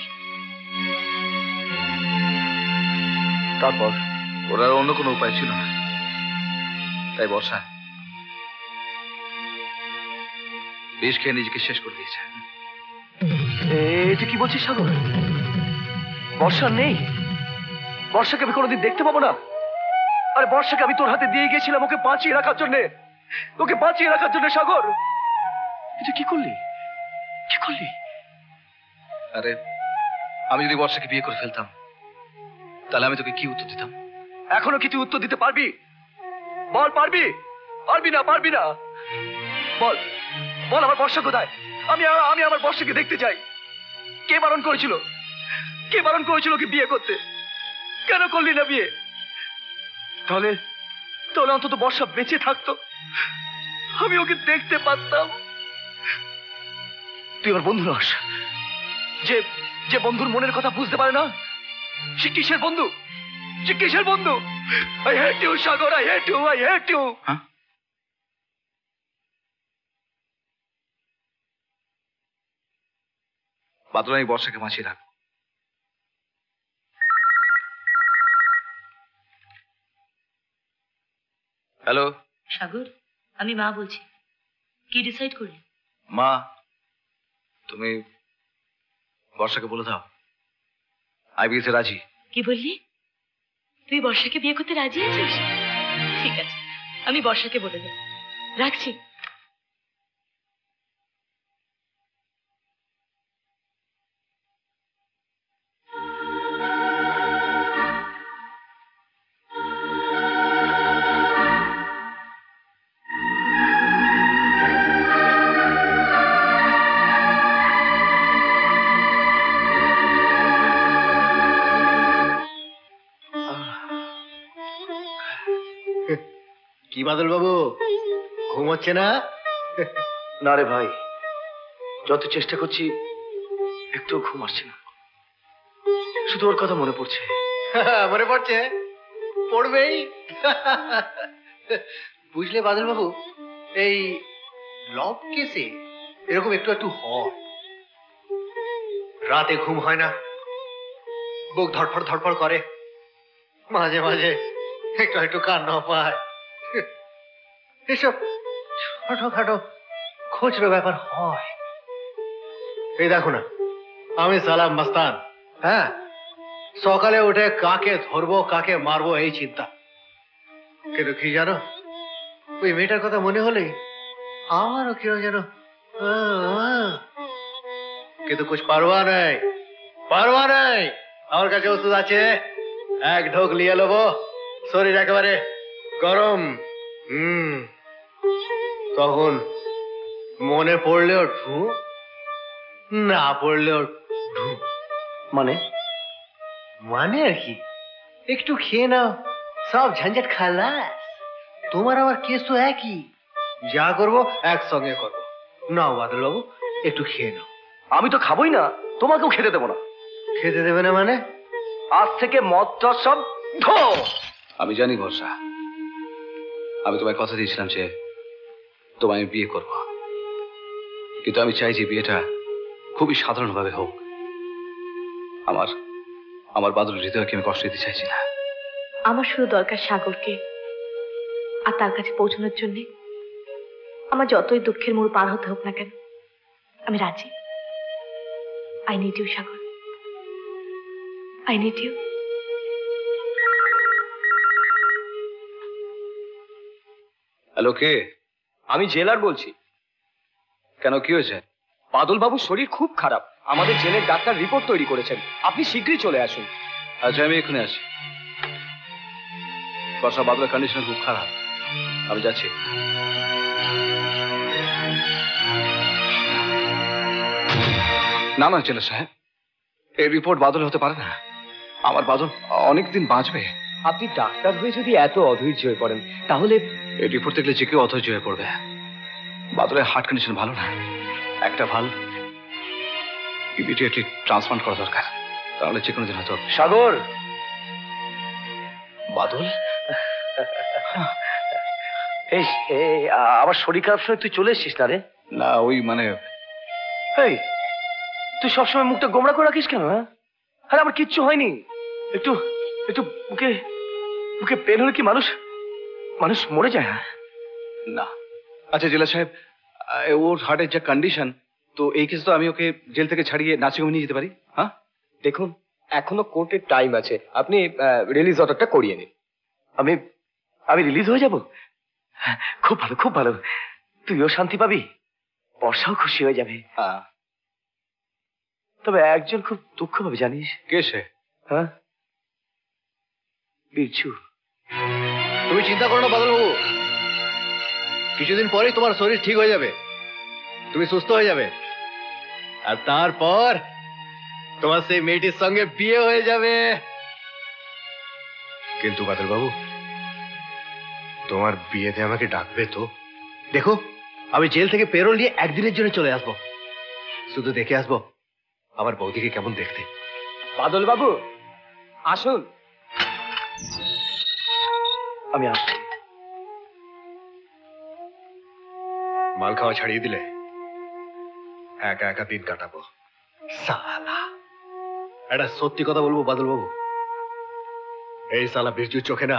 তারপর ওরা অন্য কোনো উপায় ছিল না, তাই বর্ষা বেশ খেয়ে নিজেকে শেষ করে দিয়েছে। তুই কি বলছিস সাগর? বর্ষা নেই? বর্ষাকে আমি কোনোদিন দেখতে পাবো না? আরে বর্ষাকে আমি তোর হাতে দিয়ে গেছিলাম ওকে বাঁচিয়ে রাখার জন্য, ওকে বাঁচিয়ে রাখার জন্য সাগর। তুই কি করলি, কি করলি? আরে আমি যদি বর্ষাকে বিয়ে করে ফেলতাম তাহলে আমি তোকে কি উত্তর দিতাম? এখনো কিছু উত্তর দিতে পারবি বল? পারবি? পারবি না? পারবি না? বল বল, আমার বর্ষা কোথায়? আমি আমার বর্ষাকে দেখতে চাই। কে বারণ করেছিল? কে বারণ করেছিল কি বিয়ে করতে? কেন করলি না বিয়ে? তাহলে তাহলে অন্তত বর্ষা বেঁচে থাকতো, আমি ওকে দেখতে পারতাম। তুই আমার বন্ধু নস, যে বন্ধুর মনের কথা বুঝতে পারে না, She kisher bondhu. She kisher bondhu. I hate you, Sagar. I hate you. I hate you. Huh? Badronai bossa ke machi rakho. Hello. Sagar, ami ma bolchi. Ki decide korle? Ma, tumi bossa ke bole dao. I will say Raji. What did you say? You are Raji? Okay. I will say Borsha. Rakshi. বাদল বাবু ঘুমোচ্ছে না না রে ভাই যত চেষ্টা করছি একটু ঘুম আসছে না শুধু ওর কথা মনে পড়ছে পড়বেই বুঝলে বাদল বাবু এই লব কেসে এরকম একটু একটু হয় রাতে ঘুম হয় না বুক ধড়ফড় ধড়ফড় করে মাঝে মাঝে একটু একটু কান্না পায় এসব ছোটখাটো খুচরো ব্যাপার হয় এই দেখো না আমি সালাম মস্তান হ্যাঁ সকালে উঠে কাকে ধরবো কাকে মারবো এই চিন্তা কিন্তু কি জানো ওই মেয়েটার কথা মনে হলে আমারও কেউ যেন কিন্তু কিছু পারবা নাই আমার কাছে ওষুধ আছে এক ঢোক নিয়ে নেবো শরীর একেবারে গরম তখন মনে পড়লে ওর ঢু না পড়লে ওর ঢু মানে মানে আর কি একটু খেয়ে নাও সব ঝঞ্ঝট খালাস তোমার আমার কেস তো একই যা করবো একসঙ্গে করবো নাও বাদলবাবু একটু খেয়ে নাও আমি তো খাবোই না তোমাকেও খেতে দেবো না খেতে দেবে না মানে আজ থেকে মদ সব ধো আমি জানি বর্ষা আমি তোমায় কথা দিয়েছিলাম যে তোমায় আমি বিয়ে করব কিন্তু আমি চাই যে বিয়েটা খুবই সাধারণভাবে হোক আমার আমার বাদল হৃদয়কে আমি কষ্ট দিতে চাইছি না আমার শুধু দরকার সাগরকে আর তার কাছে পৌঁছানোর জন্য আমার যতই দুঃখের মোড় পার হতে হোক না কেন আমি রাজি I need you Sagar I need you hello কে আমি জেলার বলছি কেন কি হয়েছে বাদল বাবুর শরীর খুব খারাপ আমাদের জেলের ডাক্তার রিপোর্ট তৈরি করেছেন আপনি শীঘ্রই চলে আসুন আচ্ছা আমি এখানে আছি বর্ষা বাদলের কন্ডিশন খুব খারাপ আমি যাচ্ছি না না জেলা সাহেব এই রিপোর্ট বাদল হতে পারে না আমার বাদল অনেকদিন বাঁচবে আপনি ডাক্তার হয়ে যদি এত অধৈর্য হয়ে পড়েন তাহলে এই রিপোর্ট দেখলে যে কেউ অধৈর্য হয়ে পড়বে বাদলের হার্ট কন্ডিশন ভালো না একটা ভাল ইমিডিয়েটলি ট্রান্সপ্লান্ট করা দরকার তাহলে যে কোনো দিন হতো সাগর বাদল এই আমার শরীর খারাপ শুনে তুই চলে এসছিস না রে না ওই মানে এই তুই সবসময় মুখটা গোমড়া করে রাখিস কেন আরে আমার কিচ্ছু হয়নি একটু একটু মুখে মুখে পেন হলে কি মানুষ মানুষ মরে যায় না আচ্ছা জেলা সাহেব ওর হার্টের যা কন্ডিশন তো এই কেস তো আমি ওকে জেল থেকে ছাড়িয়ে নার্সিং হোমে নিয়ে যেতে পারি হ্যাঁ দেখুন এখনো কোর্টের টাইম আছে আপনি রিলিজ অর্ডারটা করিয়ে নিন আমি আমি রিলিজ হয়ে যাব খুব ভালো খুব ভালো তুইও শান্তি পাবি বর্ষাও খুশি হয়ে যাবে তবে একজন খুব দুঃখ পাবে জানিস কে সে হ্যাঁ বিরছু তুমি চিন্তা করো না বাদলবাবু কিছুদিন পরেই তোমার শরীর ঠিক হয়ে যাবে তুমি সুস্থ হয়ে যাবে আর তারপর তোমার সেই মেয়েটির সঙ্গে বিয়ে হয়ে যাবে কিন্তু বাদলবাবু তোমার বিয়েতে আমাকে ডাকবে তো দেখো আমি জেল থেকে পেরোল নিয়ে একদিনের জন্য চলে আসবো শুধু দেখে আসবো আমার বৌদিকে কেমন দেখতে বাদলবাবু আসুন। আমি আসছি। মাল খাওয়া ছাড়িয়ে দিলে একা একা দিন কাটাবো। সালা, একটা সত্যি কথা বলবো বাদল বাবু, এই সালা বিরজুর চোখে না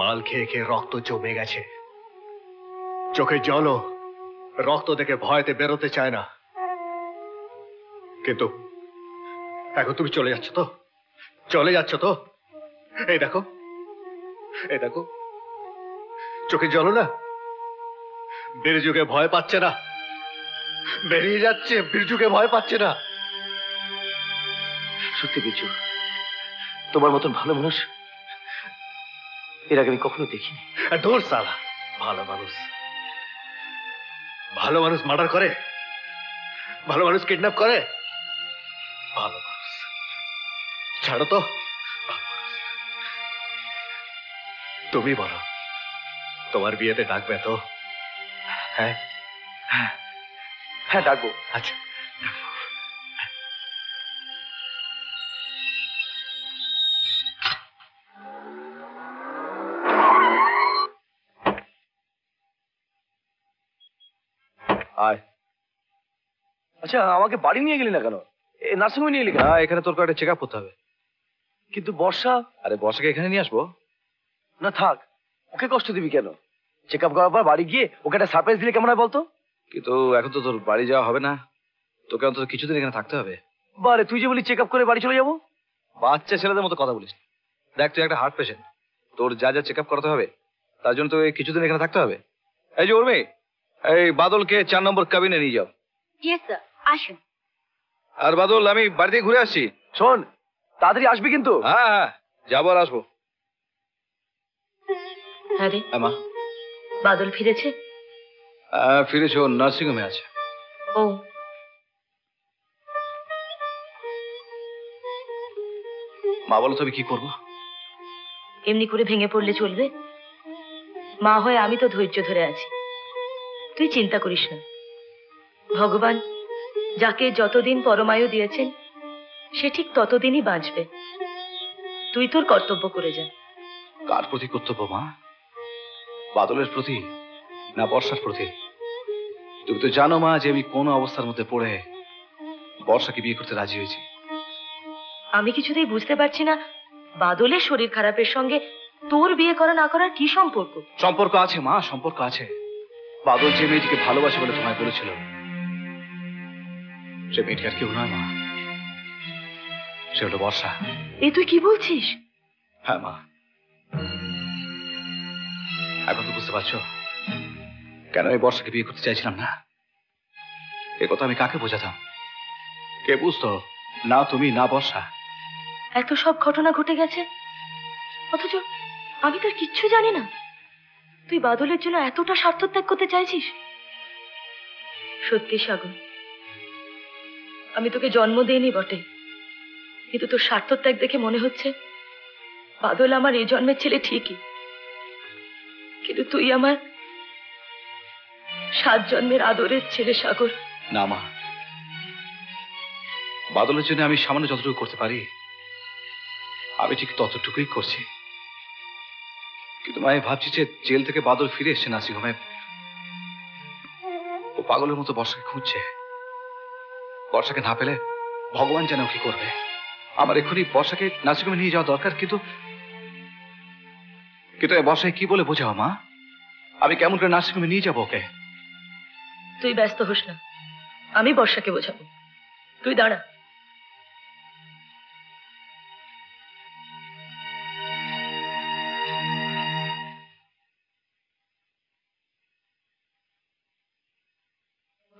মাল খেয়ে খেয়ে রক্ত জমে গেছে, চোখে জলও, রক্ত দেখে ভয়তে বেরোতে চায় না। কিন্তু এখন তুমি চলে যাচ্ছ তো, এই দেখো, চোখে জল না, বিরজুকে ভয় পাচ্ছে না, বেরিয়ে যাচ্ছে, বিরজুকে ভয় পাচ্ছে না। সত্যি বিরজু, তোমার মতন ভালো মানুষ এর আগে আমি কখনো দেখিনি। ধর সালা, ভালো মানুষ, ভালো মানুষ মার্ডার করে, ভালো মানুষ কিডন্যাপ করে, ভালো মানুষ, ছাড়ো তো। তুমি বলো, তোমার বিয়েতে ডাকবে তো? হ্যাঁ হ্যাঁ ডাকবো। আচ্ছা, আয়। আচ্ছা, আমাকে বাড়ি নিয়ে গেলি না কেন? নার্সিংহোমে নিয়ে গেলি? হ্যাঁ, এখানে তোর কার্ডে চেক আপ করতে হবে। কিন্তু বর্ষা? আরে বর্ষাকে এখানে নিয়ে আসবো না, থাক, ওকে কষ্ট দিবি কেন? চেক আপ করার পর বাড়ি গিয়ে ওকে একটা সারপ্রাইজ দিলে কেমন হয় বলতো? কিন্তু এখন তো তোর বাড়ি যাওয়া হবে না, তোকে অন্তত কিছুদিন এখানে থাকতে হবে। বারে, তুই যে বলি চেক আপ করে বাড়ি চলে যাবো? বাচ্চা ছেলেদের মতো কথা বলিস। দেখ, তুই একটা হার্ট পেশেন্ট, তোর যা যা চেক আপ করাতে হবে তার জন্য তোকে কিছুদিন এখানে থাকতে হবে। এই যে উর্মি, এই বাদলকে 4 নম্বর কাবিনে নিয়ে যাও। আসুন। আর বাদল, আমি বাড়িতে ঘুরে আসছি, শোন, তাড়াতাড়ি আসবি কিন্তু। হ্যাঁ হ্যাঁ, যাবো আর আসবো। আরে আমা, বাদল ফিরেছে? ফিরেছে, ও নার্সিংহোমে আছে। ও, মা বলো তুমি কি করবো? এমনি করে ভেঙে পড়লে চলবে? মা হয়ে আমি তো ধৈর্য ধরে আছি, তুই চিন্তা করিস না। ভগবান যাকে যতদিন পরমায়ু দিয়েছেন সে ঠিক ততদিনই বাঁচবে, তুই তোর কর্তব্য করে যা। কার প্রতি কর্তব্য মা? বাদলের প্রতি না বর্ষার প্রতি? তুমি তো জানো মা যে আমি কোন অবস্থার মধ্যে পড়ে বর্ষাকে বিয়ে করতে রাজি হয়েছি। আমি কিছুতেই বুঝতে পারছি না বাদলের শরীর খারাপের সঙ্গে তোর বিয়ে করা না করার কি সম্পর্ক? সম্পর্ক আছে মা, সম্পর্ক আছে। বাদল যে মেয়েটিকে ভালোবাসে বলে তোমায় বলেছিল, সে মেয়েটি আর কেউ নয় মা, সে হলো বর্ষা। এ তুই কি বলছিস? হ্যাঁ মা, এখন তো বুঝতে পারছো কেন আমি বর্ষাকে বিয়ে করতে চাইছিলাম না। এ কথা আমি কাকে বোঝাতাম? কে বুঝতো? না তুমি, না বর্ষা। এত সব ঘটনা ঘটে গেছে অথচ আমি তার কিচ্ছু জানি না। তুই বাদলের জন্য এতটা স্বার্থত্যাগ করতে চাইছিস? সত্যি সাগর, আমি তোকে জন্ম দিইনি বটে, কিন্তু তোর স্বার্থত্যাগ দেখে মনে হচ্ছে বাদল আমার এই জন্মের ছেলে ঠিকই, কিন্তু তুই আমার 7 জন্মের আদরের ছেলে সাগর। না মা, বাদলের জন্য আমি সামান্য যতটুকু করতে পারি আমি ঠিক ততটুকুই করছি। কিন্তু মা, ভাবছি যে জেল থেকে বাদল ফিরে এসছে নার্সিংহোমে, ও পাগলের মতো বর্ষাকে খুঁজছে। বর্ষাকে না পেলে ভগবান জানে কি করবে। আমার এখনই বর্ষাকে নার্সিংহোমে নিয়ে যাওয়া দরকার, কিন্তু বর্ষায় কি বলে বোঝাও মা? আমি কেমন করে নার্সিংহোমে নিয়ে যাবো ওকে? তুই ব্যস্ত হোস না, আমি বর্ষাকে বোঝাবো, তুই দাঁড়া।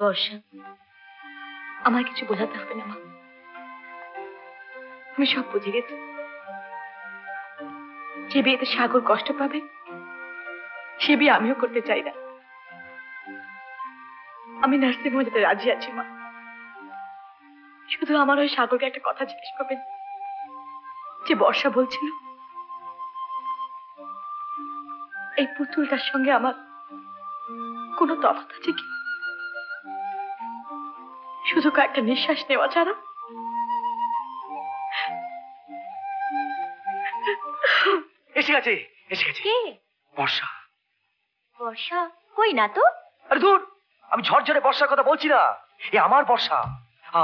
বর্ষা, আমার কিছু বোঝাতে হবে না মা, আমি সব বুঝে গেছি। যে বিয়েতে সাগর কষ্ট পাবে সে বিয়ে আমিও করতে চাই না। আমি নার্সিংহোমে যেতে রাজি আছি মা, শুধু আমার ওই সাগরকে একটা কথা জিজ্ঞেস করবেন যে বর্ষা বলছিল এই পুতুলটার সঙ্গে আমার কোনো তফাৎ আছে কি? শুধু কয়েকটা নিঃশ্বাস নেওয়া ছাড়া এসে গেছে এসে গেছে কে বর্ষা বর্ষা কই না তো আরে দূর আমি ঝড়ঝড়ে বর্ষার কথা বলছি না এ আমার বর্ষা আ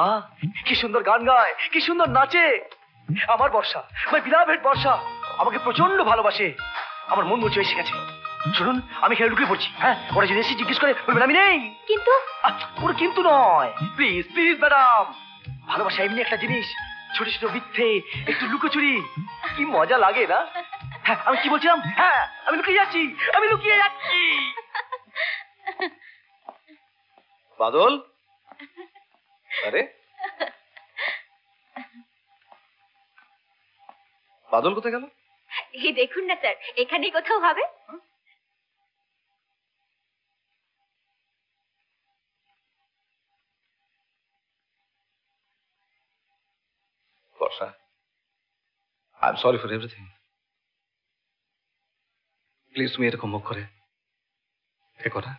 কি সুন্দর গান গায় কি সুন্দর নাচে আমার বর্ষা আমার বিলাভেট বর্ষা আমাকে প্রচন্ড ভালোবাসে আমার মন মুছে এসে গেছে শুনুন আমি হেলুকে বলছি হ্যাঁ ওরা যদি এসে জিজ্ঞেস করে বলবেন আমি নেই কিন্তু ওর কিন্তু নয় প্লিজ প্লিজ ম্যাডাম ভালোবাসা এমনি একটা জিনিস ছোট ছোট মিথ্যে একটু লুকোচুরি কি মজা লাগে না হ্যাঁ আমি কি বলছিলাম হ্যাঁ আমি লুকিয়ে যাচ্ছি বাদল আরে বাদল কোথায় গেল এই দেখুন না স্যার এখানেই কোথাও হবে Borsha, I'm sorry for everything. Please, me erokom mok kore. Ekora.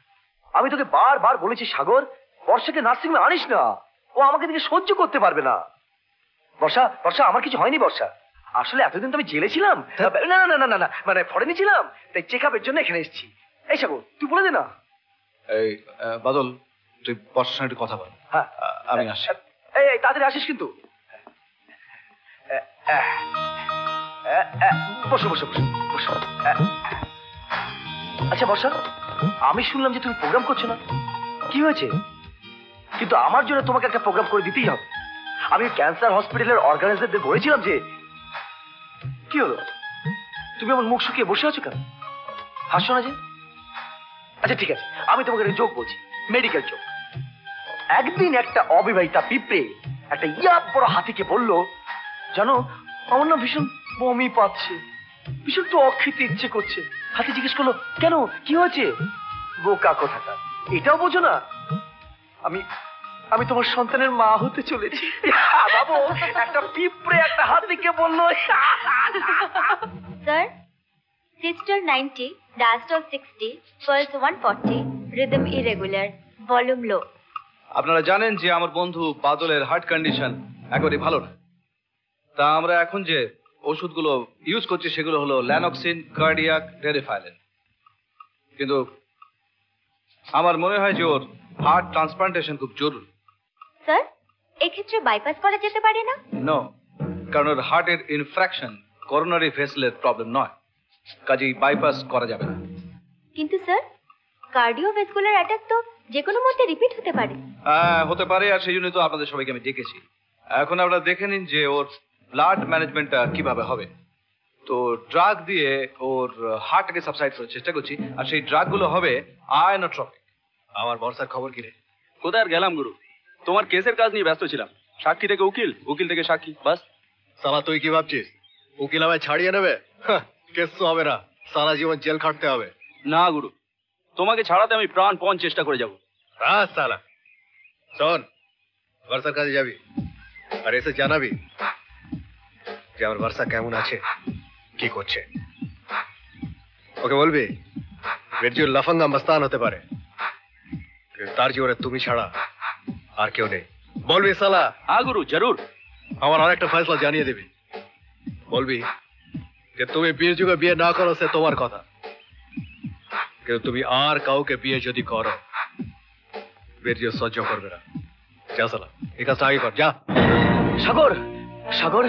Ami toke bar bolechi Sagor, Borsha ke nursing me anish na. O amake dikhe sojjo korte parbe na. Borsha, amar kichu hoyni Borsha. Ashole eto din to ami jele chilam. Na. Mane phoreni chilam. Tai check-up er jonno ekhane eschi. Ei Sagor, tu bole de na. Ei Badol, tu Borsha sanghe kotha bol. Ha, ami ashi. Ei tatari ashish kintu. বসো আচ্ছা বর্ষা আমি শুনলাম যে তুমি programme করছো না কি হয়েছে কিন্তু আমার জন্য তোমাকে একটা প্রোগ্রাম করে দিতেই হবে আমি ক্যান্সার হসপিটালের অর্গানাইজারদের বলেছিলাম যে কি হলো তুমি আমার মুখ শুকিয়ে বসে আছো কেন হাসছো না যে আচ্ছা ঠিক আছে আমি তোমাকে একটা জোক বলছি মেডিকেল জোক একদিন একটা অবিবাহিতা পিঁপড়ে একটা ইয়াপ বড় হাতিকে বললো জানো আমার না ভীষণ বমি পাচ্ছে ভীষণ তো অখিতে ইচ্ছে করছে হাতি জিজ্ঞেস করলো কেন কি হয়েছে বোকা কথাটা এটাও বোঝো না আমি তোমার সন্তানের মা হতে চলেছি বাবু একটা পিঁপড়ে একটা হাতিকে বললো sir sister 90 diastole 60 pulse 140 rhythm irregular volume low আপনারা জানেন যে আমার বন্ধু বাদলের হার্ট কন্ডিশন একেবারে ভালো না তা আমরা এখন যে ওষুধগুলো ইউজ করছি সেগুলো হলো ল্যানোক্সিন কার্ডিয়াক টেরিফাইলিন কিন্তু আমার মনে হয় যে ওর হার্ট ট্রান্সপ্লান্টেশন খুব জরুরি স্যার এই ক্ষেত্রে বাইপাস করা যেতে পারে না নো কারণ ওর হার্টের ইনফ্র্যাকশন করোনারি ভেসেলের প্রবলেম নয় কাজেই বাইপাস করা যাবে না কিন্তু স্যার কার্ডিওভাস্কুলার অ্যাটাক তো যে কোনো মুহূর্তে রিপিট হতে পারে হতে পারে আর সেই জন্য তো আপনাদের সবাইকে আমি ডেকেছি এখন আপনারা দেখে নিন যে ওর ব্লাড ম্যানেজমেন্টটা কিভাবে হবে তো ড্রাগ দিয়ে ওর হার্টকে সাবসাইড করার চেষ্টা করছি আর সেই ড্রাগগুলো হবে আয়নোট্রপিক আমার বর্ষার খবর কি রে কোথায় গেলাম গুরু তোমার কেসের কাজ নিয়ে ব্যস্ত ছিলাম সাক্ষী থেকে উকিল উকিল থেকে সাক্ষী বাস সালা তুই কি ভাবছিস উকিল আমায় ছাড়িয়ে নেবে কেসও হবে না সারা জীবন জেল খাটতে হবে না গুরু তোমাকে ছাড়াতে আমি প্রাণপণ চেষ্টা করে যাবো হ্যাঁ সালা শোন বর্ষার কাজে যাবি আর এসে জানাবি আমার বর্ষা কেমন আছে কি করছে ওকে বলবি বীরজু লাফাঙ্গা মস্তান হতে পারে তার জীবনে তুমি ছাড়া আর কেউ নেই বলবি সালা হ্যাঁ গুরু জরুর আমার আরেকটা ফয়সলা জানিয়ে দিবি বলবি যে তুমি বীরজুকে বিয়ে না করো সে তোমার কথা কিন্তু তুমি আর কাউকে বিয়ে যদি করো বীরজু সহ্য করবে না যা সালা এই কাজটা আগে কর যা সাগর সাগর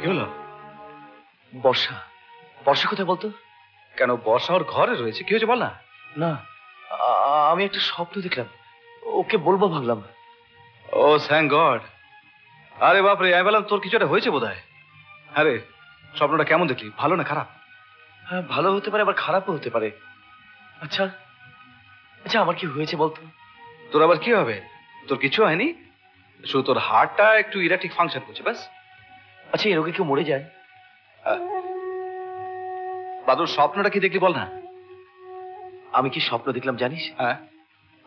কি হলো বর্ষা বর্ষা কোথায় বলতো কেন বর্ষা ওর ঘরে রয়েছে কি হয়েছে বল না না আমি একটা স্বপ্ন দেখলাম ওকে বলবো ভাবলাম ও থ্যাঙ্ক গড আরে বাপরে আমি বললাম তোর কিছু একটা হয়েছে বোধহয় আরে স্বপ্নটা কেমন দেখলি ভালো না খারাপ হ্যাঁ ভালো হতে পারে আবার খারাপও হতে পারে আচ্ছা আচ্ছা আমার কি হয়েছে বলতো তোর আবার কি হবে তোর কিছু হয়নি শুধু তোর হার্টটা একটু ইরাটিক ফাংশন করছে ব্যাস আচ্ছা এই রোগে কেউ মরে যায় বাদল স্বপ্নটা কি দেখলি বল না আমি কি স্বপ্ন দেখলাম জানিস হ্যাঁ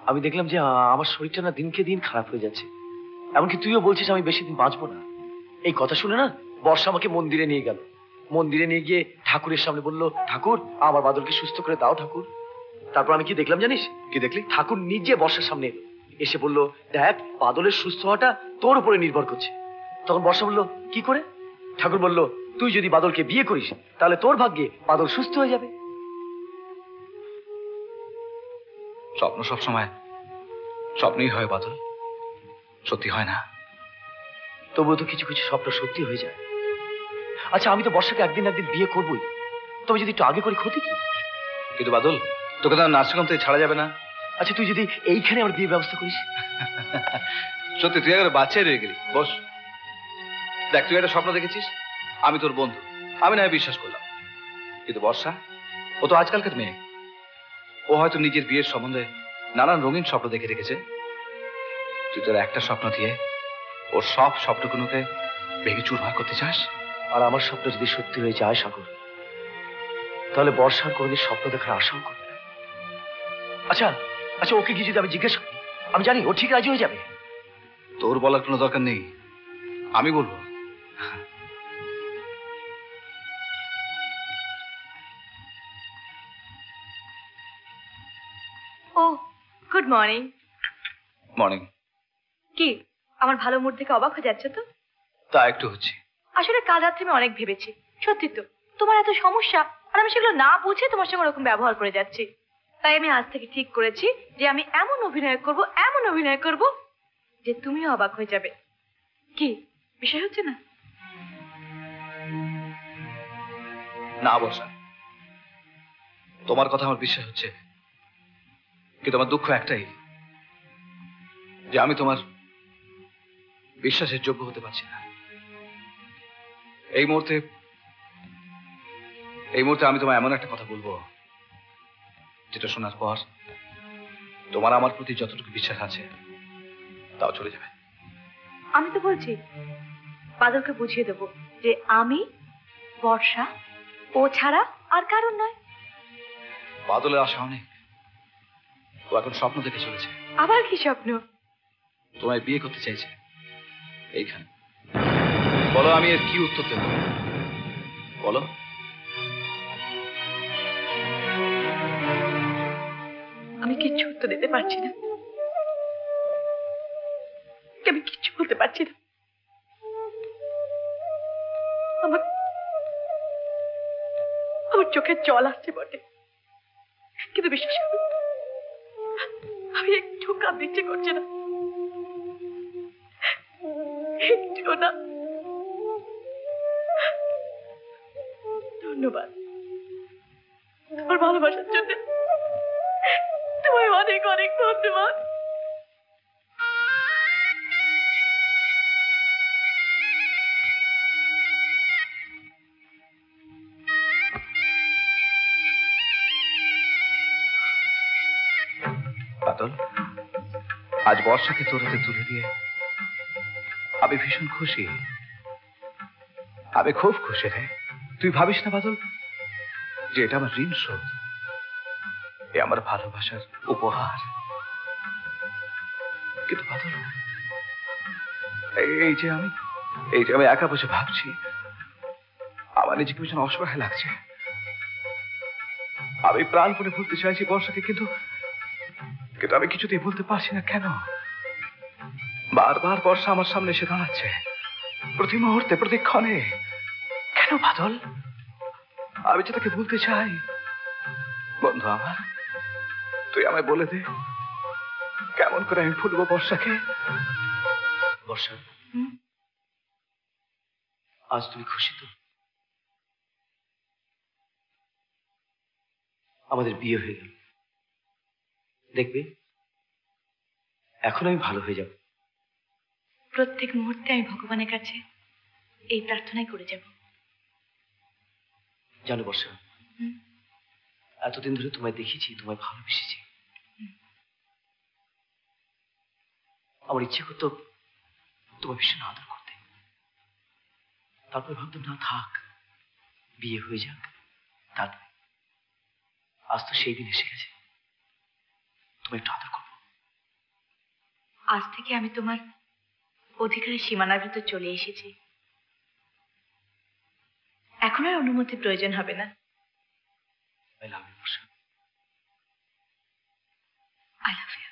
আমি দেখলাম যে আমার শরীরটা না দিনকে দিন খারাপ হয়ে যাচ্ছে এমনকি তুইও বলছিস আমি বেশি দিন বাঁচবো না এই কথা শুনে না বর্ষা আমাকে মন্দিরে নিয়ে গেল মন্দিরে নিয়ে গিয়ে ঠাকুরের সামনে বললো ঠাকুর আমার বাদলকে সুস্থ করে দাও ঠাকুর তারপর আমি কি দেখলাম জানিস কি দেখলি ঠাকুর নিজে বর্ষার সামনে এসে বললো দেখ বাদলের সুস্থ হওয়াটা তোর উপরে নির্ভর করছে তখন বর্ষা বলল, কি করে? ঠাকুর বলল, তুই যদি বাদলকে বিয়ে করিস তাহলে তোর ভাগ্যে বাদল সুস্থ হয়ে যাবে। স্বপ্ন সবসময় স্বপ্নই হয় বাদল, সত্যি হয় না। তবুও তো কিছু কিছু স্বপ্ন সত্যি হয়ে যায়। আচ্ছা, আমি তো বর্ষাকে একদিন একদিন বিয়ে করবই, তবে যদি একটু আগে করে ক্ষতি কি? কিন্তু বাদল, তোকে তো নার্সিংহোম থেকে ছাড়া যাবে না। আচ্ছা, তুই যদি এইখানে আমার বিয়ে ব্যবস্থা করিস। সত্যি তুই একবার বাচ্চাই রয়ে গেলি। বস, দেখ তুই একটা স্বপ্ন দেখেছিস, আমি তোর বন্ধু, আমি না বিশ্বাস করলাম। কিন্তু বর্ষা, ও তো আজকালকার মেয়ে, ও হয়তো নিজের বিয়ের সম্বন্ধে নানান রঙিন স্বপ্ন দেখে রেখেছে। তুই তোর একটা স্বপ্ন দিয়ে ওর সব স্বপ্নগুলোকে ভেঙে চুরমার করতে চাস। আর আমার স্বপ্ন যদি সত্যি হয়ে যায় সাগর, তাহলে বর্ষার কোনদিন স্বপ্ন দেখার আশাও করবে না। আচ্ছা আচ্ছা, ওকে কি যদি আমি জিজ্ঞেস করি? আমি জানি ও ঠিক রাজি হয়ে যাবে। তোর বলার কোনো দরকার নেই, আমি বলবো। Oh, good morning. মর্নিং। কি আমার ভালো মুড থেকে অবাক হয়ে যাচ্ছে তো? তা একটু হচ্ছে। আসলে কাল রাত্রে আমি অনেক ভেবেছি, সত্যি তো তোমার এত সমস্যা, আর আমি সেগুলো না বুঝে তোমার সঙ্গে ওরকম ব্যবহার করে যাচ্ছি। তাই আমি আজ থেকে ঠিক করেছি যে আমি এমন অভিনয় করব যে তুমিও অবাক হয়ে যাবে। কি বিষয় হচ্ছে না? না বর্ষা, তোমার কথা আমার বিশ্বাস হচ্ছে, কিন্তু আমার দুঃখ একটাই যে আমি তোমার বিশ্বাসের যোগ্য হতে পারছি না। এই মুহূর্তে আমি তোমায় এমন একটা কথা বলবো যেটা শোনার পর তোমার আমার প্রতি যতটুকু বিশ্বাস আছে তাও চলে যাবে। আমি তো বলছি বাদলকে বুঝিয়ে দেবো যে আমি বর্ষা, ও ছাড়া আর কারণ নয়। বাদলের আশা অনেক, ও এখন স্বপ্ন দেখে চলেছে। আবার কি স্বপ্ন? তোমায় বিয়ে করতে চাইছে। এইখানে বলো, আমি এর কি উত্তর দেব বলো? আমি কিচ্ছু উত্তর দিতে পারছি না, আমি কিচ্ছু বলতে পারছি না। আমার চোখে জল আসছে বটে, কিন্তু বিশ্বাস করুন আমি একটু কাঁদতে ইচ্ছে করছে না, একটু না। ধন্যবাদ তোমার ভালোবাসার জন্য, তোমায় অনেক অনেক ধন্যবাদ। বাদল, আজ বর্ষাকে তোর হাতে তুলে দিয়ে আমি ভীষণ খুশি, আমি খুব খুশি রে। তুই ভাবিস না বাদল যে এটা আমার ঋণ শোধ, এ আমার ভালোবাসার উপহার। কিন্তু বাদল, এই যে আমি একা বসে ভাবছি, আমার নিজেকে ভীষণ অসহায় লাগছে। আমি প্রাণপণে ভুলতে চাইছি বর্ষাকে, কিন্তু আমি কিছুতেই ভুলতে পারছি না। কেন বারবার বর্ষা আমার সামনে এসে দাঁড়াচ্ছে, প্রতি মুহূর্তে, প্রতিক্ষণে? কেন বাদল? আমি যে তাকে ভুলতে চাই। বন্ধু আমার, তুই আমায় বলে দে কেমন করে আমি ভুলবো বর্ষাকে। বর্ষা, আজ তুমি খুশি তো? আমাদের বিয়ে হয়ে গেল, দেখবে এখন আমি ভালো হয়ে যাব। প্রত্যেক মুহূর্তে আমি ভগবানের কাছে এই প্রার্থনাই করে যাব। জানো বর্ষা, এতদিন ধরে তোমায় দেখেছি, তোমায় ভালোবেসেছি, আমার ইচ্ছে করতো তোমার ভীষণ আদর করতে। তারপরে ভাবতাম না থাক, বিয়ে হয়ে যাক, তারপরে আজ তো সেই দিন এসে গেছে। আজ থেকে আমি তোমার অধিকারের সীমানার ভিতর চলে এসেছি, এখন আর অনুমতি প্রয়োজন হবে না। I love you, Bosha. I love you.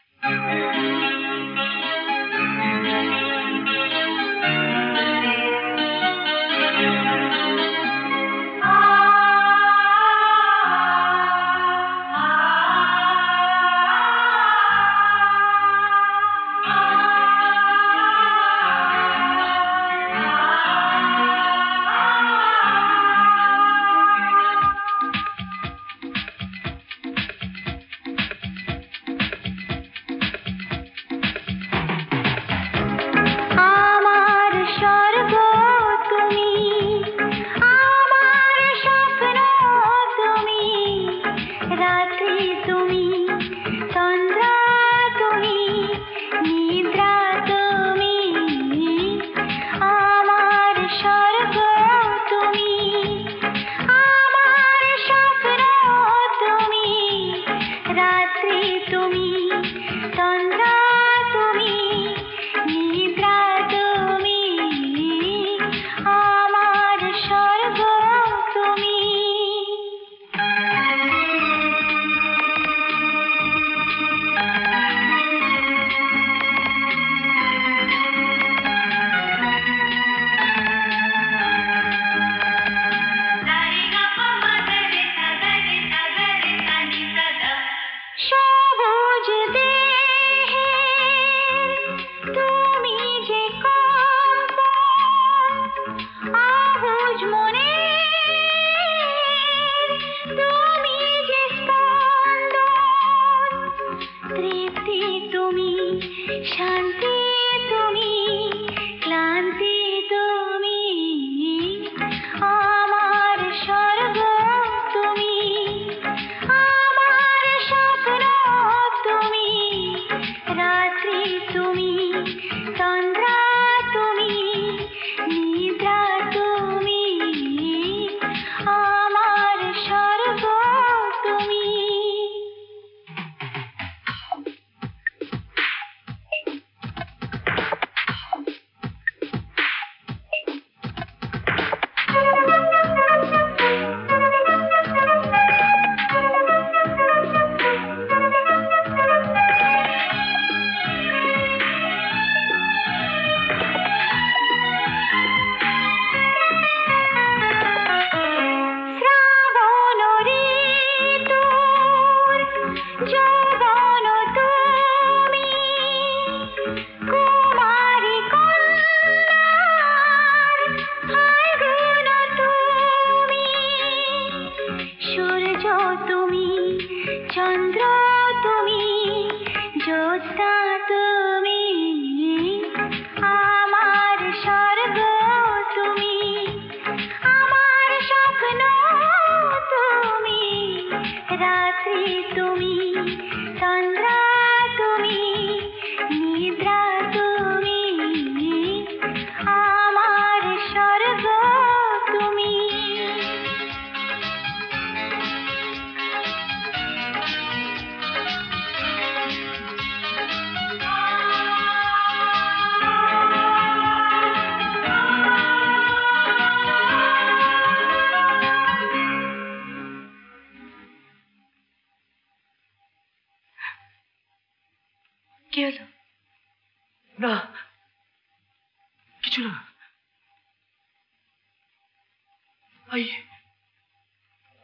Angela.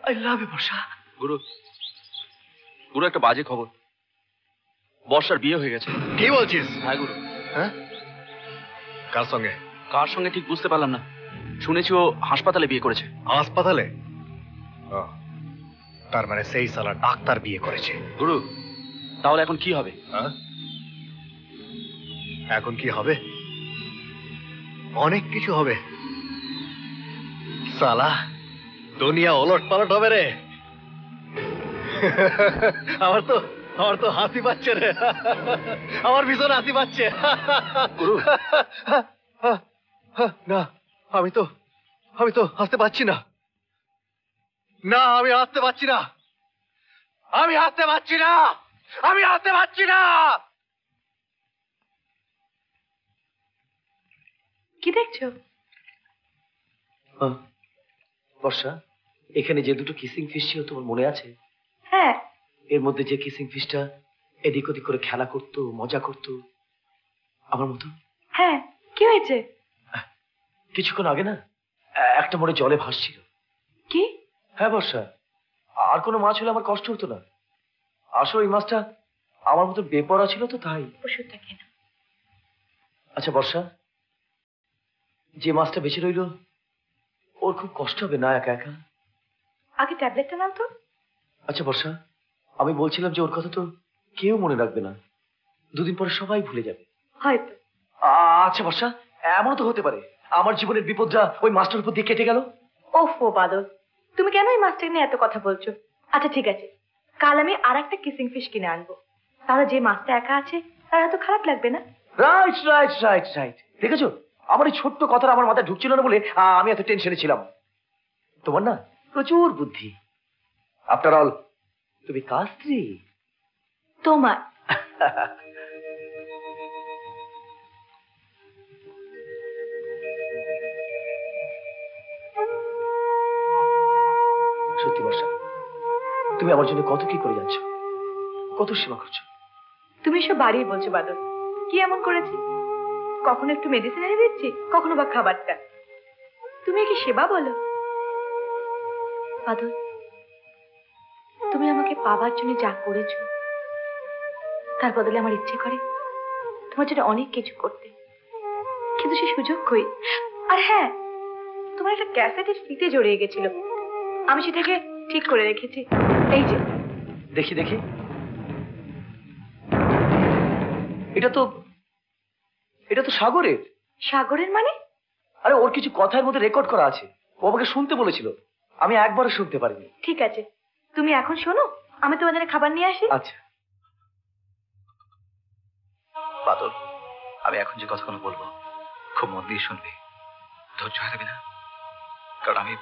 I love you, Borsha. Guru, একটা বাজে খবর। বর্ষার বিয়ে হয়ে গেছে। কি বলছিস? হ্যাঁ গুরু। হ্যাঁ? কার সঙ্গে? কার সঙ্গে ঠিক বুঝতে পারলাম না। শুনেছি ও হাসপাতালে বিয়ে করেছে। হাসপাতালে? তার মানে সেই শালা ডাক্তার বিয়ে করেছে। গুরু, তাহলে এখন কি হবে? হ্যাঁ? এখন কি হবে? অনেক কিছু হবে। শালা দুনিয়া ওলট পালট হবে রে। আমার তো হাসি পাচ্ছে রে, আমার ভীষণ হাসি পাচ্ছে। গুরু, না আমি তো হাসতে পারছি না, আমি হাসতে পারছি না। কি দেখছো? বর্ষা, এখানে যে দুটো কিসিং ফিশ ছিল তোমার মনে আছে? হ্যাঁ, এর মধ্যে যে কিসিং ফিশটা এদিক ওদিক করে খেলা করতো, মজা করতো আমার মতো। হ্যাঁ, কি হয়েছে? কিছুক্ষণ আগে না একটা মনে জলে ভাসছিল। কি? হ্যাঁ বর্ষা, আর কোনো মাছ হলে আমার কষ্ট হতো না। আসলে এই মাছটা আমার মতো বেপরা ছিল তো, তাই। ওষুধটা কেনা। আচ্ছা বর্ষা, যে মাছটা বেঁচে রইল ওর খুব কষ্ট হবে না একা একা? আগে ট্যাবলেটটা নাও তো। আচ্ছা বর্ষা, আমি বলছিলাম যে ওর কথা তো কেউ মনে রাখবে না, দুদিন পরে সবাই ভুলে যাবে হয়তো। আচ্ছা বর্ষা, এমনও তো হতে পারে আমার জীবনের বিপদটা ওই মাছটার উপর দিয়ে কেটে গেল। ওফো বাদল, তুমি কেন এই মাছটা নিয়ে এত কথা বলছো? আচ্ছা ঠিক আছে, কাল আমি আর একটা কিসিং ফিশ কিনে আনবো, তাহলে যে মাছটা একা আছে তার হয়তো খারাপ লাগবে না। রাইট। দেখেছো, আমার এই ছোট্ট কথাটা আমার মাথায় ঢুকছিল না বলে আমি এত টেনশনে ছিলাম। তোমার না প্রচুর বুদ্ধি, আফটার অল তুমি কার স্ত্রী? তোমার। সত্যি বর্ষা, তুমি আমার জন্য কত কি করে যাচ্ছ, কত সেবা করছো। তুমি এসব বাড়িয়ে বলছো বাদল, কি এমন করেছি? কখনো একটু মেডিসিন এনে দিচ্ছি, কখনো বা খাবারটা। তুমি কি সেবা বলো? বাদল, তুমি আমাকে পাবার জন্য যা করেছো তার বদলে আমার ইচ্ছে করে তোমার জন্য অনেক কিছু করতে, কিন্তু সে সুযোগ কই? আর হ্যাঁ, তোমার একটা ক্যাসেটের ফিতে জড়িয়ে গেছিল, আমি সেটাকে ঠিক করে রেখেছি। এই যে দেখি, এটা তো সাগরের মানে? আরে ওর কিছু কথার মধ্যে রেকর্ড করা আছে, ও আমাকে শুনতে বলেছিল, আমি একবারও শুনতে পারিনি। ঠিক আছে, তুমি এখন শোনো, আমি তোমার জন্য খাবার নিয়ে আসি। আচ্ছা বাদল, আমি এখন যে কথাগুলো বলবো খুব মন দিয়ে শুনবে, ধৈর্য হারাবে না, কারণ আমি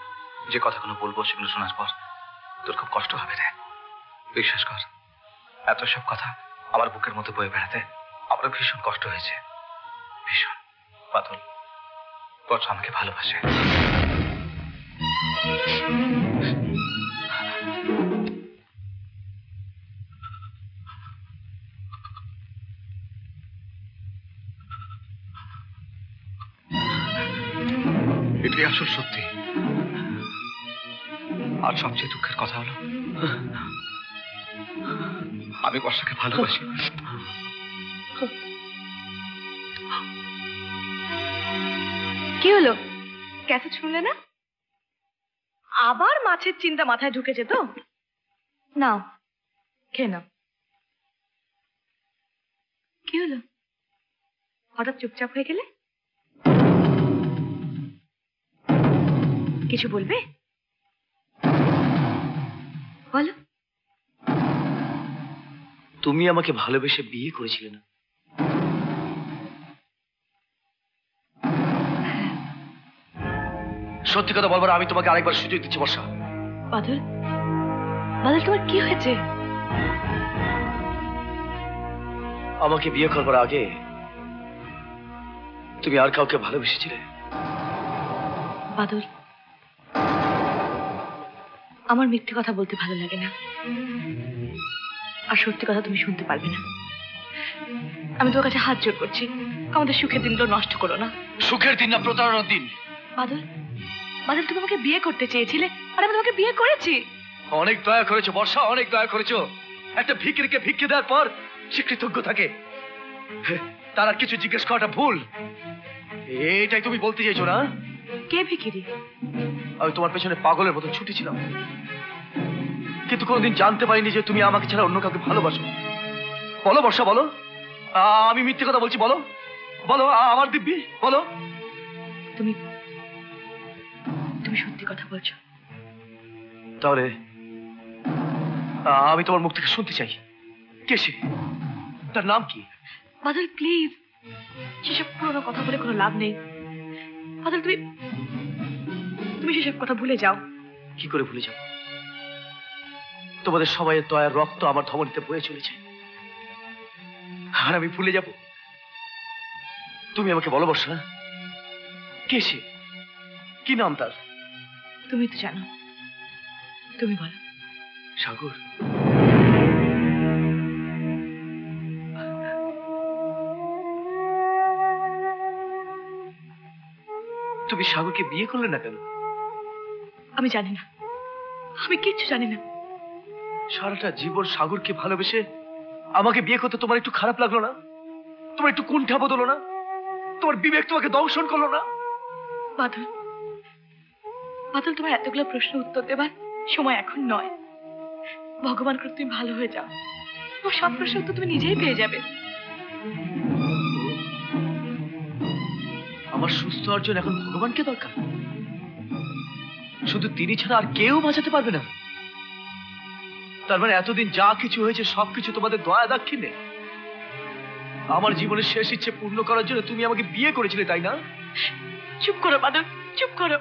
যে কথাগুলো বলবো সেগুলো শোনার পর তোর খুব কষ্ট হবে রে, বিশ্বাস কর। এত সব কথা আমার বুকের মতো বয়ে বেড়াতে আমার ভীষণ কষ্ট হয়েছে, ভীষণ। বাদল, বর্ষা আমাকে ভালোবাসে। এটাই আসল সত্যি। আর সবচেয়ে দুঃখের কথা হলো আমি বর্ষাকে ভালোবাসি। কি হলো, ক্যাসেট শুনলে না? আবার মাছের চিন্তা মাথায় ঢুকেছে তো? নাও, খেয়ে নাও। কি হলো, হঠাৎ চুপচাপ হয়ে গেলে? কিছু বলবে? বলো। তুমি আমাকে ভালোবেসে বিয়ে করেছিলে না? সত্যি কথা বলবার আমি তোমাকে আরেকবার সুযোগ দিচ্ছি বর্ষা। বাদল, তোমার কি হয়েছে? আমাকে বিয়ে করবার আগে তুমি আর কাউকে ভালোবেসেছিলে। বাদল, আমার মিথ্যে কথা বলতে ভালো লাগে না, আর সত্যি কথা তুমি শুনতে পারবে না। আমি তোর কাছে হাত জোর করছি, আমাদের সুখের দিনগুলো নষ্ট করো না। সুখের দিন না প্রতারণার দিন। বাদল, বাদল তুমি আমাকে বিয়ে করতে চেয়েছিলে আর আমি তোমাকে বিয়ে করেছি। অনেক দয়া করেছো বর্ষা, অনেক দয়া করেছো। একটা ভিখিরিকে ভিক্ষে দেওয়ার পর সে কৃতজ্ঞ থাকে, তার আর কিছু জিজ্ঞেস করাটা ভুল, এটাই তুমি বলতে চাইছো না? কে ভিখিরি? আমি তোমার পেছনে পাগলের মতো ছুটেছিলাম, কিন্তু কোনোদিন জানতে পারিনি যে তুমি আমাকে ছাড়া অন্য কাউকে ভালোবাসো। বলো বর্ষা, বলো আমি মিথ্যে কথা বলছি? বলো বলো আমার দিব্যি, বলো। তুমি তুমি সত্যি কথা বলছো? তাহলে আমি তোমার মুখ থেকে শুনতে চাই, কে সে, তার নাম কি? বাদল প্লিজ, সেসব পুরোনো কথা বলে কোনো লাভ নেই। বাদল তুমি তুমি সেসব কথা ভুলে যাও। কি করে ভুলে যাও? তোমাদের সবাই দয়ার রক্ত আমার ধমনীতে বয়ে চলেছে, আর আমি ভুলে যাব? তুমি আমাকে বলো বর্ষা, কে সে, কি নাম তার? তুমি তো জানো, তুমি বলো। সাগর। তুমি সাগরকে বিয়ে করলে না কেন? আমি জানি না, আমি কিচ্ছু জানি না। সারাটা জীবন সাগরকে ভালোবেসে আমাকে বিয়ে করতে তোমার একটু খারাপ লাগলো না? তোমার একটু কুণ্ঠা বোধ হলো না? তোমার বিবেক তোমাকে দংশন করলো না? বাদল, বাদল তোমার এতগুলো প্রশ্নের উত্তর দেবার সময় এখন নয়। ভগবান করে তুমি ভালো হয়ে যাও, তোমার সব প্রশ্নের উত্তর তুমি নিজেই পেয়ে যাবে। আমার সুস্থ অর্জন এখন ভগবানকে দরকার, শুধু তিনি ছাড়া আর কেউ বাঁচাতে পারবে না। তার মানে এতদিন যা কিছু হয়েছে সবকিছু তোমাদের দয়া দাক্ষিণ্যে। আমার জীবনের শেষ ইচ্ছে পূর্ণ করার জন্য তুমি আমাকে বিয়ে করেছিলে, তাই না? চুপ করো বাদল, চুপ করো।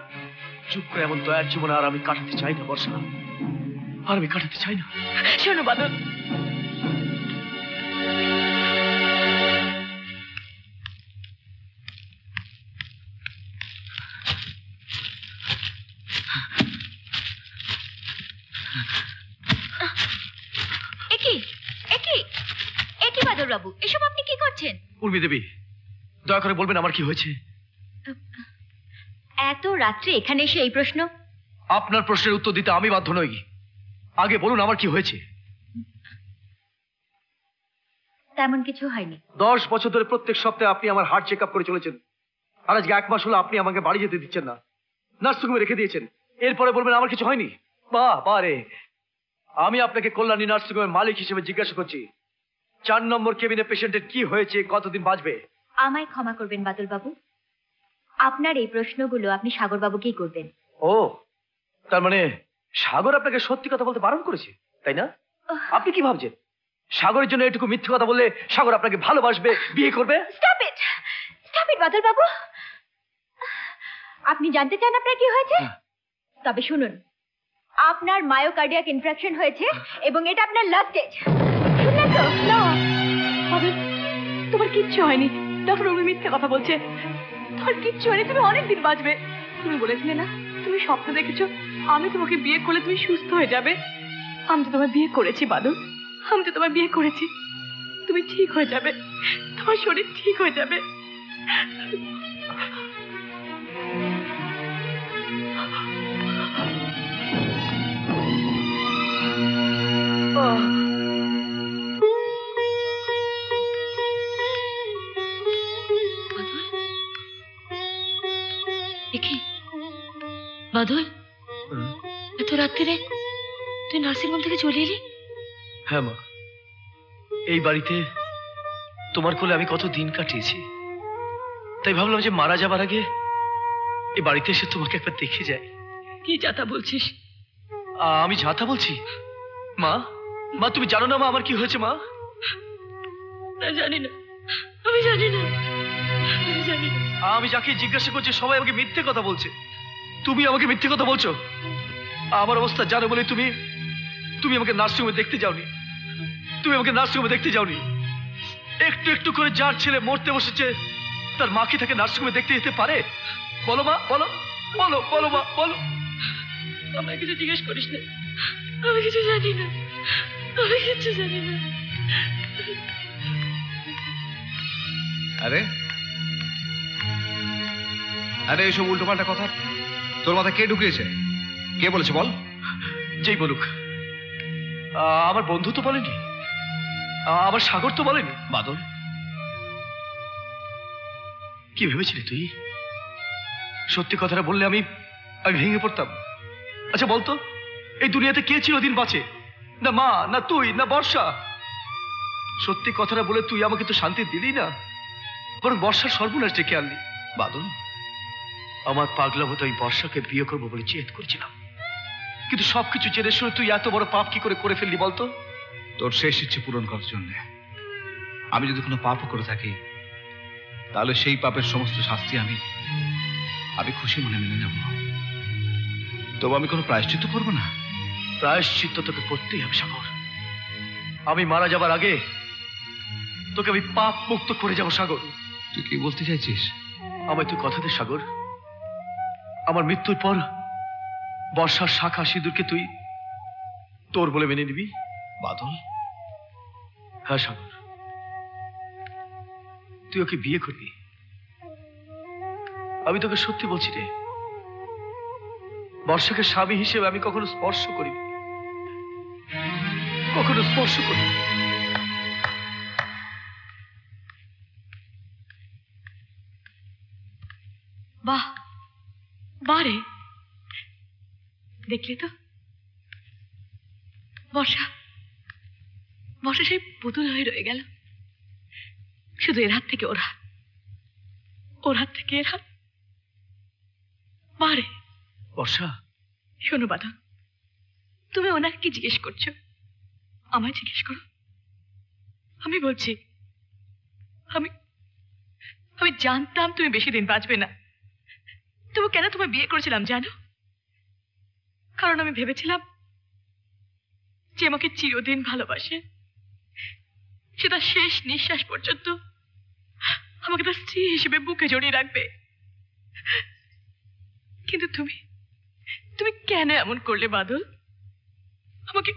চুপ করে এমন দয়ার জীবন আর আমি কাটাতে চাই না বর্ষা, আর আমি কাটাতে চাই না। শোনো বাদল, বাবু এসব আপনি কি করছেন? উর্মি দেবী, দয়া করে বলবেন আমার কি হয়েছে? এত রাত্রে এখানে এসে এই প্রশ্ন? আপনার প্রশ্নের উত্তর দিতে আমি বাধ্য নই, আগে বলুন আমার কি হয়েছে। তেমন কিছু হয়নি। 10 বছর ধরে প্রত্যেক সপ্তাহে আপনি আমার হার্ট চেকআপ করে চলেছেন, আর আজকে 1 মাস হলো আপনি আমাকে বাড়ি যেতে দিচ্ছেন না, নার্সিং হোমে রেখে দিয়েছেন। এরপরে বলবেন আমার কিছু হয়নি? বাহ বাহ রে, আমি আপনাকে কল্যাণী নার্সিং হোমের মালিক হিসেবে জিজ্ঞাসা করছি, 4 নম্বর কেবিনে পেশেন্টের কি হয়েছে, কতদিন বাঁচবে? আমায় ক্ষমা করবেন বাদল বাবু, আপনার এই প্রশ্নগুলো আপনি সাগর বাবুকেই করবেন। ও, তার মানে সাগর আপনাকে সত্যি কথা বলতে বারণ করেছে, তাই না? আপনি কি ভাবছেন সাগরের জন্য এটুকু মিথ্যে কথা বললে সাগর আপনাকে ভালোবাসবে, বিয়ে করবে? স্টপ ইট, স্টপ ইট বাদল বাবু। আপনি জানতে চান আপনার কি হয়েছে? তবে শুনুন, আপনার মায়োকার্ডিয়াক ইনফ্রাকশন হয়েছে এবং এটা আপনার লাস্ট স্টেজ। তোমার কিচ্ছু হয়নি, ডক্টর উর্মি মিথ্যে কথা বলছে। তোমার কিচ্ছু হয়নি, তুমি অনেকদিন বাঁচবে। তুমি বলেছিলে না তুমি স্বপ্ন দেখেছো আমি তোমাকে বিয়ে করলে তুমি সুস্থ হয়ে যাবে। আমি তো তোমার বিয়ে করেছি বাদল, আমি তো তোমার বিয়ে করেছি। তুমি ঠিক হয়ে যাবে, তোমার শরীর ঠিক হয়ে যাবে। বাদল, এত রাত্রে তুই নার্সিং হোম থেকে চলে এলি? হ্যাঁ মা, এই বাড়িতে তোমার কোলে আমি কত দিন কাটিয়েছি, তাই ভাবলাম যে মারা যাবার আগে এই বাড়িতে এসে তোমাকে একবার দেখে যাই। কি যাতা বলছিস? আমি যাতা বলছি? মা, মা তুমি জানো না মা আমার কি হয়েছে মা? জানি না, আমি জানি না, আমি জানি না। আমি যাকে জিজ্ঞাসা করছি সবাই আমাকে মিথ্যে কথা বলছে। তুমি আমাকে মিথ্যে কথা বলছো? আমার অবস্থা জানো বলে তুমি তুমি আমাকে নার্সিংহোমে দেখতে যাওনি, তুমি আমাকে নার্সিংহোমে দেখতে যাওনি। একটু একটু করে যার ছেলে মরতে বসেছে তার মা কি তাকে নার্সিংহোমে দেখতে যেতে পারে? বলো মা, বলো, বলো, বলো মা, বলো। আমাকে কিছু জিজ্ঞেস করিস না, আমি কিছু জানি না, আমি কিছু জানি না। আরে আরে এসব উল্টোপাল্টা কথা তোর মাথায় কে ঢুকিয়েছে? কে বলেছে বল? যেই বলুক, আমার বন্ধু তো বলেনি, আমার সাগর তো বলেনি। বাদল, কি ভেবেছিলি তুই? সত্যি কথাটা বললে আমি আমি ভেঙে পড়তাম। আচ্ছা বলতো, এই দুনিয়াতে কে চিরদিন বাঁচে? না মা, না তুই, না বর্ষা। সত্যি কথাটা বলে তুই আমাকে তো শান্তি দিলি না, বরং বর্ষার সর্বনাশ ডেকে আনলি। বাদল, আমার পাগলা মতো আমি বর্ষাকে বিয়ে করবো বলে জেদ করেছিলাম, কিন্তু সবকিছু জেনে শুনে তুই এত বড় পাপ কি করে করে ফেললি বলতো? তোর শেষ ইচ্ছে পূরণ করার জন্য। আমি যদি কোনো পাপ করে থাকি তাহলে সেই পাপের সমস্ত শাস্তি আমি আমি খুশি মনে মেনে নেব, তবু আমি কোনো প্রায়শ্চিত্ত করবো না। প্রায়শ্চিত্ত তোকে করতেই হবে সাগর। আমি মারা যাবার আগে তোকে আমি পাপ মুক্ত করে যাবো। সাগর, তুই কি বলতে চাইছিস? আমায় তুই কথা দে সাগর, আমার মৃত্যুর পর বর্ষার শাখা সিঁদুরকে তুই তোর বলে মেনে নিবি। বাদল, হ্যাঁ সাগর, তুই ওকে বিয়ে করবি। আমি তোকে সত্যি বলছি রে, বর্ষাকে স্বামী হিসেবে আমি কখনো স্পর্শ করি, কখনো স্পর্শ করি। বাহ বারে, দেখলে তো বর্ষা বর্ষা সেই পুতুল হয়ে রয়ে গেল। শুধু এর হাত থেকে ওর হাত, ওর হাত থেকে এর হাত। বারে বর্ষা, শোনো বাদল, তুমি ওনাকে কি জিজ্ঞেস করছো? আমায় জিজ্ঞেস করো। আমি বলছি, আমি জানতাম তুমি বেশি দিন বাঁচবে না। তবু কেন তোমায় বিয়ে করেছিলাম জানো? কারণ আমি ভেবেছিলাম যে আমাকে চিরদিন ভালোবাসে, সে তার শেষ নিঃশ্বাস পর্যন্ত আমাকে তার স্ত্রী হিসেবে বুকে জড়িয়ে রাখবে। কিন্তু তুমি তুমি কেন এমন করলে বাদল? আমাকে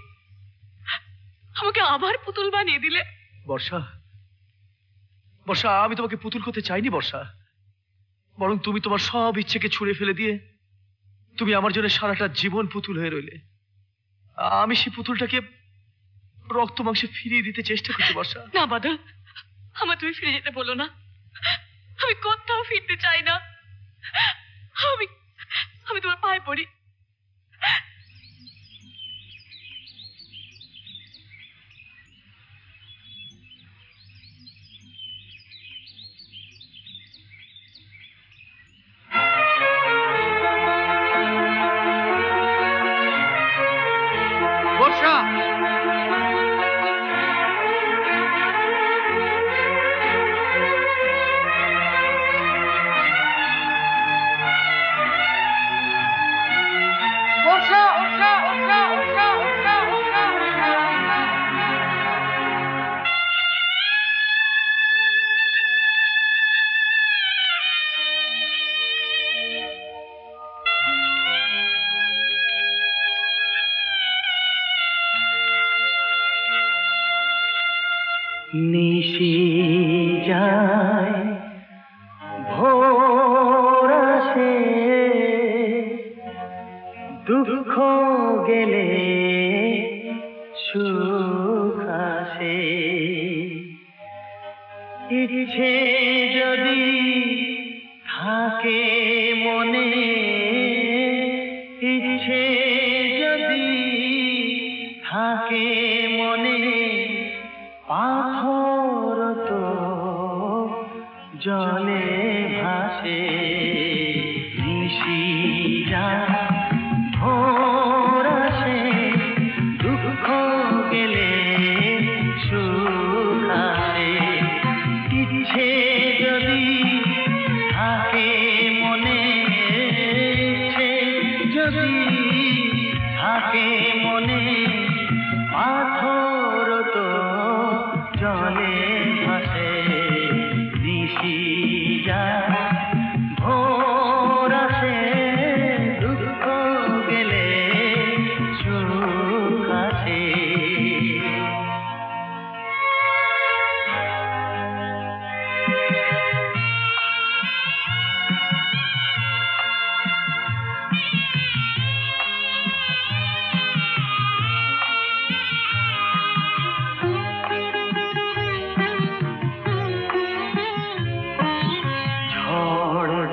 আমাকে আবার পুতুল বানিয়ে দিলে। বর্ষা বর্ষা, আমি তোমাকে পুতুল করতে চাইনি বর্ষা, বরং তুমি তোমার সব ইচ্ছেকে ছুঁড়ে ফেলে দিয়ে তুমি আমার জন্য সারাটা জীবন পুতুল হয়ে রইলে। আমি সেই পুতুলটাকে রক্ত মাংসে ফিরিয়ে দিতে চেষ্টা করছি বর্ষা। না বাদল, আমার তুমি ফিরে যেতে বলো না, আমি কোথাও ফিরতে চাই না। আমি তোমার পায়ে পড়ি।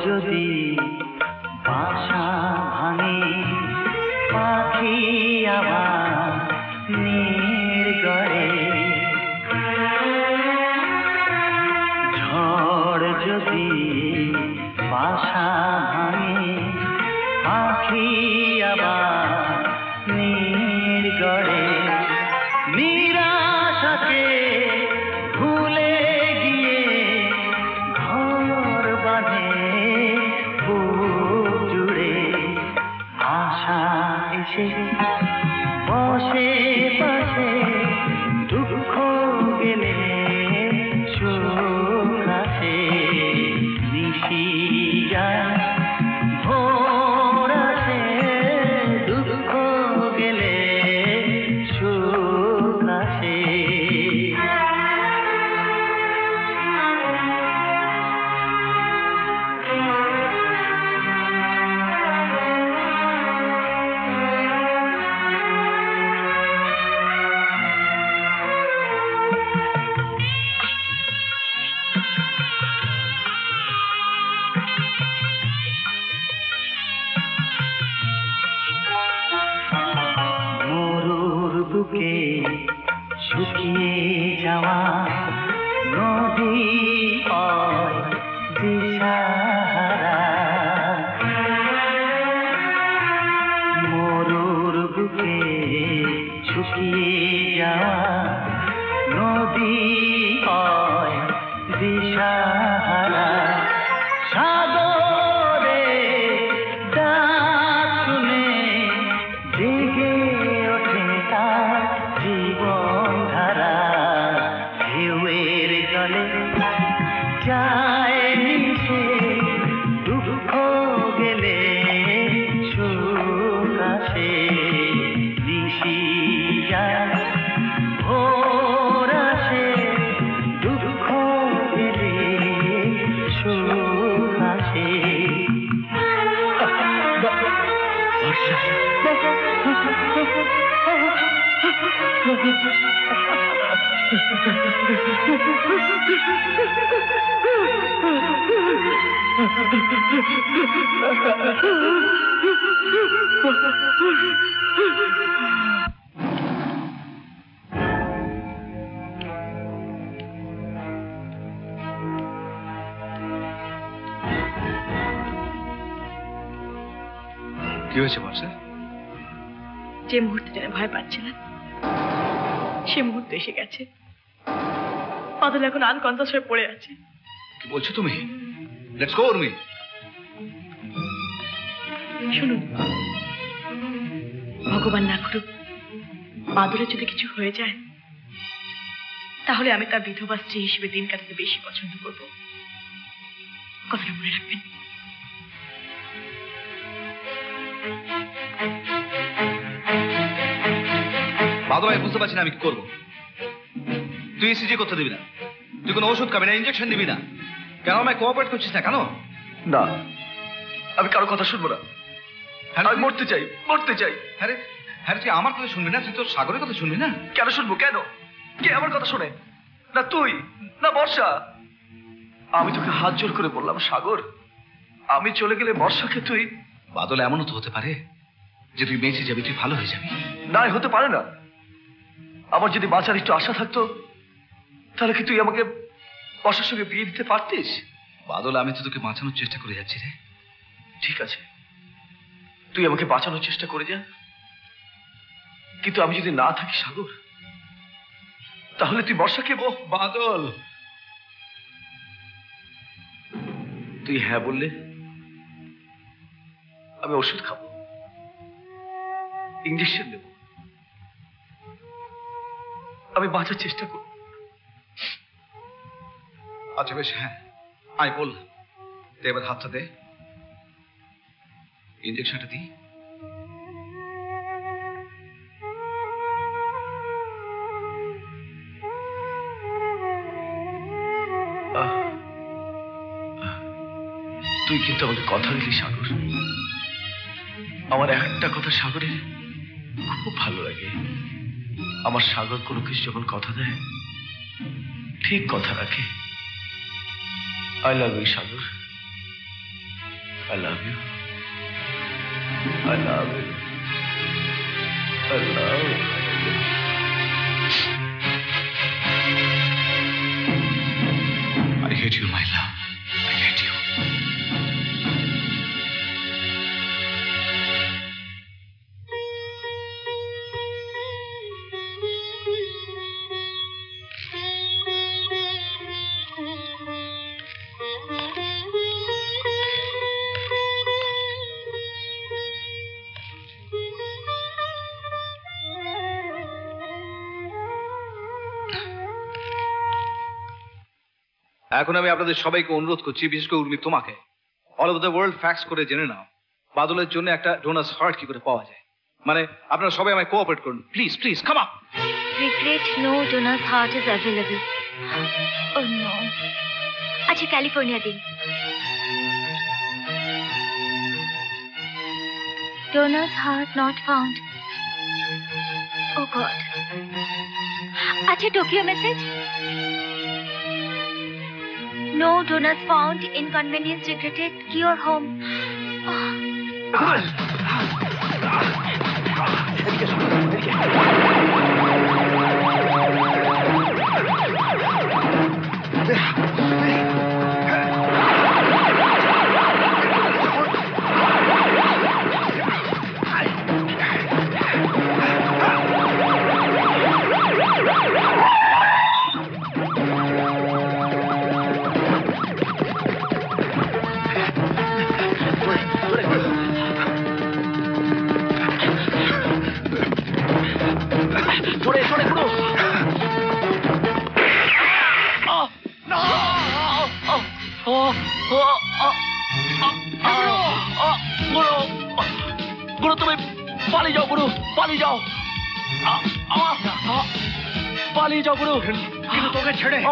যদি বাসা ভাঙে পাখি আবার নির্গড়ে, ঝড় যদি বাসা ভাঙে পাখি আবার নির্গড়ে, নিরাশাকে ভুলে গিয়ে ঘর বাঁধে বুক জুড়ে, আশা এসে বসে পাশে, দুঃখ গেলে সুখ আসে, নিশি যায় ভোর আসে, দুঃখ গেলে সুখ আসে। বুকে শুকিয়ে যাওয়া নদী পথ দিশাহারা, মরুর বুকে শুকিয়ে যাওয়া নদী পথ দিশাহারা, সাগরে ডাক শুনে জেগে ওঠে তার জীবন ধারা, ঢেউয়ের জলে যায় মিশে, দুঃখ গেলে সুখ আসে, নিশি যায় ভোর আসে, দুঃখ গেলে সুখ আসে। কি হয়েছে বর্ষা? যে মুহূর্তে যেন ভয় পাচ্ছিলেন সে মুহূর্ত এসে গেছে। বাদল এখন আনকনসাস হয়ে পড়ে আছে। কি বলছো তুমি? Let's go Urmi. শুনুন, ভগবান না করুক বাদলের যদি কিছু হয়ে যায়, তাহলে আমি তার বিধবা স্ত্রী হিসেবে দিন কাটাতে বেশি পছন্দ করব। কথাটা মনে রাখবেন। বাদল, আমি বুঝতে পারছি না আমি কি করবো। তুই ইসিজি করতে দিবি না, তুই কোনো ওষুধ খাবি না, ইঞ্জেকশন দিবি না, কেন আমায় কোঅপারেট করছিস না কেন? না, আমি কারো কথা শুনবো না। হ্যাঁ, আমি মরতে চাই, মরতে চাই। আরে হ্যাঁ, তুই আমার কথা শুনবি না, তুই তোর সাগরের কথা শুনবি না? কেন শুনবো? কেন কে আমার কথা শোনে? না তুই, না বর্ষা। আমি তোকে হাত জোর করে বললাম, সাগর আমি চলে গেলে বর্ষাকে তুই। বাদল, এমনও তো হতে পারে যে তুই বেঁচে যাবি, তুই ভালো হয়ে যাবি। না, হতে পারে না। আমার যদি বাঁচার একটু আশা থাকতো, তাহলে কি তুই আমাকে বর্ষার সঙ্গে বিয়ে দিতে পারতিস? বাদল, আমি তো তোকে বাঁচানোর চেষ্টা করে যাচ্ছি রে। ঠিক আছে, তুই আমাকে বাঁচানোর চেষ্টা করে যা, কিন্তু আমি যদি না থাকি সাগর, তাহলে তুই বর্ষাকে। ওহ বাদল, তুই হ্যাঁ বললে আমি ওষুধ খাবো, ইঞ্জেকশন দেবো, আমি বাঁচার চেষ্টা করব। আচ্ছা বেশ, হ্যাঁ আমি বললাম। এবার হাতটা দে, ইঞ্জেকশনটা দি। তুই কিন্তু আমাকে কথা দিলি সাগর। আমার একটা কথা সাগরের খুব ভালো লাগে, আমার সাগর কোনো কিছু যখন কথা দেয় ঠিক কথা রাখে। I love you Sagar. I love you. I love it. I love it. I hate you, my love. I hate you. এখন আমি আপনাদের সবাইকে অনুরোধ করছি, বিশেষ করে উর্মি তোমাকে, all over the world fax করে জেনে নাও বাদলের জন্য একটা ডোনার্স হার্ট কি করে পাওয়া যায়। মানে আপনারা সবাই আমায় কোঅপারেট করুন, please please come up. Regret, no donors heart is available. Oh no, আচ্ছা ক্যালিফোর্নিয়া দিন। Donors heart not found. Oh god, আচ্ছা Tokyo message. No donors found. Inconvenience regretted. Cure home.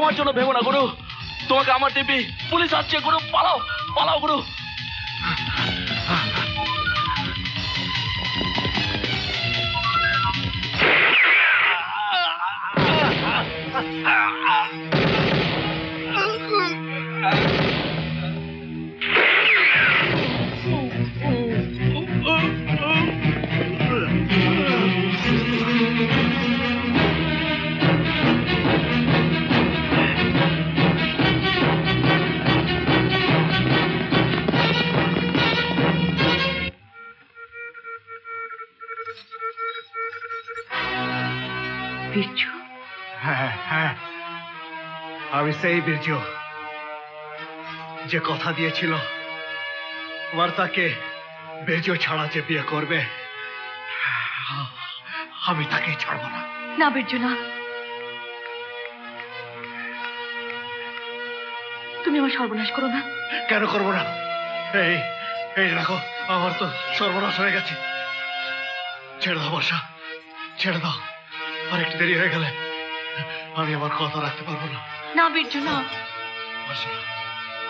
আমার জন্য ভেবো না গুরু, তোমাকে আমার দিবি। পুলিশ আসছে গুরু, পালাও পালাও গুরু। আমি সেই বীর্যু যে কথা দিয়েছিল বর্ষাকে বীর্যু ছাড়া যে বিয়ে করবে, আমি তাকে ছাড়ব না। না বীর্যু না, তুমি আমার সর্বনাশ করো না। কেন করবো না? এই এই রাখো, আমার তো সর্বনাশ হয়ে গেছে। ছেড়ে দাও বর্ষা, ছেড়ে দাও। আর একটু দেরি হয়ে গেলে আমি আমার কথা রাখতে পারবো না। না বিরজু না,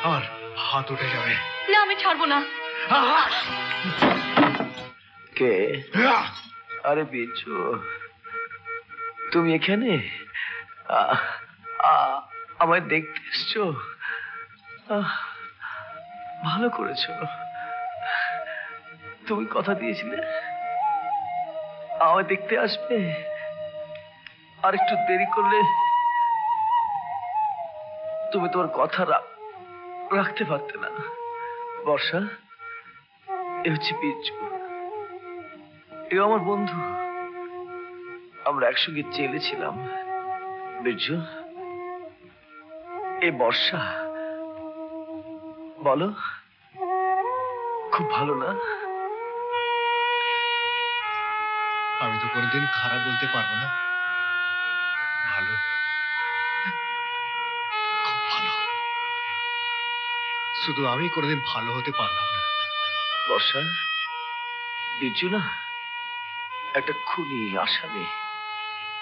আমার হাত উঠে যাবে। না, আমি ছাড়বো না। কে? আরে বিরজু, তুমি এখানে আমায় দেখতে এসছো? ভালো করেছো, তুমি কথা দিয়েছিলে আমায় দেখতে আসবে। আর একটু দেরি করলে তুমি তোমার কথা রাখতে পারতে না। বর্ষা, এ হচ্ছে বিরজু, এ আমার বন্ধু, আমরা একসঙ্গে জেলে ছিলাম। বিরজু, এ বর্ষা। বলো, খুব ভালো না? আমি তো কোনোদিন খারাপ বলতে পারবো না। ভালো, শুধু আমি কোনোদিন ভালো হতে পারলাম না। বর্ষা, বিরজু না একটা খুনি আসামি,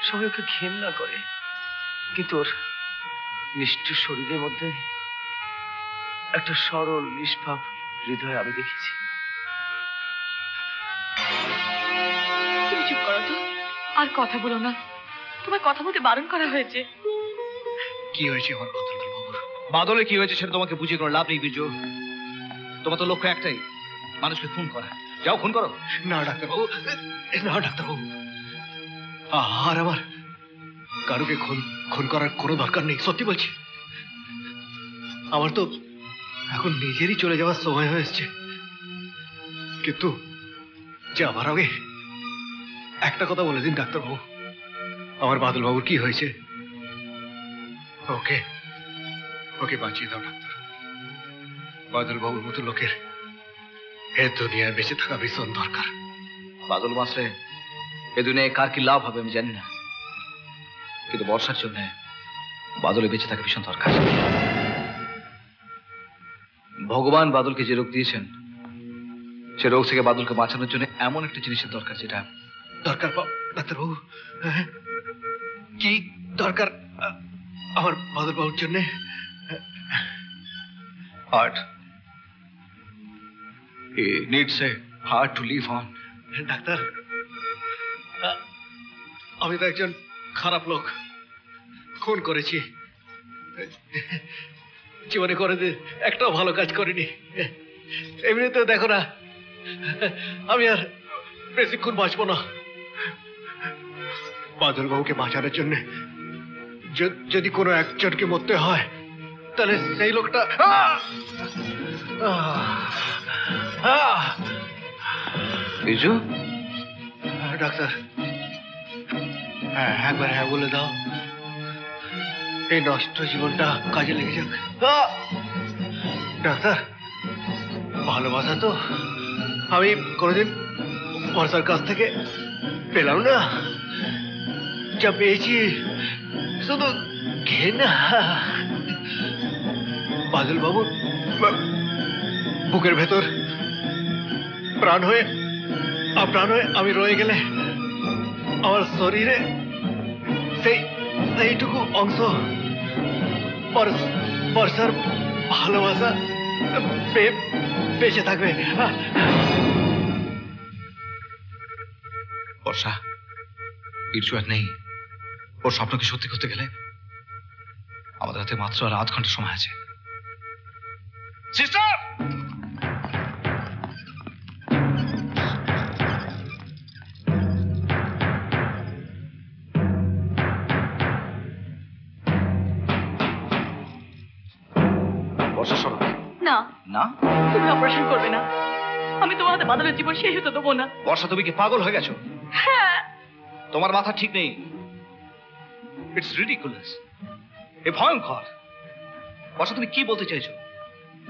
সবাই ওকে ঘেন্না করে, কিন্তু ওর নিষ্ঠুর শরীরের মধ্যে একটা সরল নিষ্পাপ হৃদয় আমি দেখেছি। তুমি চুপ করো তো, আর কথা বলো না। তোমার কথা বলতে বারণ করা হয়েছে। কি হয়েছে আমার কথা? বাদলে কি হয়েছে সেটা তোমাকে বুঝিয়ে কোনো লাভ নেই বিরজু। তোমার তো লক্ষ্য একটাই, মানুষকে খুন করা। যাও খুন করো। না ডাক্তারবাবু, না ডাক্তারবাবু, আর আমার কারুকে খুন খুন করার কোনো দরকার নেই। সত্যি বলছি, আমার তো এখন নিজেরই চলে যাওয়ার সময় হয়ে এসছে। কিন্তু যাবার আগে একটা কথা বলে দিন ডাক্তারবাবু, আমার বাদলবাবুর কি হয়েছে? ওকে ওকে বাঁচিয়ে দাও ডাক্তার। বাদলবাবুর মতো লোকের এ দুনিয়ায় বেঁচে থাকা ভীষণ দরকার। বাদল বাঁচলে এ দুনিয়ায় কার কি লাভ হবে আমি জানি না, কিন্তু বর্ষার জন্য বাদলে বেঁচে থাকা ভীষণ দরকার। ভগবান বাদলকে যে রোগ দিয়েছেন, সে রোগ থেকে বাদলকে বাঁচানোর জন্য এমন একটা জিনিসের দরকার যেটা দরকার। ডাক্তারবাবু কি দরকার আমার বাদলবাবুর জন্য? Heart. He needs a heart to live on. Doctor, আমি তো একজন খারাপ লোক, খুন করেছি, জীবনে করে একটাও ভালো কাজ করিনি। এমনিতে দেখো না, আমি আর বেশিক্ষণ বাঁচবো না। বাদলবাবুকে বাঁচানোর জন্য যদি কোনো একজনকে মরতে হয়, তাহলে সেই লোকটা। বিজু ডাক্তার, একবার হ্যাঁ বলে দাও, এই নষ্ট জীবনটা কাজে লেগে যাক। ডাক্তার, ভালোবাসা তো আমি কোনোদিন বর্ষার কাছ থেকে পেলাম না, যা পেয়েছি শুধু ঘেনা। বাদলবাবু বুকের ভেতর প্রাণ হয়ে আমি রয়ে গেলে আমার শরীরে সেইটুকু অংশ বর্ষার ভালোবাসা বেঁচে থাকবে। বর্ষা কিছু আর নেই, ওর স্বপ্নকে সত্যি করতে গেলে আমাদের হাতে মাত্র আর আধ ঘন্টা সময় আছে। সিস্টার, তুমি অপারেশন করবে না? আমি তোমার হাতে বাদলের জীবন শেষ হতে দেবো না। বর্ষা, তুমি কি পাগল হয়ে গেছো? হ্যাঁ, তোমার মাথা ঠিক নেই। ইটস রিডিকুলাস, এ ভয়ঙ্কর। বর্ষা, তুমি কি বলতে চাইছো?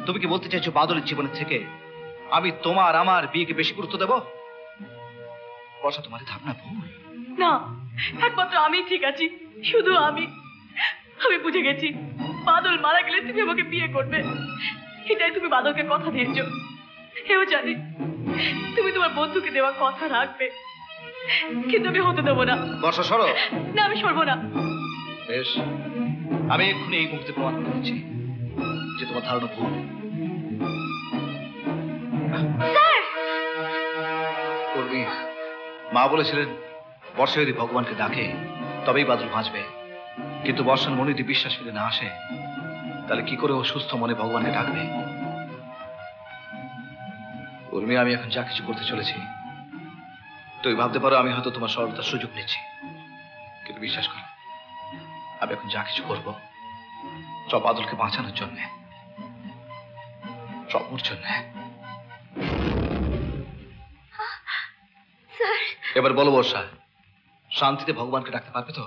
তুমি কি বলতে চাইছো বাদলের জীবনের থেকে আমি তোমার আমার বিয়েকে বেশি গুরুত্ব দেব? বর্ষা, তোমার ধারণা ভুল। না, একমাত্র আমি ঠিক আছি, শুধু আমি বুঝে গেছি। বাদল মারা গেলে তুমি আমাকে বিয়ে করবে, এটাই তুমি বাদলকে কথা দিয়েছো। এও জানি তুমি তোমার বন্ধুকে দেওয়া কথা রাখবে, কিন্তু আমি হতে দেবো না। বর্ষা সরো। না, আমি সরবো না। বেশ, আমি এক্ষুনি এই মুহূর্তে প্রমাণ করে দিচ্ছি যে তোমার ধারণা ভুল। মা বলেছিলেন বর্ষা যদি ভগবানকে ডাকে তবেই বাদল বাঁচবে, কিন্তু বর্ষার মনে যদি বিশ্বাস ফিরে না আসে, তাহলে কি করে ও সুস্থ মনে ভগবানকে ডাকবে? উর্মি, আমি এখন যা কিছু করতে চলেছি, তুই ভাবতে পারো আমি হয়তো তোমার সরলতার সুযোগ নিচ্ছি, কিন্তু বিশ্বাস করো আমি এখন যা কিছু করবো সব বাদলকে বাঁচানোর জন্যে, সব ওর জন্যে। এবার বলো বর্ষা, শান্তিতে ভগবানকে ডাকতে পারবে তো?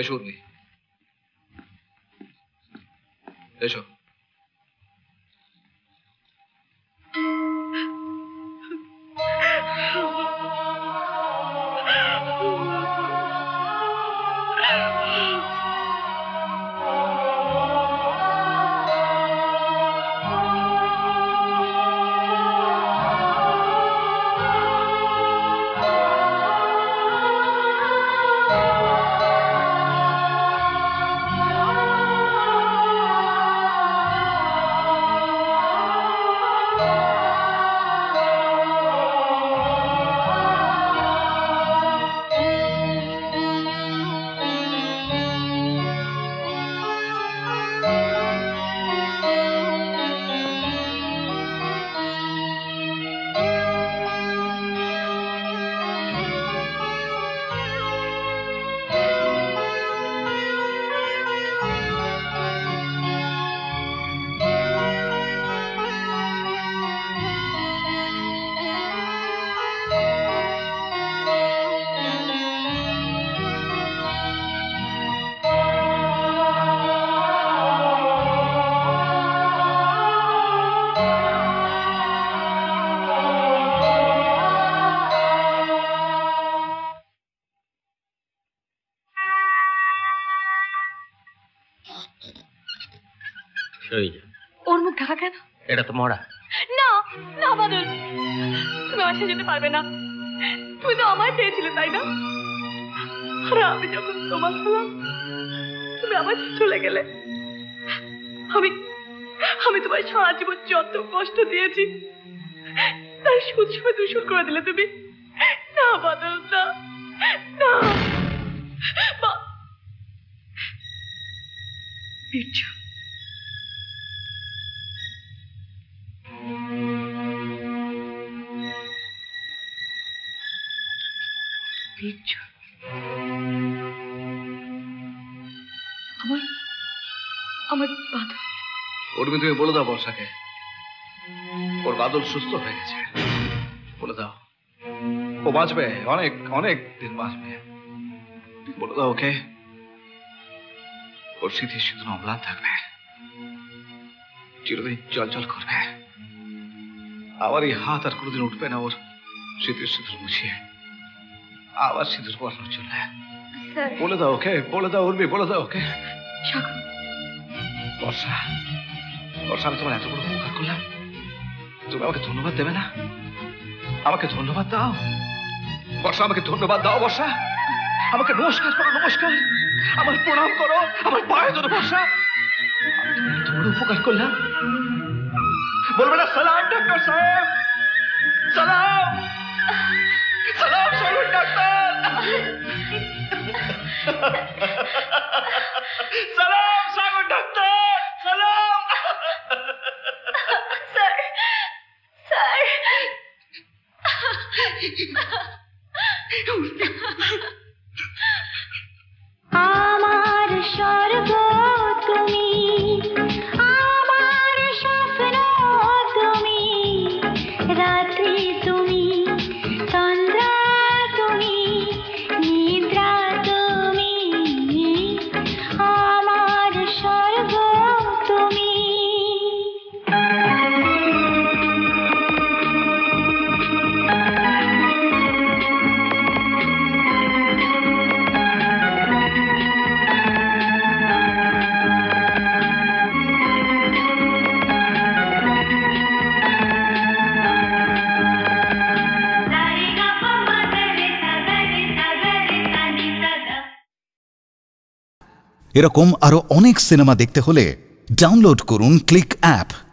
এসো উর্মি, এসো। কেন? এটা তো মরা। না না বাদল, তুমি আমার সাথে যেতে পারবে না। তুমি তো আমায় পেয়েছিলে তাই না? আর আমি যখন তোমার ছিলাম তুমি আমার চলে গেলে। আমি তোমার সারা জীবন যত কষ্ট দিয়েছি তার সুদ সময় দূষণ করে দিলে তুমি। না বাদল, না না। ওরকে তুমি বলে দাও বর্ষাকে, ওর বাদল সুস্থ হয়ে গেছে। বলে দাও ও বাঁচবে, অনেক অনেক দিন বাঁচবে। বলে দাও ওকে ওর স্মৃতি শুধু অম্লান থাকবে, চিরদিন জল জল করবে। আবার এই হাত আর কোনোদিন উঠবে না ওর স্মৃতির সিঁদুর মুছিয়ে আবার সিঁদুর পড়ানোর জন্য। বলে দাও ওকে, বলে দাও উর্মি, বলে দাও ওকে। বর্ষা, বর্ষা আমি তোমার এত বড় উপকার করলাম, তুমি আমাকে ধন্যবাদ দেবে না? আমাকে ধন্যবাদ দাও বর্ষা, আমাকে ধন্যবাদ দাও বর্ষা। আমাকে নমস্কার করো, নমস্কার, আমার প্রণাম করো, আমার পায়ে ধরো বর্ষা। এত বড় উপকার করলাম, বলবে না সালাম ডাক্তার সাহেব, সালাম সালাম সরুন ডাক্তার, সালাম সাগর ডাক্তার, সালাম। স্যার, স্যার আমার স্বর্গ তুমি, আমার স্বপ্ন তুমি, রাত্রি তুমি, চন্দ্রা তুমি, নিদ্রা তুমি, আমার স্বর্গ তুমি। এরকম আরও অনেক সিনেমা দেখতে হলে ডাউনলোড করুন ক্লিক অ্যাপ।